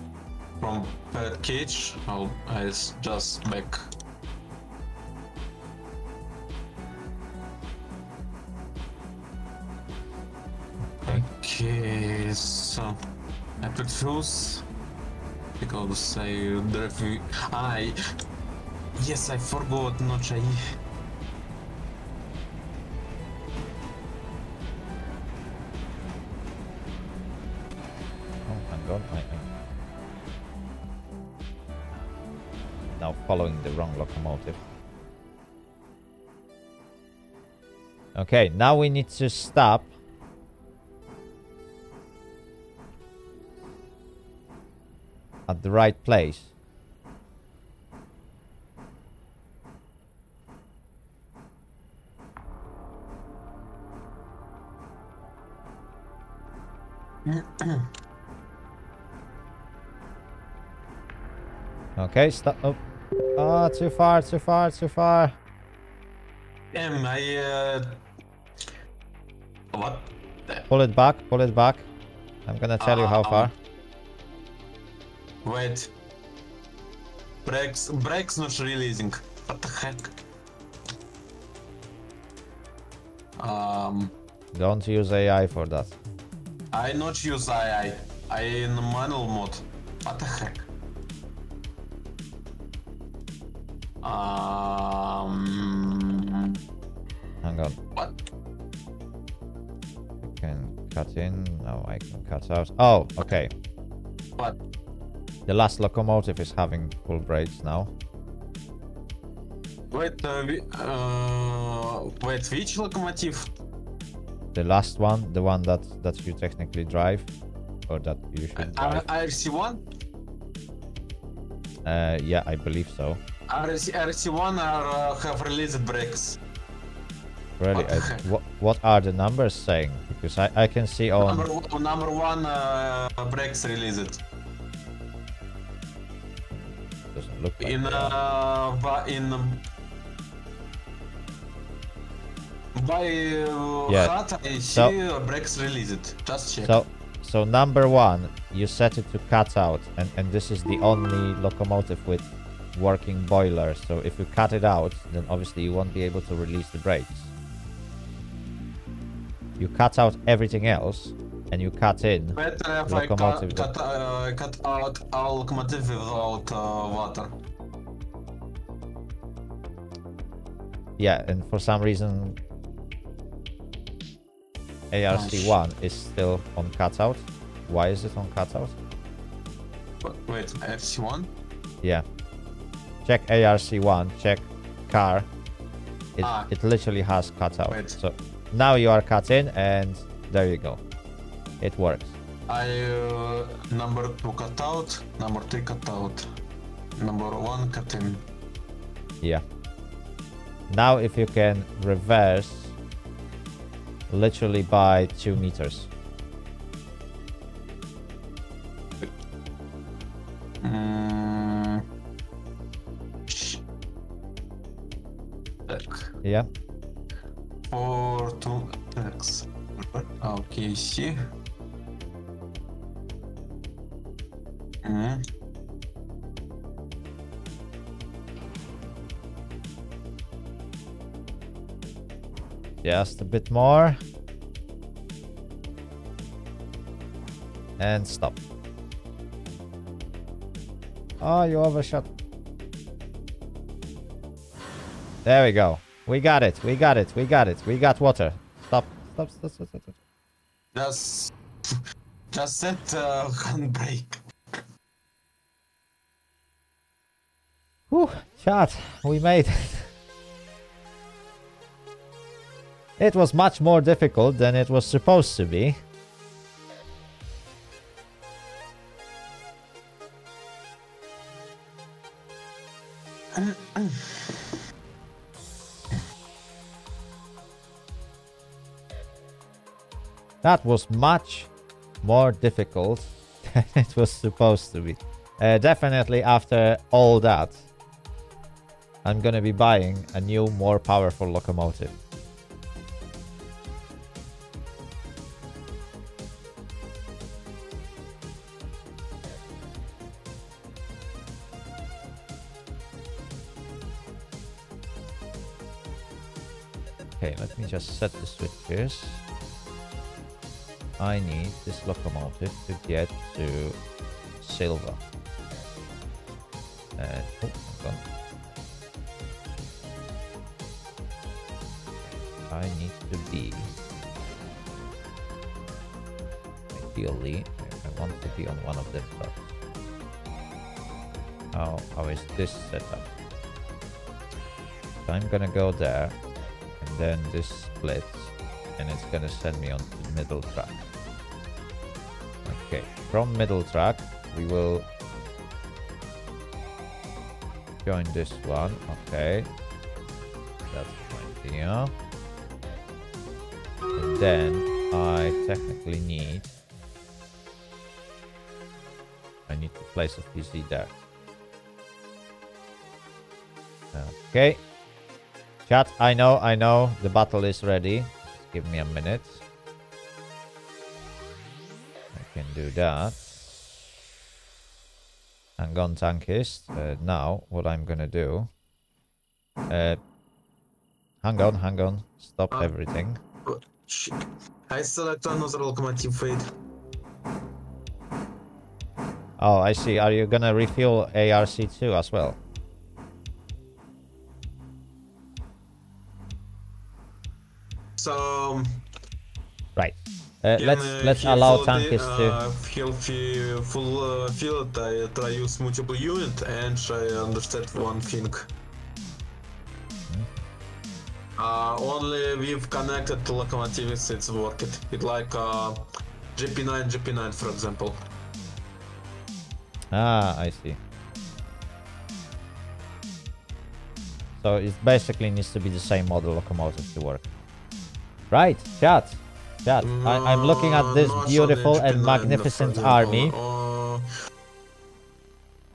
from that cage, I'll, I'll just back. Okay, so I put fuse because I drive. I yes, I forgot not I. Oh my god, I. now following the wrong locomotive. Okay, now we need to stop. At the right place. Okay, stop. Oh. Oh, too far, too far, too far. Damn, I, uh... What? Pull it back, pull it back. I'm gonna tell uh, you how um... far. Wait. Brakes, brakes not releasing. What the heck? Um... Don't use A I for that. I not use A I. I in manual mode. What the heck? Um... Hang on. What? I can cut in. No, I can cut out. Oh, okay. What? The last locomotive is having full brakes now. Wait, uh, we, uh, wait, which locomotive? The last one, the one that that you technically drive, or that you should drive. R C one. Uh, yeah, I believe so. R C one are uh, have released brakes. Really? What, I, what what are the numbers saying? Because I I can see on number one, number one uh, brakes released. Doesn't look like in uh, in by uh, yeah. Heart, I so, see brakes released. Just check. So, so number one, you set it to cut out, and and this is the only locomotive with working boiler. So if you cut it out, then obviously you won't be able to release the brakes. You cut out everything else, and you cut in better if I cut, cut, uh, cut out all locomotive without uh, water. Yeah, and for some reason A R C one is still on cutout. Why is it on cutout? Wait, A R C one? Yeah. Check A R C one, check car. It, ah. it literally has cutout. Wait. So now you are cut in, and there you go. It works. I uh, number two cut out, number three cut out, number one cut in. Yeah. Now if you can reverse literally by two meters. Mm. Yeah. Four two X. Okay, see. Mm. Just a bit more. And stop. Oh, you overshot. There we go. We got it. We got it. We got it. We got water. Stop. Stop. Stop. Stop. Stop. Stop. Just, just set uh, handbrake. Whew, chat. We made it. It was much more difficult than it was supposed to be. That was much more difficult than it was supposed to be. Uh, definitely after all that, I'm gonna be buying a new, more powerful locomotive. Okay, let me just set the switch gears. I need this locomotive to get to Silva. And oh, I'm gone. I need to be ideally. I want to be on one of them. How, how is this set up? So I'm gonna go there, and then this splits, and it's gonna send me on to the middle track. Okay, from middle track, we will join this one. Okay, that's my idea. And then I technically need... I need to place a P C there. Okay. Chat, I know, I know. The battle is ready. Just give me a minute. I can do that. And gone tankist. Uh, now, what I'm gonna do... Uh, hang on, hang on. Stop everything. Shit. I select another locomotive feed. Oh, I see. Are you gonna refuel A R C two as well? So right. Uh, let's uh, let's allow tankists uh, to healthy full uh, field. I try use multiple unit and I understand one thing. Uh, only we've connected to locomotives, it's working. It like uh, G P nine, G P nine, for example. Ah, I see. So it basically needs to be the same model locomotive to work. Right, chat, chat. No, I, I'm looking at this beautiful and magnificent army. Uh,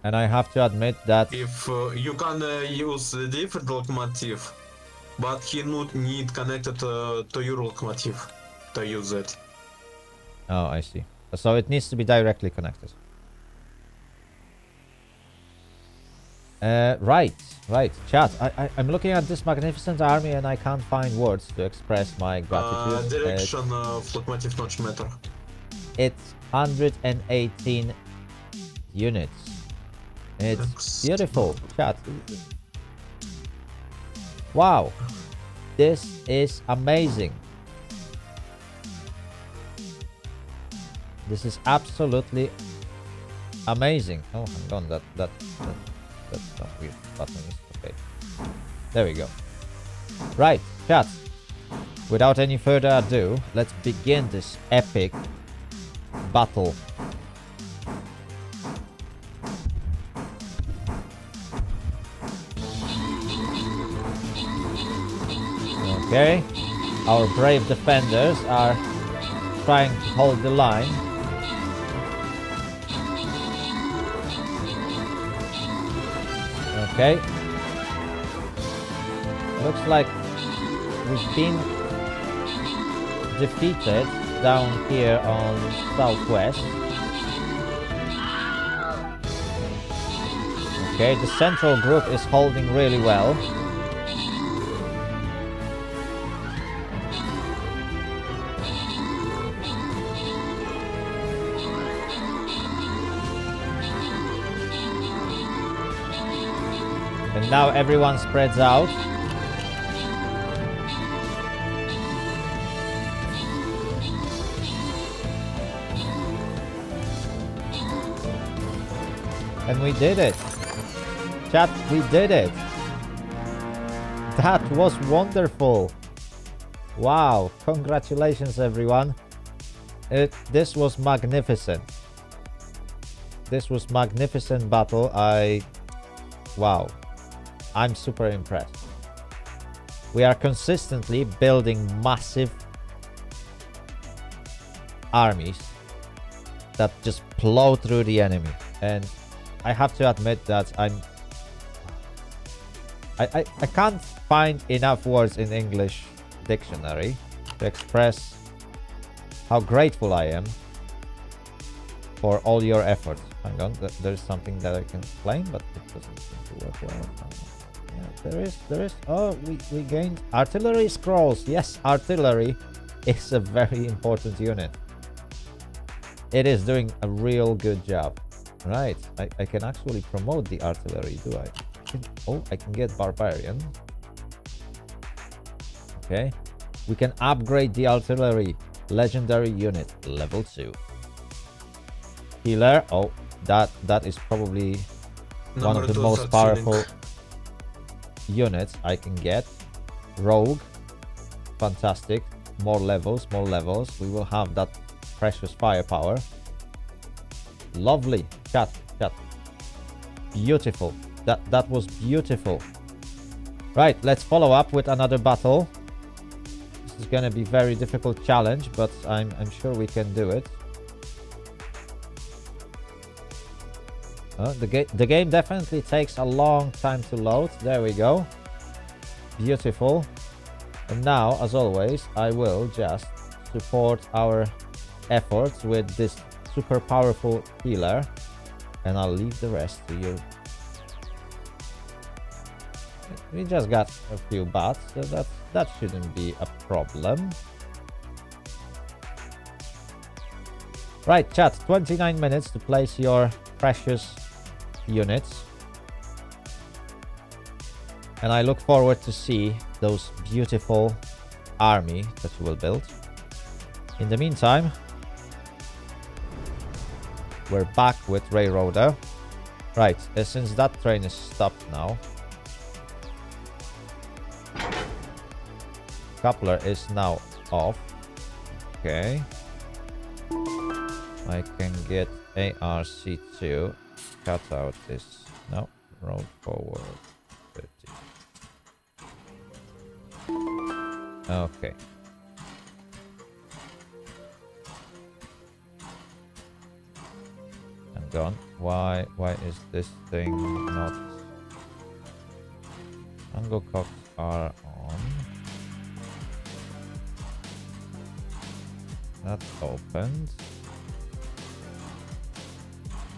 and I have to admit that... If uh, you can uh, use a different locomotive, but he not need connected uh, to your locomotive to use it. Oh, I see. So it needs to be directly connected. Uh, right, right. Chat, I, I, I'm looking at this magnificent army and I can't find words to express my gratitude. Uh, direction it's, of locomotive notch matter. It's one hundred eighteen units. It's Next. Beautiful, chat. Wow, this is amazing. This is absolutely amazing. Oh, hang on, that that, that that's not weird. Button is okay. There we go. Right, chat. Without any further ado, let's begin this epic battle. Okay, our brave defenders are trying to hold the line. Okay. Looks like we've been defeated down here on southwest. Okay, the central group is holding really well. Now everyone spreads out. And we did it. Chat, we did it. That was wonderful. Wow, congratulations everyone. It, this was magnificent. This was magnificent battle. I... Wow. I'm super impressed. We are consistently building massive armies that just plow through the enemy. And I have to admit that I'm... I, I, I can't find enough words in English dictionary to express how grateful I am for all your efforts. Hang on, there's something that I can explain, but it doesn't seem to work well. Yeah, there is, there is. Oh, we, we gained artillery scrolls. Yes, artillery is a very important unit. It is doing a real good job. Right, I, I can actually promote the artillery, do I? I can, oh, I can get barbarian. Okay, we can upgrade the artillery. Legendary unit, level two. Healer, oh, that, that is probably Number one of the most powerful units I can get. Rogue, fantastic. More levels, more levels. We will have that precious firepower. Lovely. Cut, cut. Beautiful. That, that was beautiful. Right, let's follow up with another battle. This is going to be a very difficult challenge, but I'm, I'm sure we can do it. Uh, the, ga the game definitely takes a long time to load. There we go. Beautiful. And now, as always, I will just support our efforts with this super powerful healer. And I'll leave the rest to you. We just got a few bats, so that, that shouldn't be a problem. Right, chat, twenty-nine minutes to place your precious units. And I look forward to see those beautiful army that you will build. In the meantime, we're back with Railroader. Right, uh, since that train is stopped now, coupler is now off. Okay. I can get A R C two. Cut out this. No, roll forward. Okay. I'm gone. Why? Why is this thing not? Angle cocks are on. That's opened.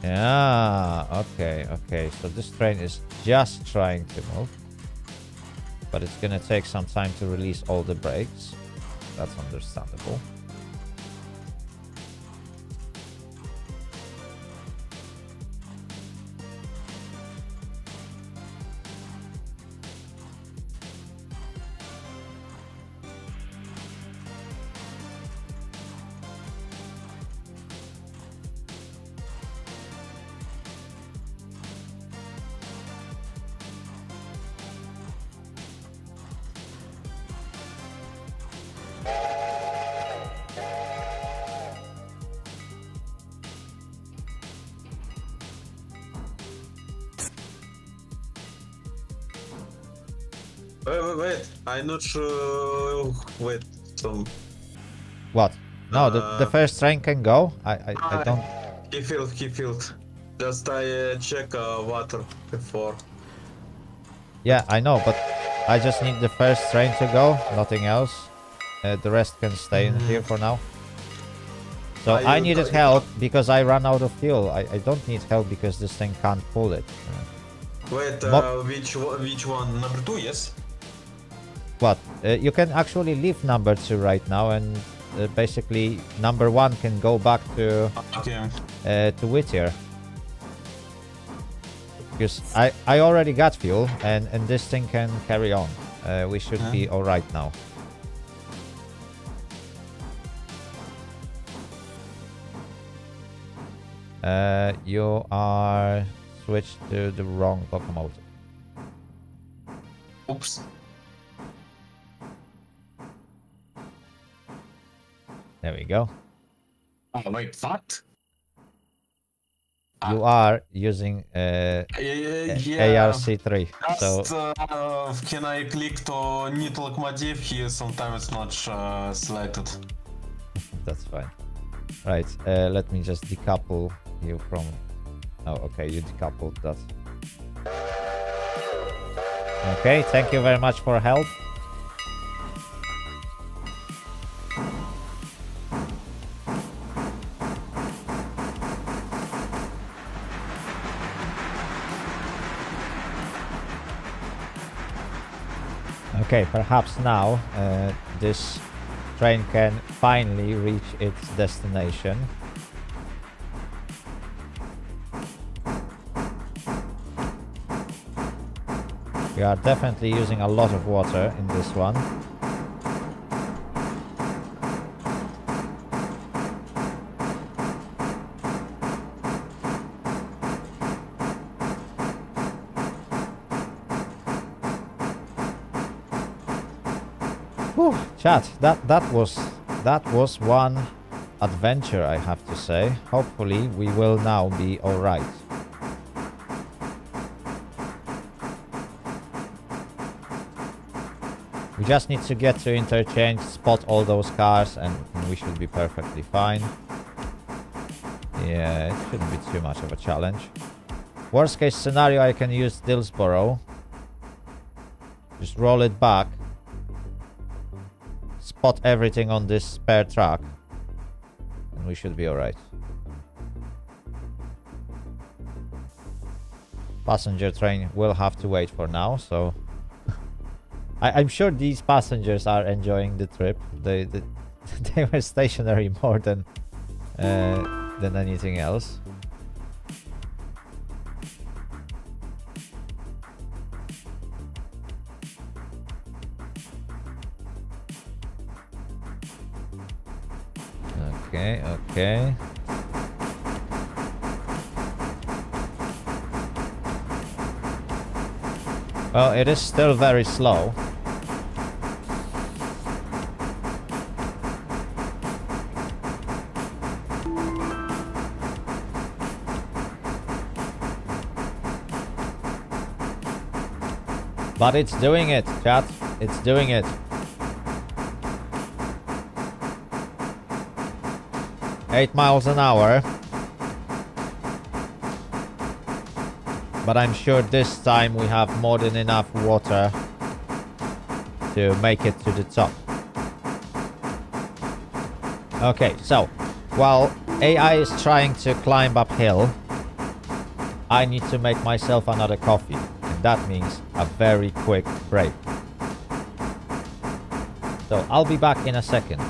Yeah. Okay. Okay. So this train is just trying to move. But it's gonna take some time to release all the brakes. That's understandable. I'm not sure. Wait, some. What? No, uh, the, the first train can go. I I, I don't. He filled. He filled. Just I uh, check uh, water before. Yeah, I know, but I just need the first train to go. Nothing else. Uh, the rest can stay in mm. here for now. So I, I needed I, help because I ran out of fuel. I I don't need help because this thing can't pull it. Wait, uh, which which one? Number two, yes. What? Uh, you can actually leave number two right now, and uh, basically number one can go back to okay. uh, to Whittier, because I I already got fuel, and and this thing can carry on. Uh, we should huh? be all right now. Uh, you are switched to the wrong locomotive. Oops. There we go. Oh, wait, what? You ah. are using uh, uh, yeah. A R C three. Just, so uh, can I click to need locomotive here? Sometimes it's not uh, selected. That's fine. Right, uh, let me just decouple you from... Oh, okay, you decoupled that. Okay, thank you very much for help. Okay, perhaps now uh, this train can finally reach its destination. We are definitely using a lot of water in this one. Whew, chat, that, that was that was one adventure, I have to say. Hopefully we will now be alright. We just need to get to interchange, spot all those cars, and we should be perfectly fine. Yeah, it shouldn't be too much of a challenge. Worst case scenario, I can use Dillsborough. Just roll it back. Spot everything on this spare track, and we should be alright. Passenger train will have to wait for now, so... I, I'm sure these passengers are enjoying the trip. They they, they were stationary more than, uh, than anything else. Okay, okay. Well, it is still very slow. But it's doing it, chat. It's doing it. Eight miles an hour. But I'm sure this time we have more than enough water to make it to the top. Okay, so while A I is trying to climb uphill, I need to make myself another coffee. And that means a very quick break. So I'll be back in a second.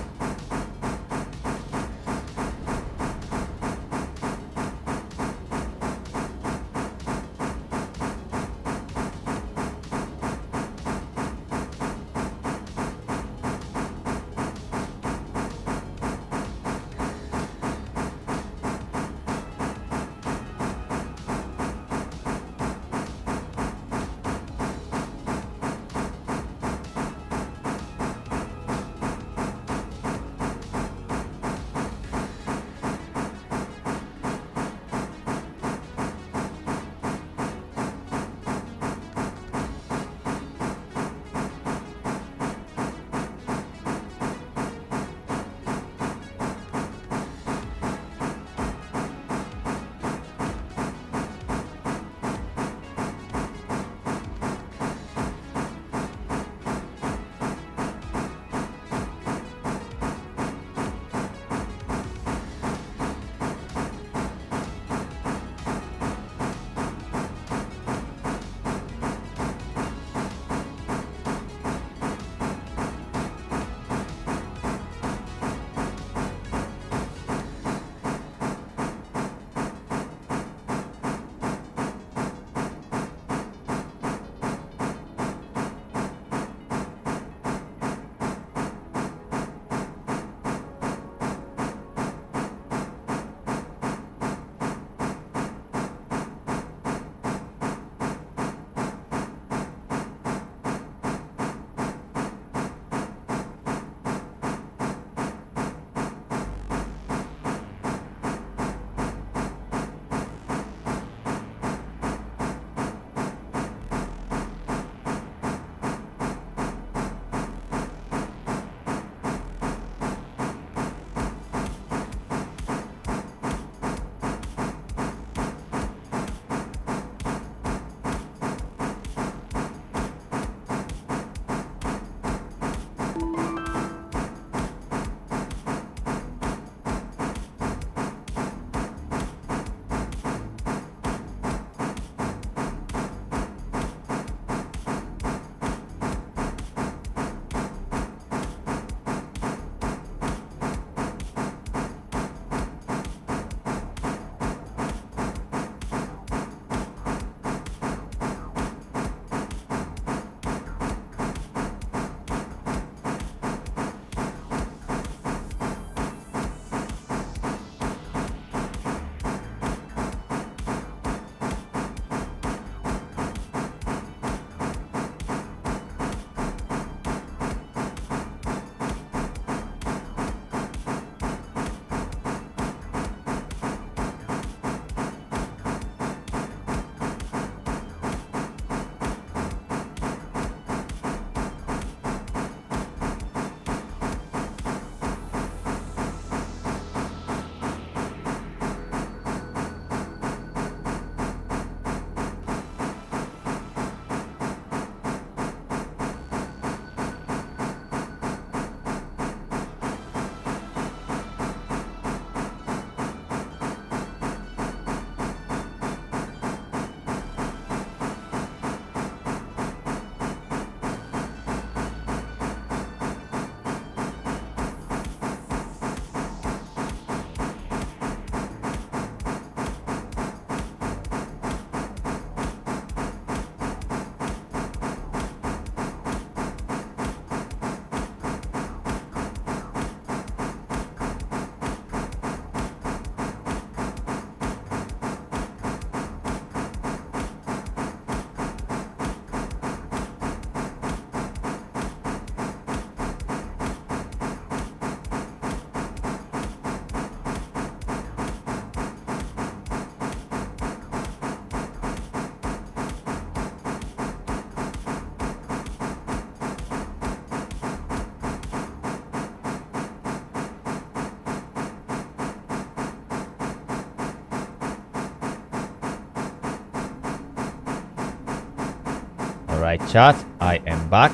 Alright chat, I am back.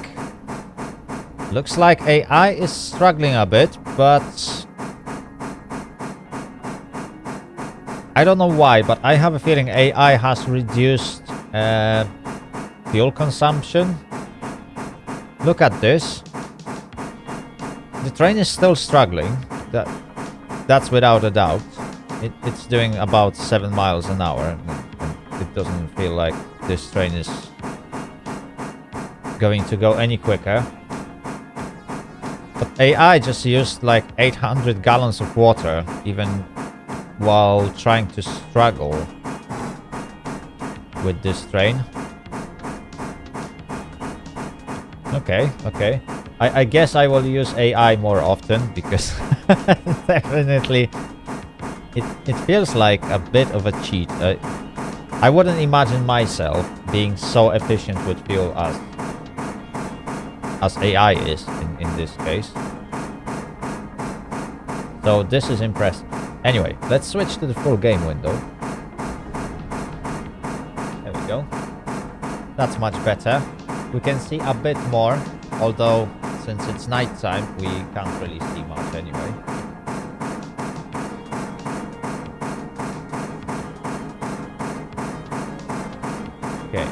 Looks like A I is struggling a bit, but I don't know why, but I have a feeling A I has reduced uh, fuel consumption. Look at this. The train is still struggling. That, that's without a doubt. It, it's doing about seven miles an hour. And it doesn't feel like this train is going to go any quicker. But A I just used like eight hundred gallons of water, even while trying to struggle with this train. Okay, okay. I, I guess I will use A I more often, because definitely it, it feels like a bit of a cheat. Uh, I wouldn't imagine myself being so efficient with fuel as, as A I is in, in this case. So this is impressive. Anyway, let's switch to the full game window. There we go. That's much better. We can see a bit more, although since it's night time, we can't really see much anyway. Okay.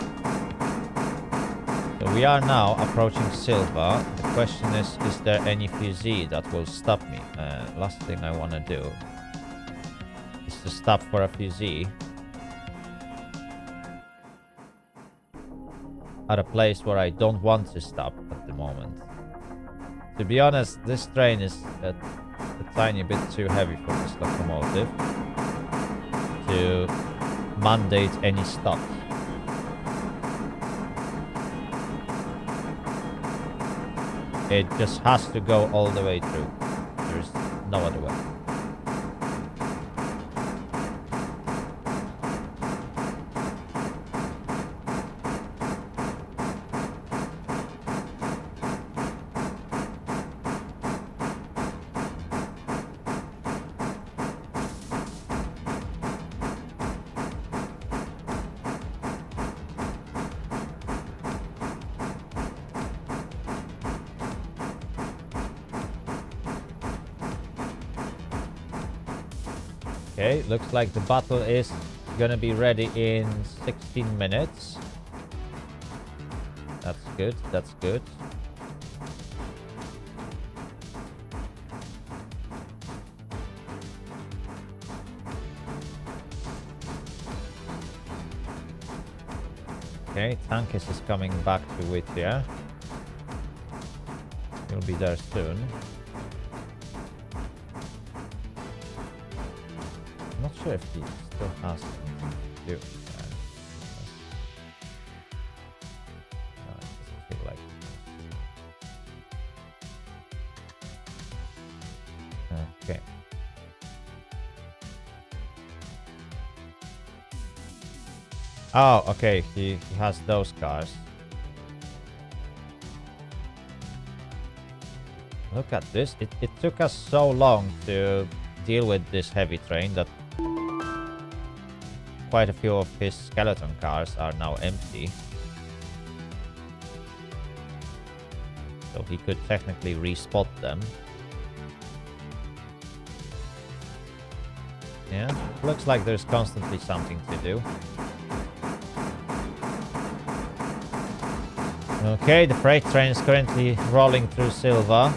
So we are now approaching Silva. The question is, is there any fusee that will stop me? Uh, last thing I want to do is to stop for a fusee at a place where I don't want to stop at the moment. To be honest, this train is a, a tiny bit too heavy for this locomotive to mandate any stop. It just has to go all the way through. There's no other way. Looks like the battle is gonna be ready in sixteen minutes. That's good, that's good. Okay, Tankis is coming back to Whittier. He'll be there soon. If he still has something to do. No, it doesn't feel like it. Okay. Oh, okay. He, he has those cars. Look at this. It, it took us so long to deal with this heavy train that quite a few of his skeleton cars are now empty. So he could technically respot them. Yeah, looks like there's constantly something to do. Okay, the freight train is currently rolling through Silva.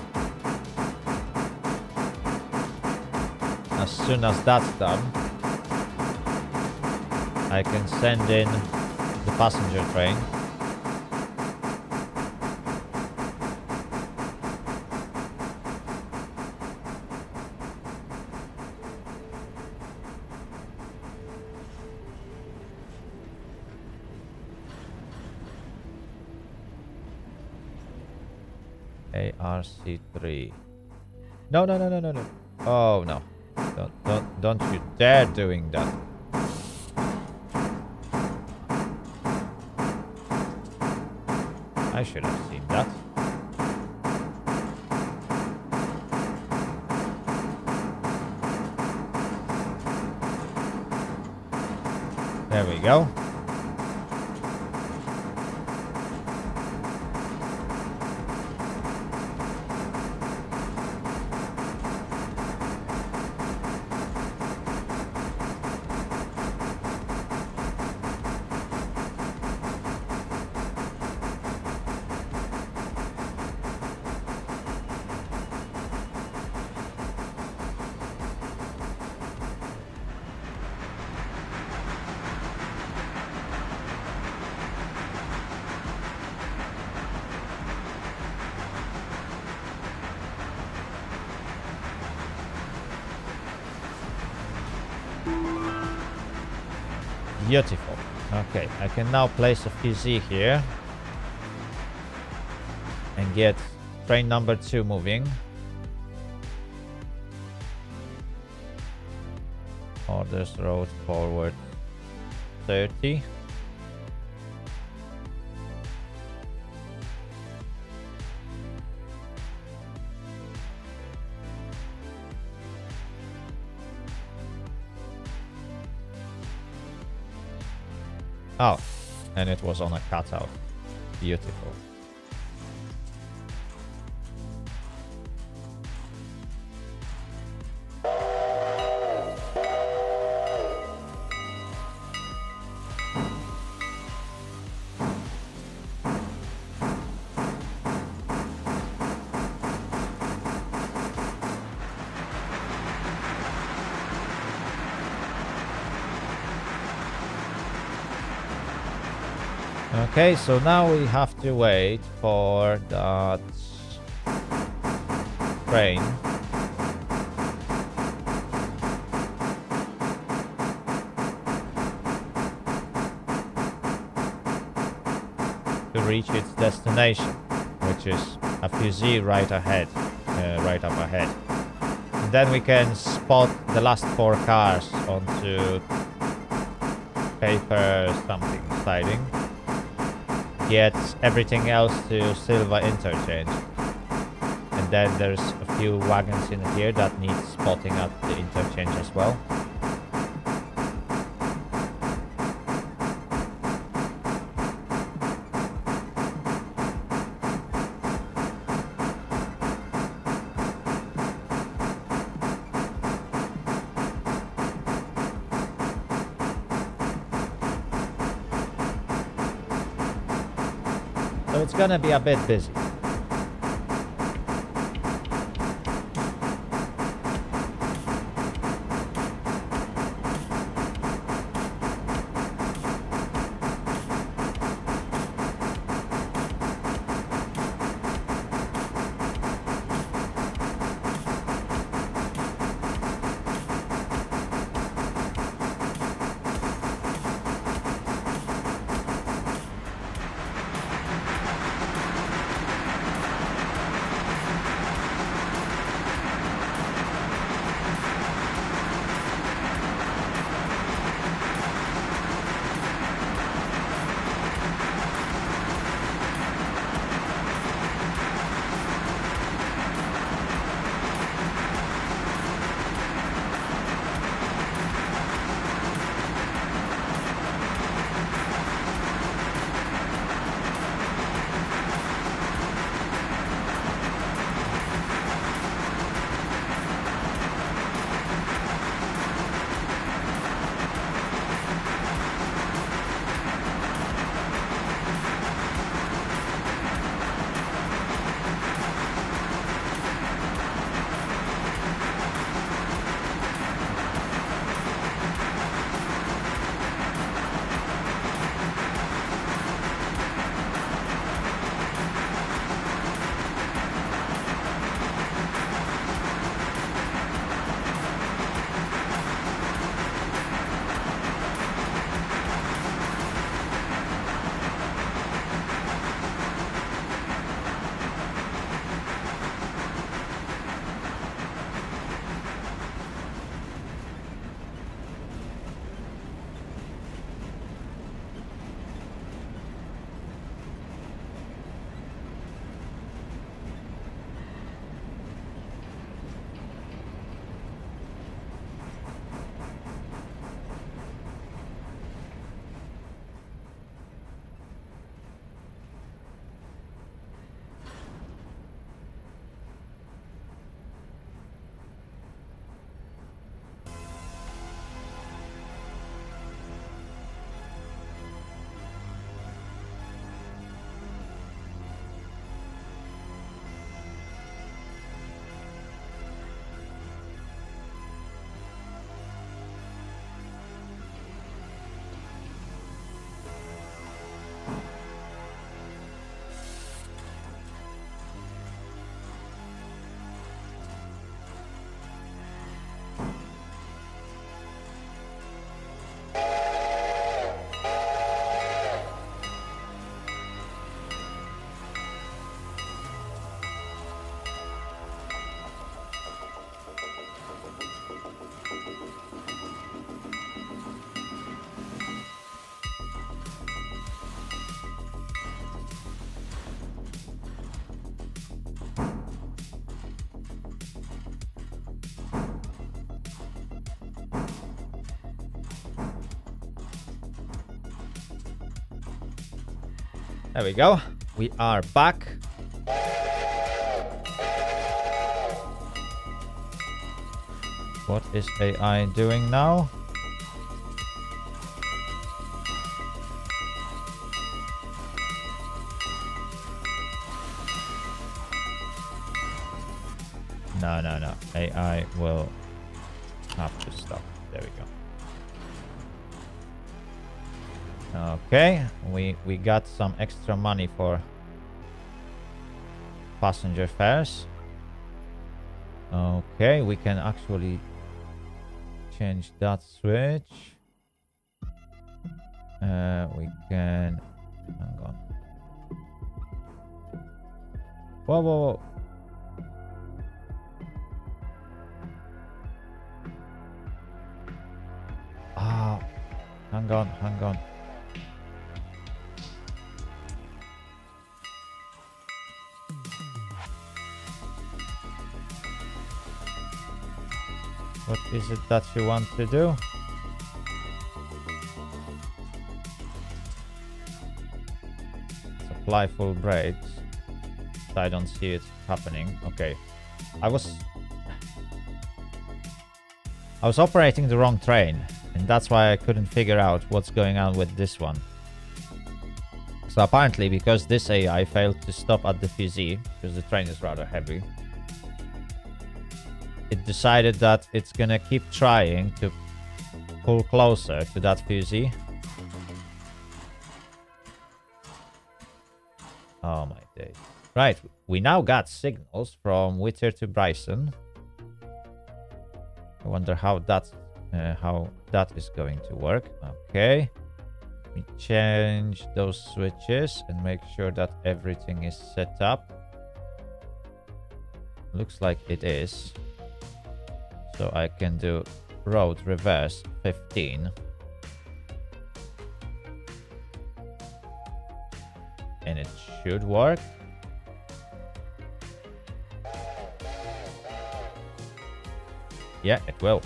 As soon as that's done, I can send in the passenger train. A R C three. No, no, no, no, no, no. Oh, no. Don't, don't, don't you dare doing that. I should have seen that. There we go. Beautiful. Okay, I can now place a P Z here and get train number two moving. Orders road forward thirty. Oh, and it was on a cutout. Beautiful. Okay, so now we have to wait for that train. To reach its destination, which is a P Z right ahead, uh, right up ahead. And then we can spot the last four cars onto paper something siding. Get everything else to Silva Interchange, and then there's a few wagons in here that need spotting at the interchange as well. Gonna be a bit busy. There we go. We are back. What is A I doing now? No, no, no. A I will have to stop. There we go. Okay, we we got some extra money for passenger fares. Okay, we can actually change that switch. Uh, we can. Hang on. Whoa, whoa, whoa. Ah, hang on, hang on. What is it that you want to do? Supply full brakes. I don't see it happening. Okay. I was... I was operating the wrong train. And that's why I couldn't figure out what's going on with this one. So apparently, because this A I failed to stop at the F Z, because the train is rather heavy, it decided that it's gonna keep trying to pull closer to that F Z. Oh my days. Right, we now got signals from Whittier to Bryson. I wonder how that's... Uh, how that is going to work. Okay, let me change those switches and make sure that everything is set up. Looks like it is, so I can do road reverse fifteen, and it should work. Yeah, it will.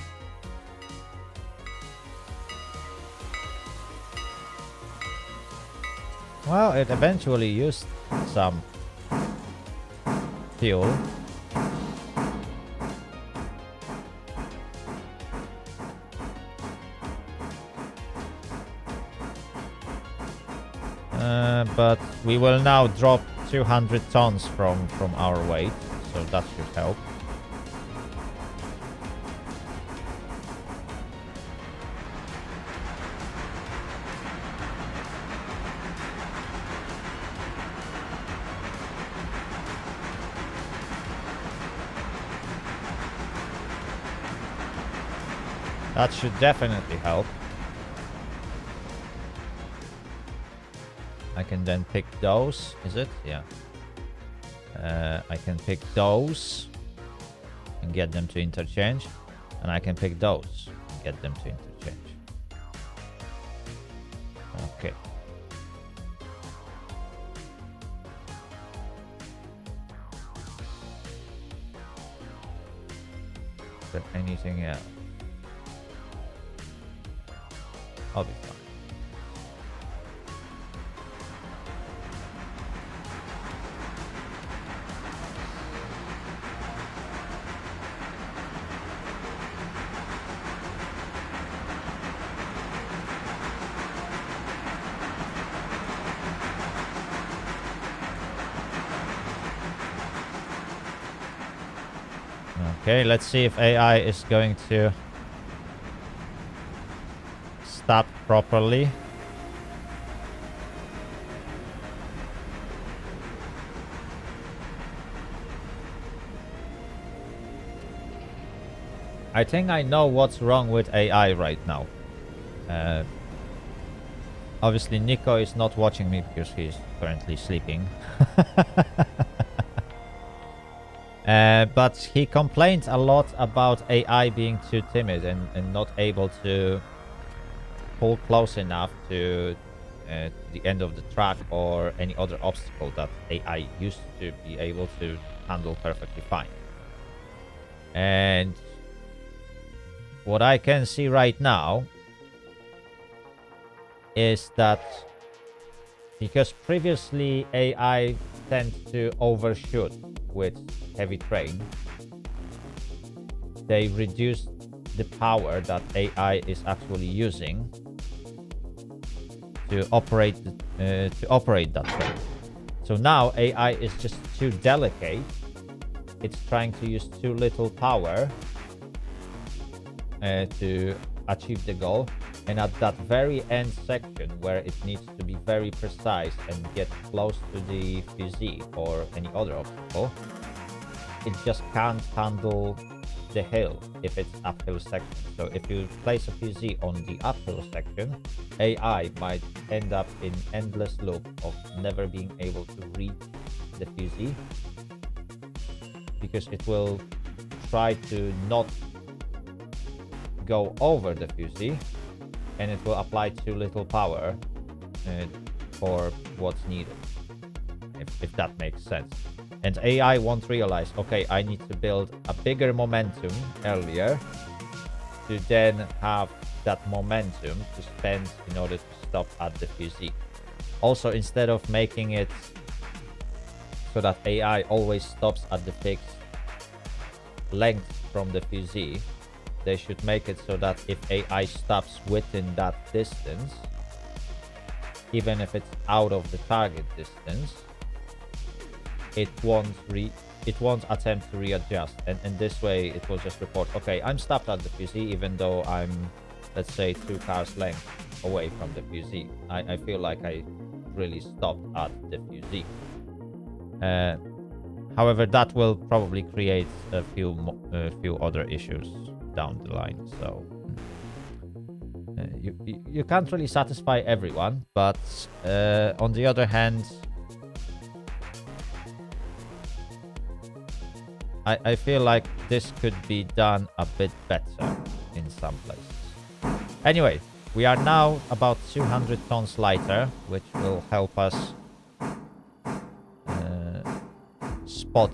Well, it eventually used some fuel. Uh, but we will now drop two hundred tons from, from our weight, so that should help. That should definitely help. I can then pick those, is it? Yeah. Uh, I can pick those and get them to interchange. And I can pick those and get them to interchange. Okay. Is there anything else? I'll be fine. Okay, let's see if A I is going to stop properly. I think I know what's wrong with A I right now. Uh, obviously Nico is not watching me because he's currently sleeping. Uh, but he complained a lot about A I being too timid and, and not able to pull close enough to uh, the end of the track or any other obstacle that A I used to be able to handle perfectly fine. And what I can see right now is that because previously A I tend to overshoot with heavy train. They reduced the power that A I is actually using to operate uh, to operate that train. So now A I is just too delicate. It's trying to use too little power uh, to achieve the goal. And at that very end section where it needs to be very precise and get close to the physique or any other obstacle, it just can't handle the hill if it's uphill section. So if you place a P Z on the uphill section, A I might end up in endless loop of never being able to reach the P Z, because it will try to not go over the P Z, and it will apply too little power uh, for what's needed, if, if that makes sense. And A I won't realize, okay, I need to build a bigger momentum earlier to then have that momentum to spend in order to stop at the P Z. Also, instead of making it so that A I always stops at the fixed length from the P Z, they should make it so that if A I stops within that distance, even if it's out of the target distance, it won't re it won't attempt to readjust, and in this way it will just report, okay, I'm stopped at the P Z even though I'm, let's say, two cars length away from the P Z. I, I feel like I really stopped at the P Z. Uh, however, that will probably create a few mo uh, few other issues down the line, so uh, you, you you can't really satisfy everyone, but uh, on the other hand, I, I feel like this could be done a bit better in some places. Anyway, we are now about two hundred tons lighter, which will help us uh, spot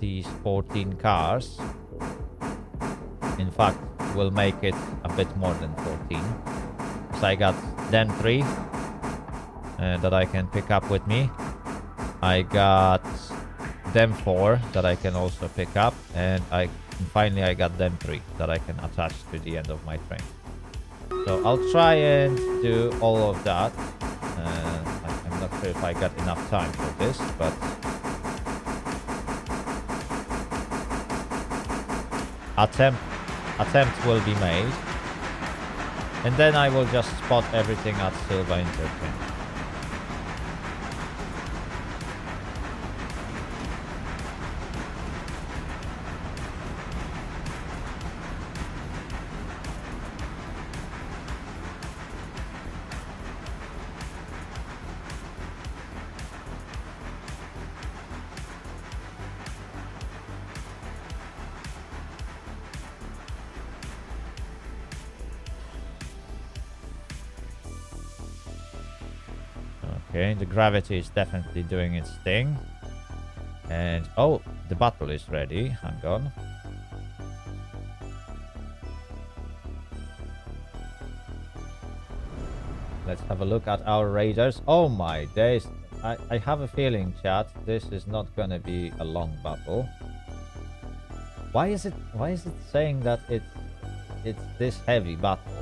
these fourteen cars. In fact, we'll make it a bit more than fourteen. So I got them three uh, that I can pick up with me. I got them four that I can also pick up, and I and finally I got them three that I can attach to the end of my train. So I'll try and do all of that. Uh, I'm not sure if I got enough time for this, but attempt attempt will be made, and then I will just spot everything at Silva Interchange. The gravity is definitely doing its thing, and oh, the battle is ready. Hang on. Let's have a look at our raiders. Oh my days. I, I have a feeling, chat, this is not gonna be a long battle. Why is it why is it saying that it's it's this heavy battle?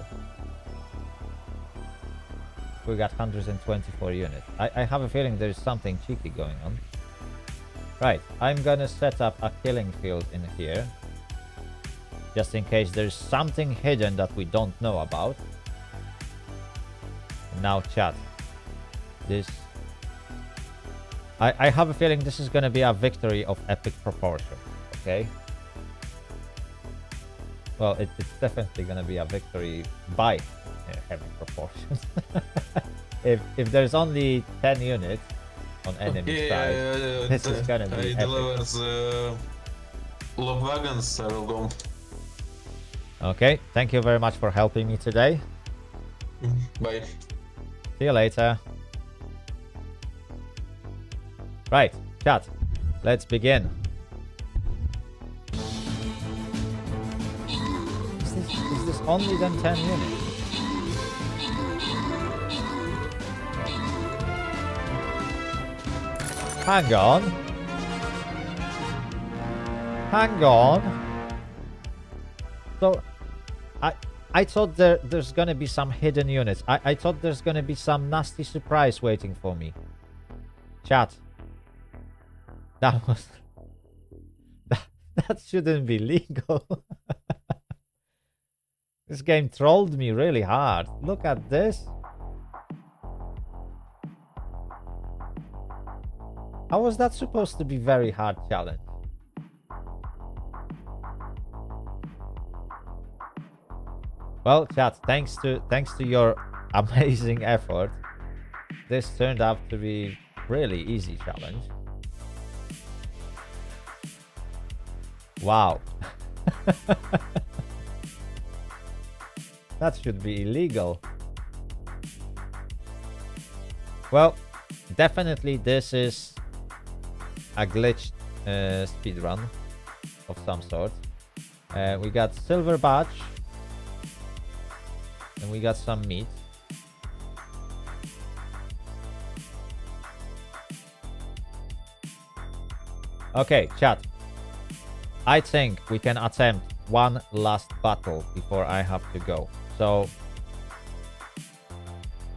We got one hundred twenty-four units. I, I have a feeling there's something cheeky going on. Right, I'm gonna set up a killing field in here, just in case there's something hidden that we don't know about. Now, chat, this... I, I have a feeling this is gonna be a victory of epic proportion, okay? Well, it, it's definitely gonna be a victory by heavy proportions. if if there's only ten units on enemy okay, side, uh, this is gonna I be deliver the log wagons. I will go. Okay, thank you very much for helping me today. Bye. See you later. Right, chat. Let's begin. Is this, is this only than ten units? Hang on. Hang on. So, I I thought there, there's going to be some hidden units. I, I thought there's going to be some nasty surprise waiting for me. Chat. That was... That, that shouldn't be legal. This game trolled me really hard. Look at this. How was that supposed to be very hard challenge? Well, chat, thanks to thanks to your amazing effort, this turned out to be really easy challenge. Wow. That should be illegal. Well, definitely this is a glitched uh, speedrun of some sort. Uh, we got silver badge. And we got some meat. Okay, chat. I think we can attempt one last battle before I have to go. So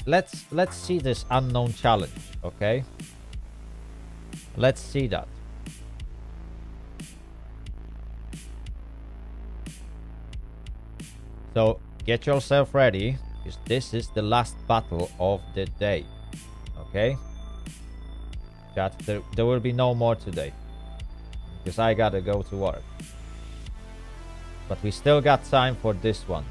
let's let's see this unknown challenge, okay? Let's see that. So get yourself ready, because this is the last battle of the day. Okay? Chat, there, there will be no more today, because I gotta go to work. But we still got time for this one.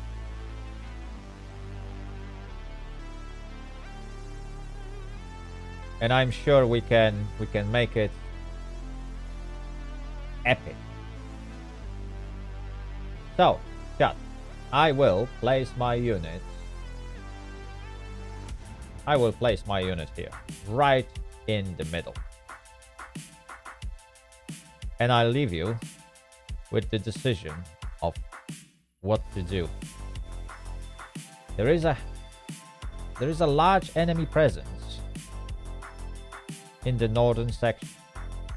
And I'm sure we can we can make it epic. So, chat, I will place my unit. I will place my unit here, right in the middle. And I'll leave you with the decision of what to do. There is a there is a large enemy presence in the northern section.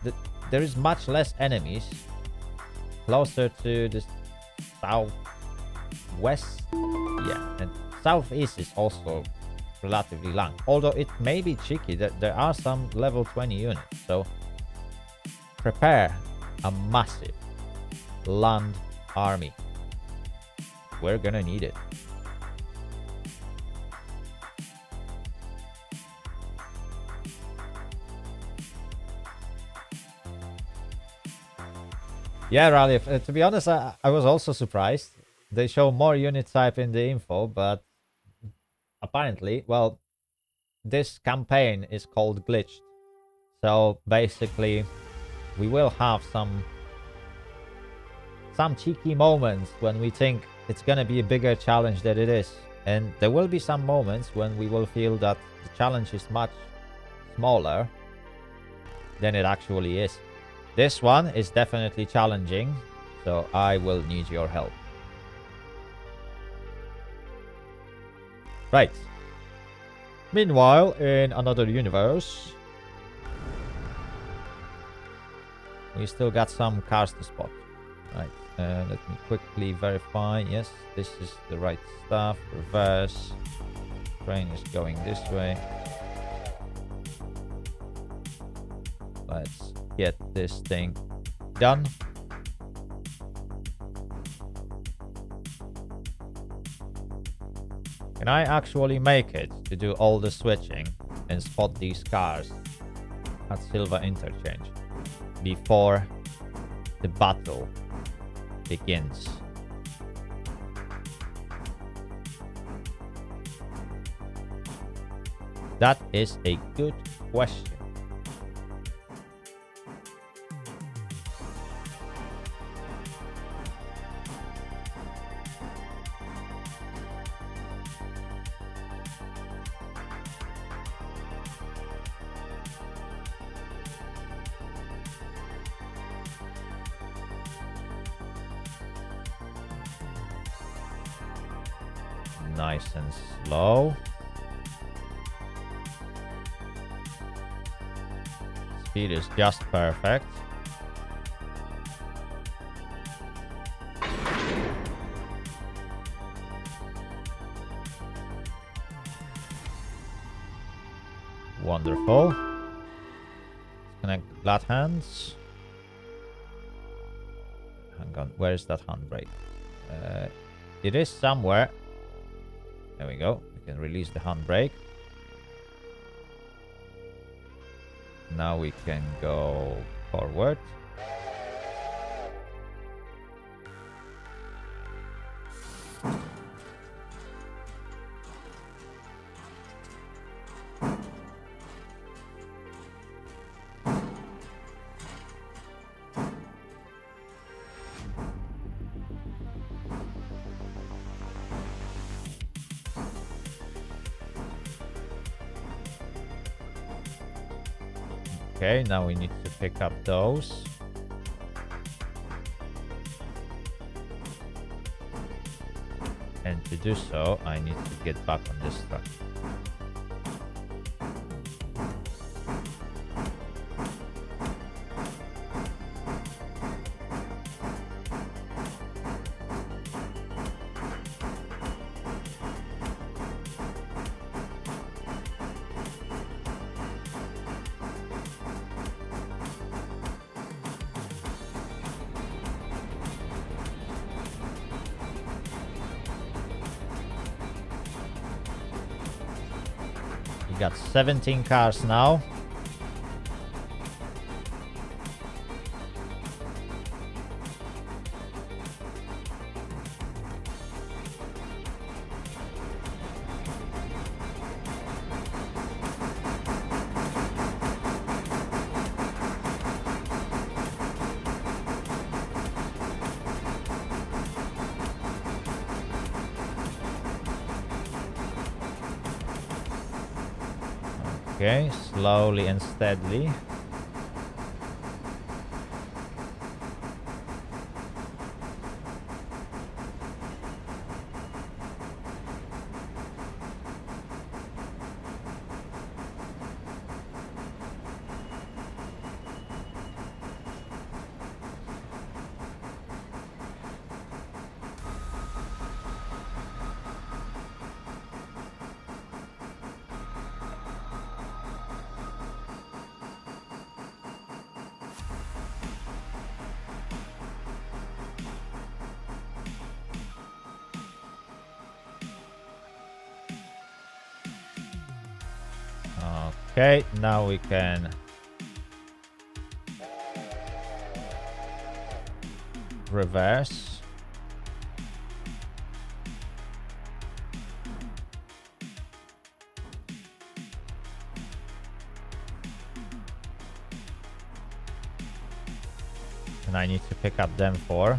The, there is much less enemies closer to the south. West, yeah, and southeast is also relatively long, although it may be cheeky that there are some level twenty units. So prepare a massive land army. We're gonna need it. Yeah, Raleigh, uh, to be honest, I, I was also surprised. They show more unit type in the info, but apparently, well, this campaign is called glitched. So basically, we will have some some cheeky moments when we think it's going to be a bigger challenge than it is. And there will be some moments when we will feel that the challenge is much smaller than it actually is. This one is definitely challenging, so I will need your help. Right. Meanwhile, in another universe, we still got some cars to spot. Right. Uh, let me quickly verify. Yes, this is the right stuff. Reverse. Train is going this way. Let's get this thing done. Can I actually make it to do all the switching and spot these cars at Silva Interchange before the battle begins? That is a good question. Nice and slow. speed is just perfect. Wonderful. Connect flat hands. Hang on, where is that handbrake? Uh, it is somewhere. There we go. We can release the handbrake. Now we can go forward. Okay, now we need to pick up those. And to do so, I need to get back on this truck. seventeen cars now. Okay, slowly and steadily. Okay, now we can reverse. And I need to pick up them four.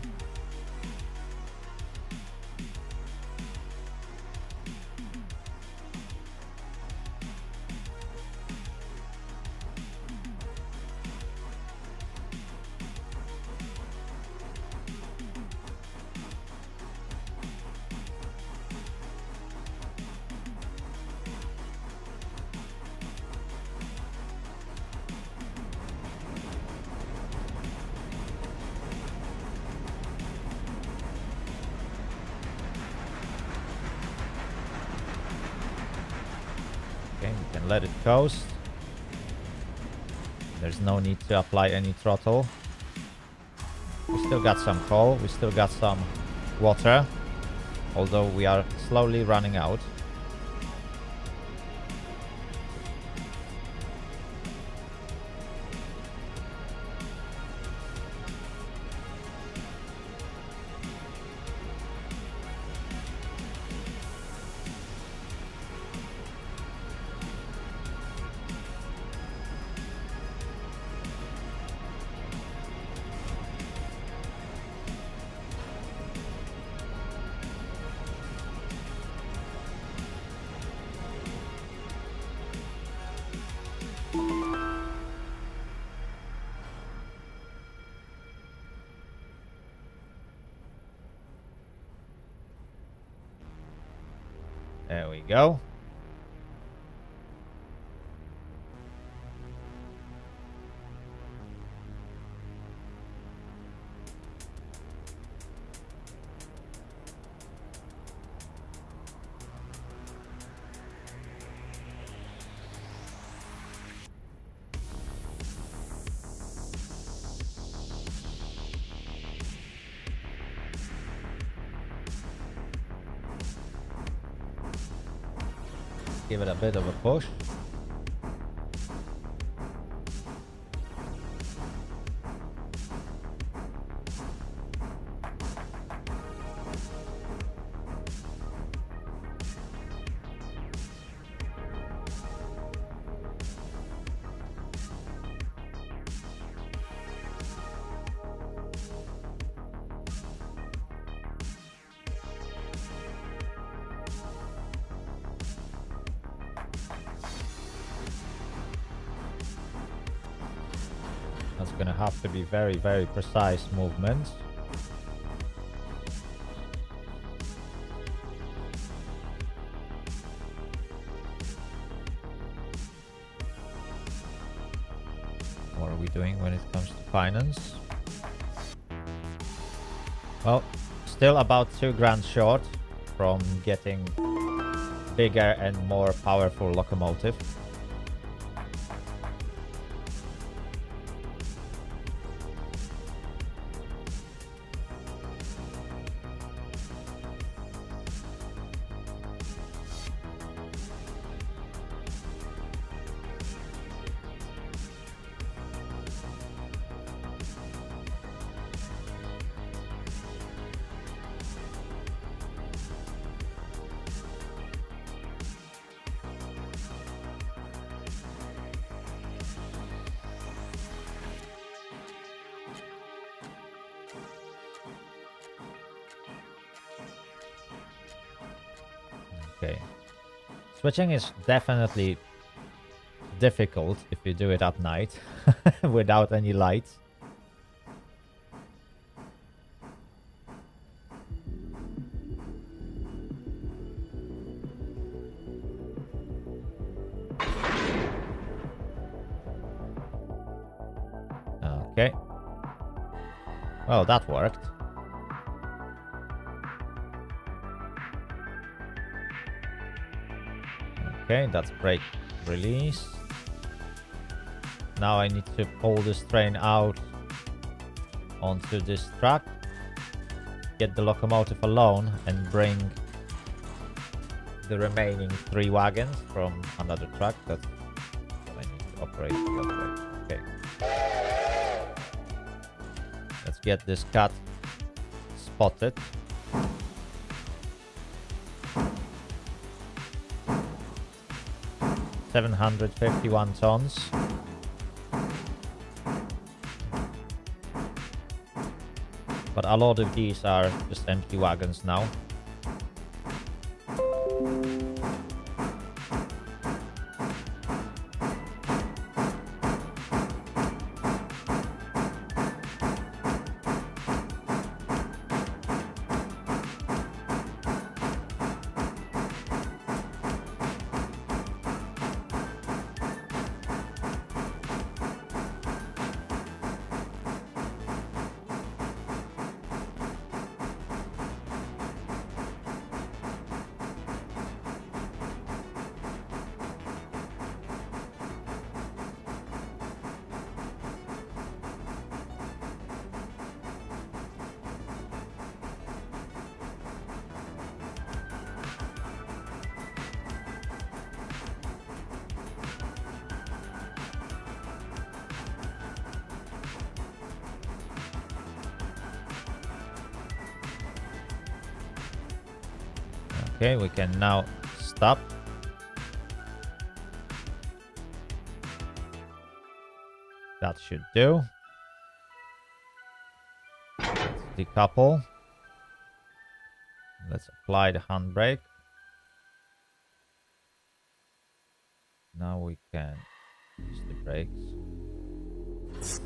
Let it coast. There's no need to apply any throttle. We still got some coal, we still got some water, although we are slowly running out. There we go. Give it a bit of a push. To be very, very precise movements. What are we doing when it comes to finance? Well, still about two grand short from getting bigger and more powerful locomotive. Switching is definitely difficult if you do it at night without any lights. Okay. Well, that worked. Okay, that's brake release. Now I need to pull this train out onto this track, get the locomotive alone, and bring the remaining three wagons from another track. That's what I need to operate that way. Okay. Let's get this cat spotted. seven hundred fifty-one tons. But a lot of these are just empty wagons now. Okay, we can now stop. That should do. Let's decouple. Let's apply the handbrake. Now we can use the brakes.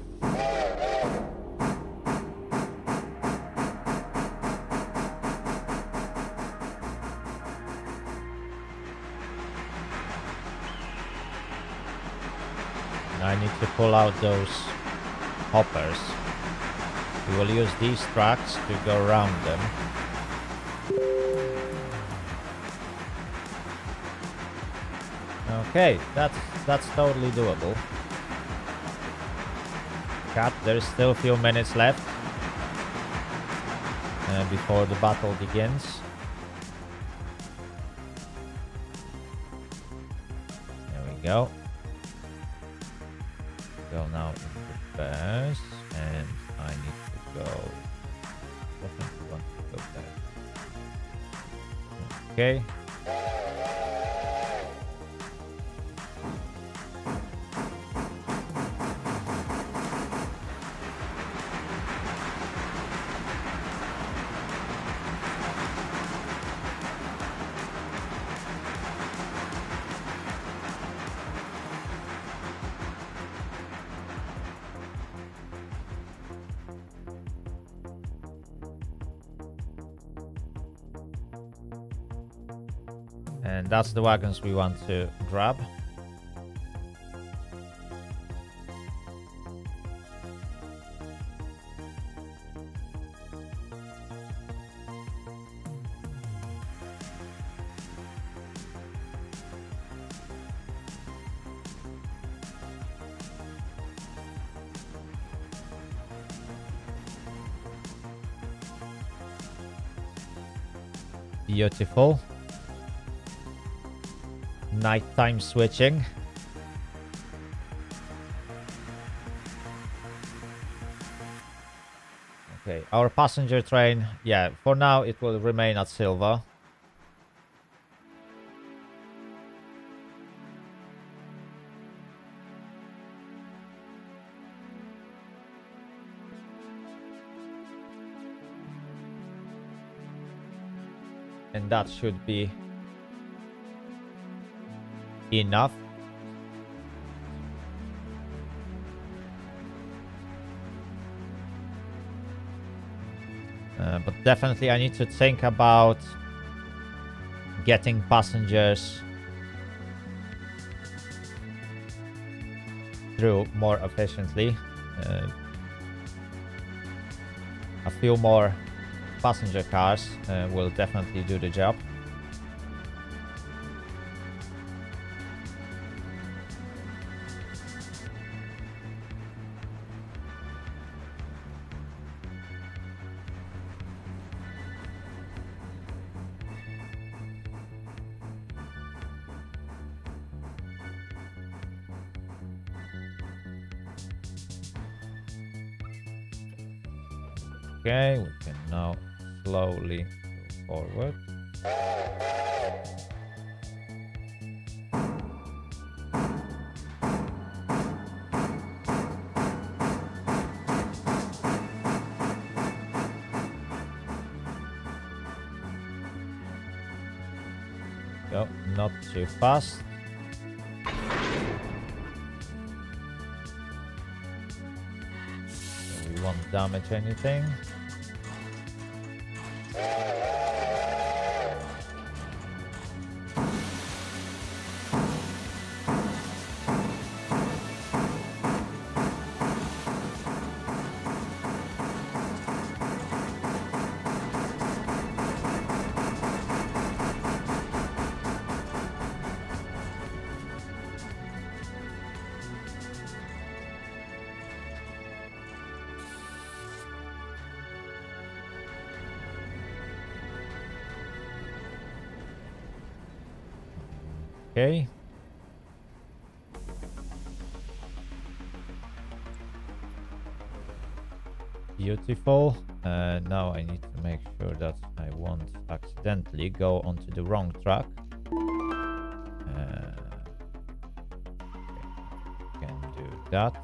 I need to pull out those hoppers. We will use these tracks to go around them. Okay, that's that's totally doable. Cut, there's still a few minutes left uh, before the battle begins. go. Go now into the first, and I need to go. I think we want to go there. Okay. That's the wagons we want to grab. Beautiful. Nighttime switching. Okay, our passenger train, yeah, for now it will remain at Silva. And that should be enough. Uh, but definitely I need to think about getting passengers through more efficiently. Uh, a few more passenger cars uh, will definitely do the job. Okay, we can now slowly go forward. Go, not too fast. So we won't damage anything. Okay. Beautiful. Uh, now I need to make sure that I won't accidentally go onto the wrong track. Uh, can do that.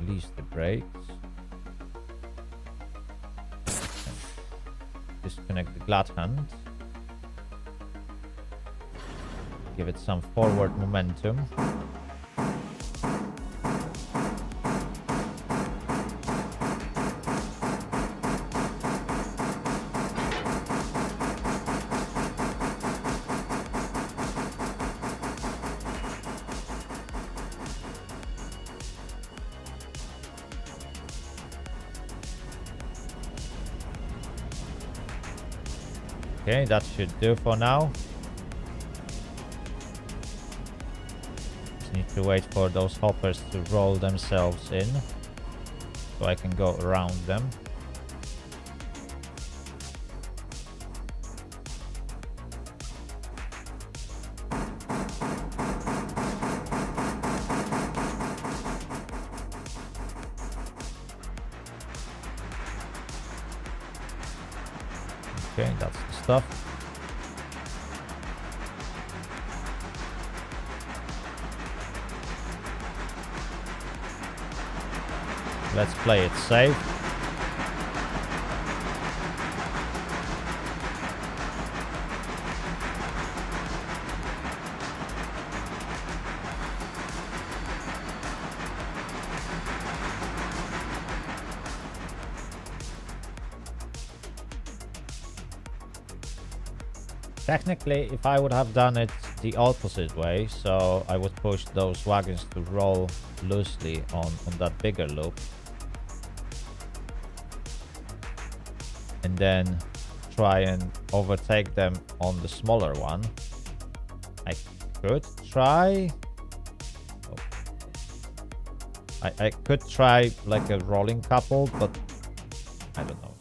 Release the brakes. Disconnect the glad hand. Give it some forward momentum. Okay, that should do for now. Just need to wait for those hoppers to roll themselves in, so I can go around them. Okay, that's the stuff. Let's play it safe. Technically, if I would have done it the opposite way, so I would push those wagons to roll loosely on, on that bigger loop, and then try and overtake them on the smaller one. I could try... Oh. I, I could try like a rolling couple, but I don't know.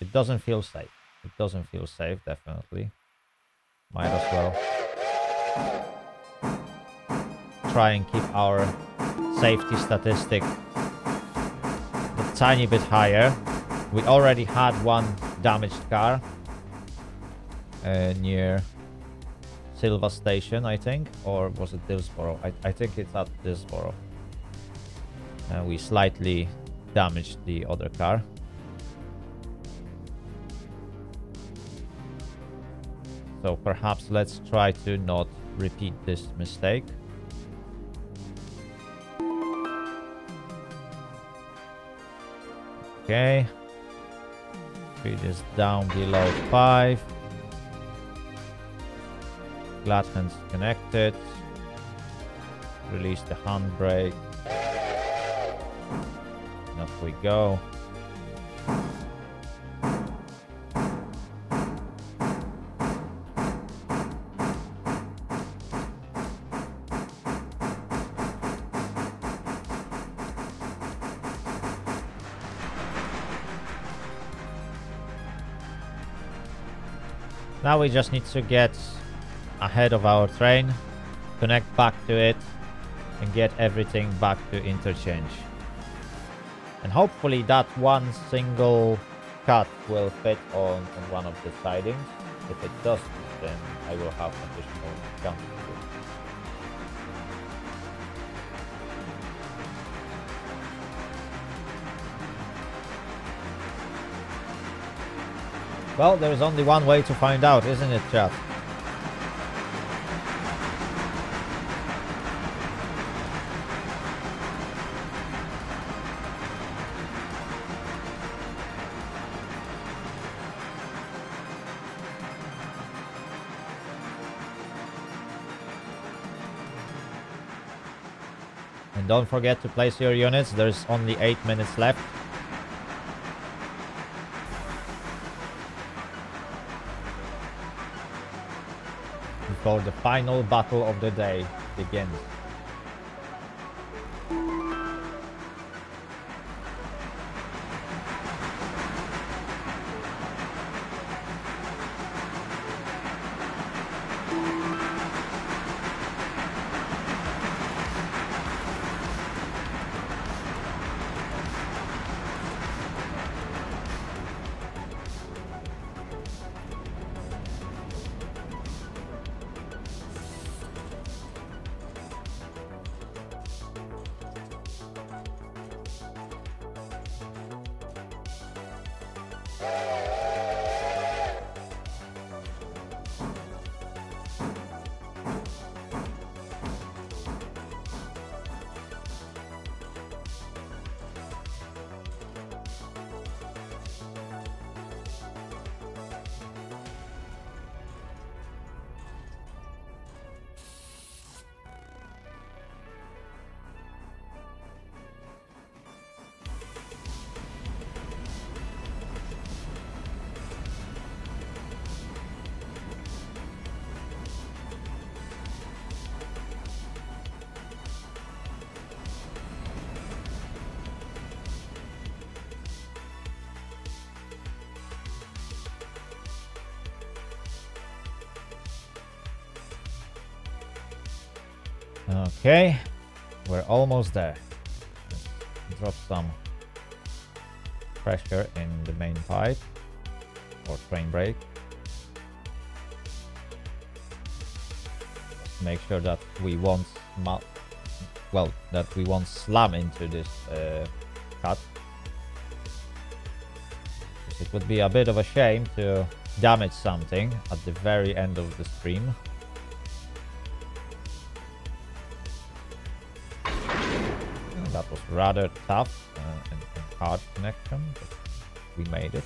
It doesn't feel safe. It doesn't feel safe, definitely. Might as well try and keep our safety statistic a tiny bit higher. We already had one damaged car uh, near Silva Station, I think, or was it Dillsborough? I, I think it's at Dillsborough. Uh, we slightly damaged the other car. So perhaps let's try to not repeat this mistake. Okay. Speed is down below five. Glad hand's connected. Release the handbrake. And off we go. Now we just need to get ahead of our train, connect back to it, and get everything back to interchange. And hopefully that one single cut will fit on, on one of the sidings. If it doesn't, then I will have additional jump to do. Well, there is only one way to find out, isn't it, chat? And don't forget to place your units, there's only eight minutes left. Before the final battle of the day begins. Okay, we're almost there. Let's drop some pressure in the main pipe, for train brake. Make sure that we won't well that we won't slam into this uh, cut. It would be a bit of a shame to damage something at the very end of the stream. That was rather tough uh, and, and hard connection, but we made it.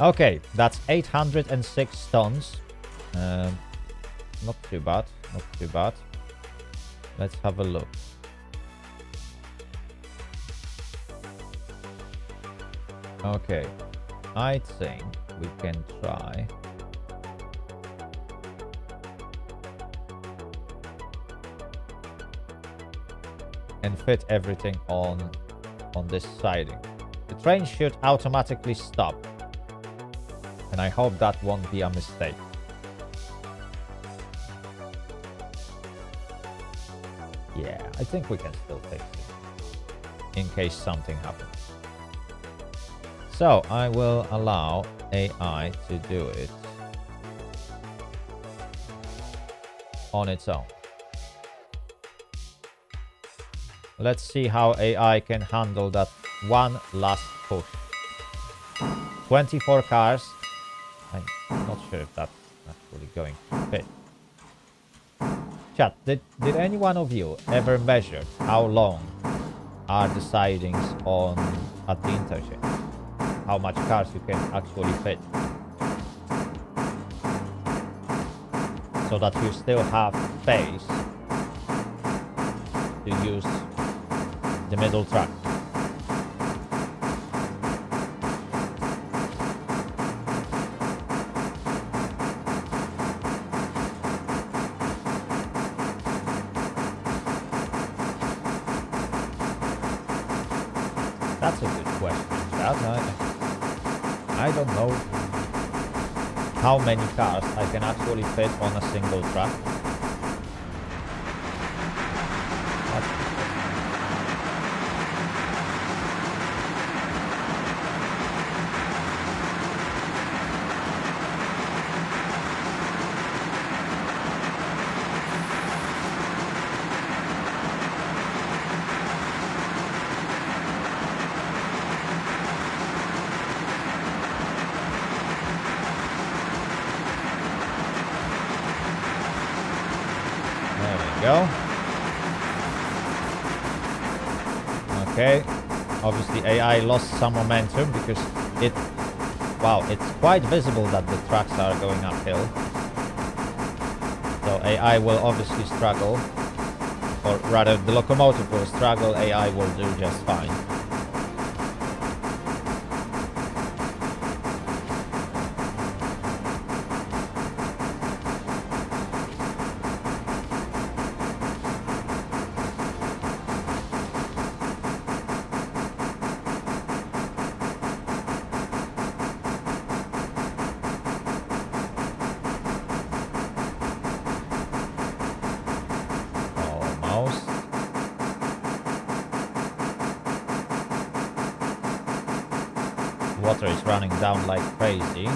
Okay, that's eight hundred six tons. Um, not too bad, not too bad. Let's have a look. Okay, I think we can try. And fit everything on on this siding. The train should automatically stop. And I hope that won't be a mistake. Yeah, I think we can still fix it in case something happens. So I will allow A I to do it on its own. Let's see how A I can handle that one last push. twenty-four cars. I'm not sure if that's actually going to fit. Chat, did, did any one of you ever measure how long are the sidings on at the interchange? How much cars you can actually fit? So that you still have space to use the middle track. That's a good question. That I, I don't know how many cars I can actually fit on a single track. Obviously A I lost some momentum because it, wow, it's quite visible that the tracks are going uphill. So A I will obviously struggle, or rather the locomotive will struggle, A I will do just fine. Down like crazy.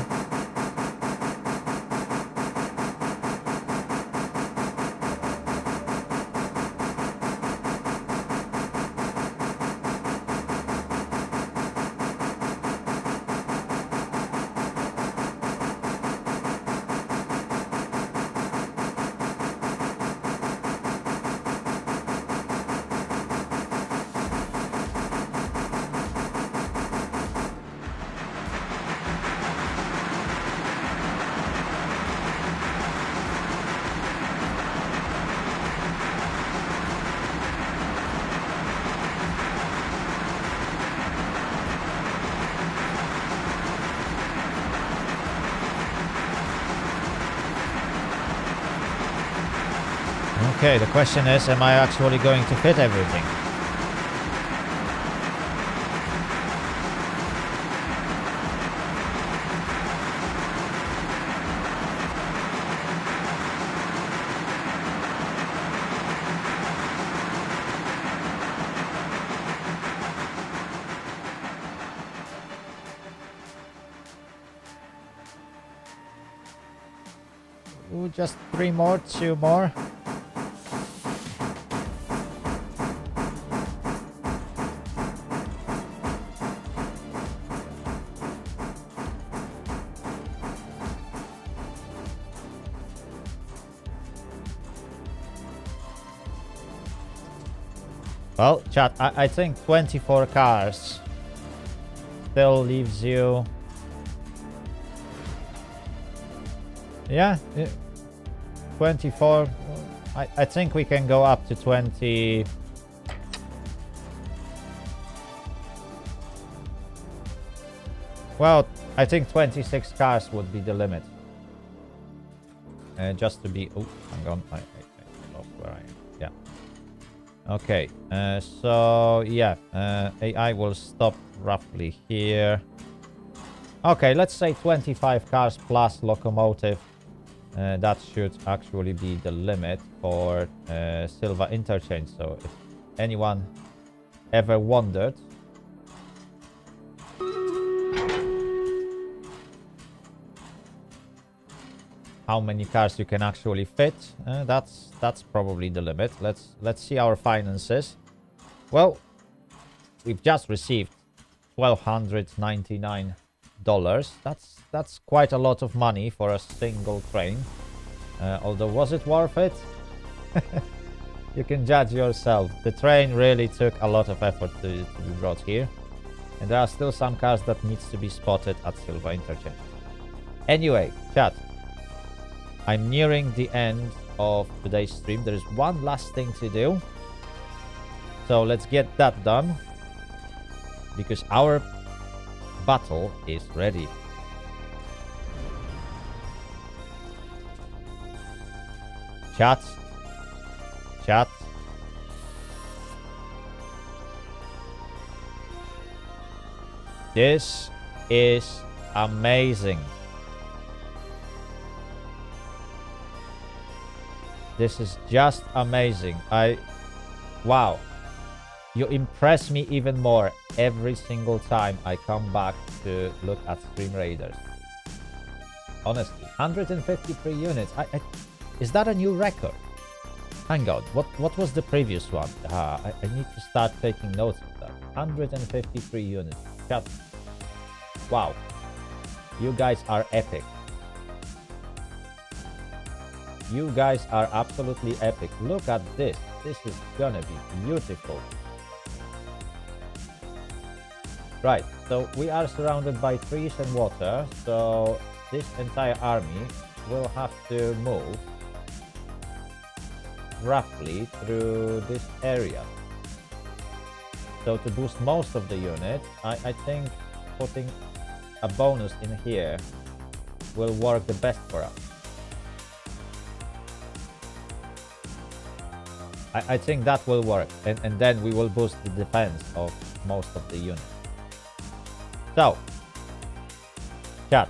Okay, the question is, am I actually going to fit everything? Ooh, just three more, two more. Well, chat, I, I think twenty-four cars still leaves you... Yeah, twenty-four. I, I think we can go up to twenty... Well, I think twenty-six cars would be the limit. Uh, just to be... Oh, I'm gone. I, I, I lost where I am. Okay, uh, so yeah, uh, A I will stop roughly here. Okay, let's say twenty-five cars plus locomotive. Uh, that should actually be the limit for uh, Silva Interchange. So if anyone ever wondered... how many cars you can actually fit? Uh, that's that's probably the limit. Let's let's see our finances. Well, we've just received twelve hundred ninety-nine dollars. That's that's quite a lot of money for a single train. Uh, although, was it worth it? You can judge yourself. The train really took a lot of effort to, to be brought here, and there are still some cars that needs to be spotted at Silva Interchange. Anyway, chat. I'm nearing the end of today's stream. There is one last thing to do. So let's get that done. Because our battle is ready. Chat. Chat. This is amazing. This is just amazing. I... Wow. You impress me even more every single time I come back to look at Stream Raiders. Honestly, one hundred fifty-three units. I, I, is that a new record? Hang on. What, what was the previous one? Ah, I, I need to start taking notes of that. one hundred fifty-three units. Just, wow. You guys are epic. You guys are absolutely epic. Look at this. This is gonna be beautiful. Right, so we are surrounded by trees and water, so this entire army will have to move roughly through this area. So to boost most of the units, I, I think putting a bonus in here will work the best for us. I think that will work, and, and then we will boost the defense of most of the units. So, chat,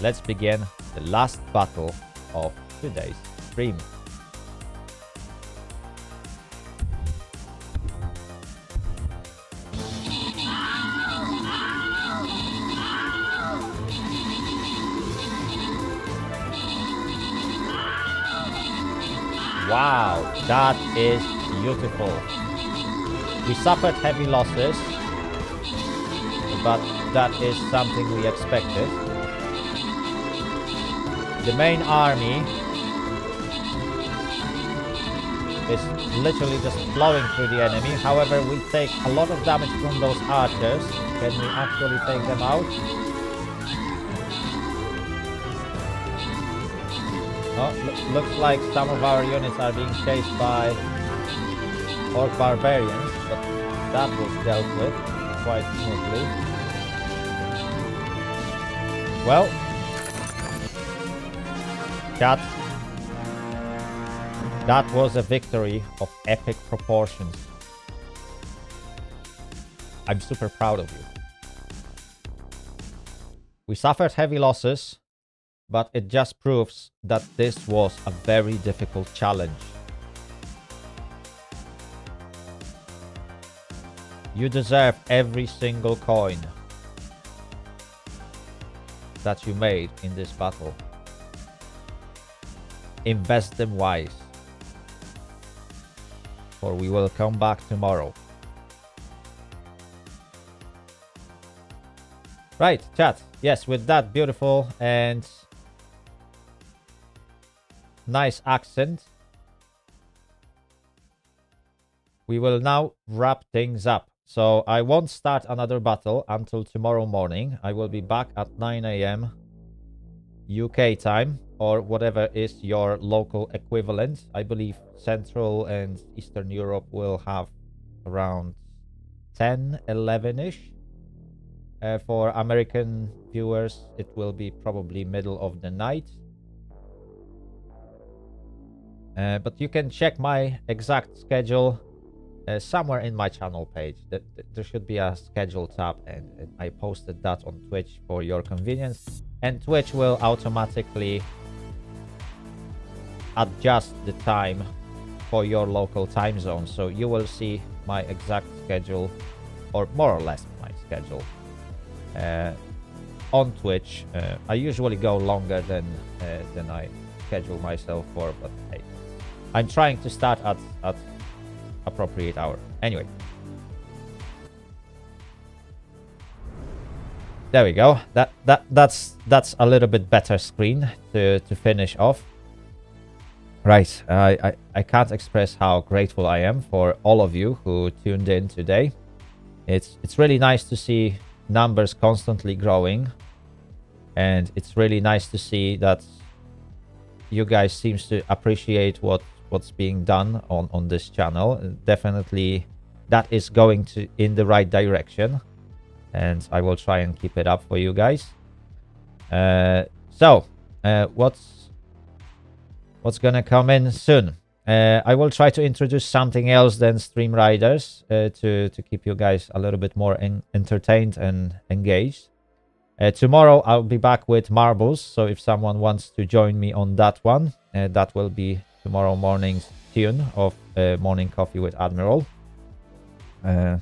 let's begin the last battle of today's stream. Wow, that is beautiful. We suffered heavy losses, but that is something we expected. The main army is literally just blowing through the enemy. However, we take a lot of damage from those archers. Can we actually take them out? Oh, looks like some of our units are being chased by orc barbarians, but that was dealt with quite smoothly. Well, chat, that was a victory of epic proportions. I'm super proud of you. We suffered heavy losses, but it just proves that this was a very difficult challenge. You deserve every single coin that you made in this battle. invest them wise, for we will come back tomorrow. Right, chat. Yes, with that beautiful and nice accent, we will now wrap things up. So I won't start another battle until tomorrow morning. I will be back at nine A M U K time, or whatever is your local equivalent. I believe Central and Eastern Europe will have around ten, eleven-ish. Uh, for American viewers, it will be probably middle of the night. Uh, but you can check my exact schedule uh, somewhere in my channel page. Th th there should be a schedule tab, and, and I posted that on Twitch for your convenience. And Twitch will automatically adjust the time for your local time zone. So you will see my exact schedule, or more or less my schedule, uh, on Twitch. Uh, I usually go longer than, uh, than I schedule myself for, but hey, I'm trying to start at, at appropriate hour. Anyway. There we go. That that that's that's a little bit better screen to to finish off. Right. I I, I can't express how grateful I am for all of you who tuned in today. It's it's really nice to see numbers constantly growing, and it's really nice to see that you guys seems to appreciate what what's being done on on this channel. Definitely, that is going to in the right direction. And I will try and keep it up for you guys. Uh, so, uh, what's what's gonna come in soon? Uh, I will try to introduce something else than Stream Raiders uh, to to keep you guys a little bit more en entertained and engaged. Uh, tomorrow I'll be back with marbles. So if someone wants to join me on that one, uh, that will be tomorrow morning's tune of uh, Morning Coffee with Admiral. Uh,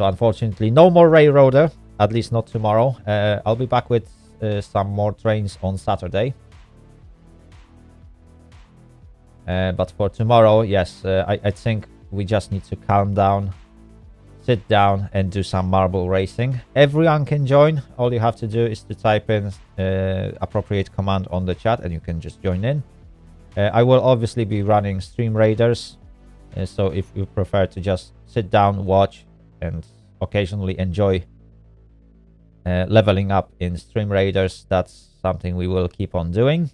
So unfortunately, no more Railroader, at least not tomorrow. Uh, I'll be back with uh, some more trains on Saturday. Uh, but for tomorrow, yes, uh, I, I think we just need to calm down, sit down and do some marble racing. Everyone can join. All you have to do is to type in uh, appropriate command on the chat and you can just join in. Uh, I will obviously be running Stream Raiders. Uh, so if you prefer to just sit down, watch, and occasionally enjoy uh, leveling up in Stream Raiders, that's something we will keep on doing.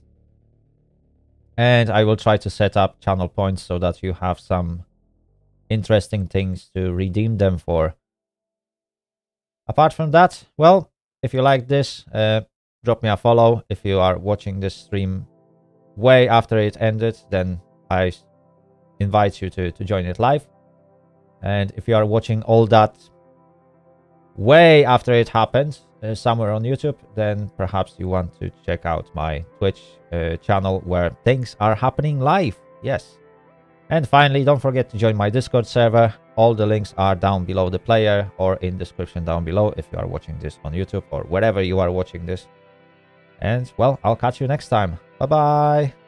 And I will try to set up channel points so that you have some interesting things to redeem them for. Apart from that, well, if you like this, uh, drop me a follow. If you are watching this stream way after it ended, then I invite you to, to join it live. And if you are watching all that way after it happened uh, somewhere on YouTube, then perhaps you want to check out my Twitch uh, channel where things are happening live. Yes. And finally, don't forget to join my Discord server. All the links are down below the player or in description down below if you are watching this on YouTube or wherever you are watching this. And well, I'll catch you next time. Bye-bye.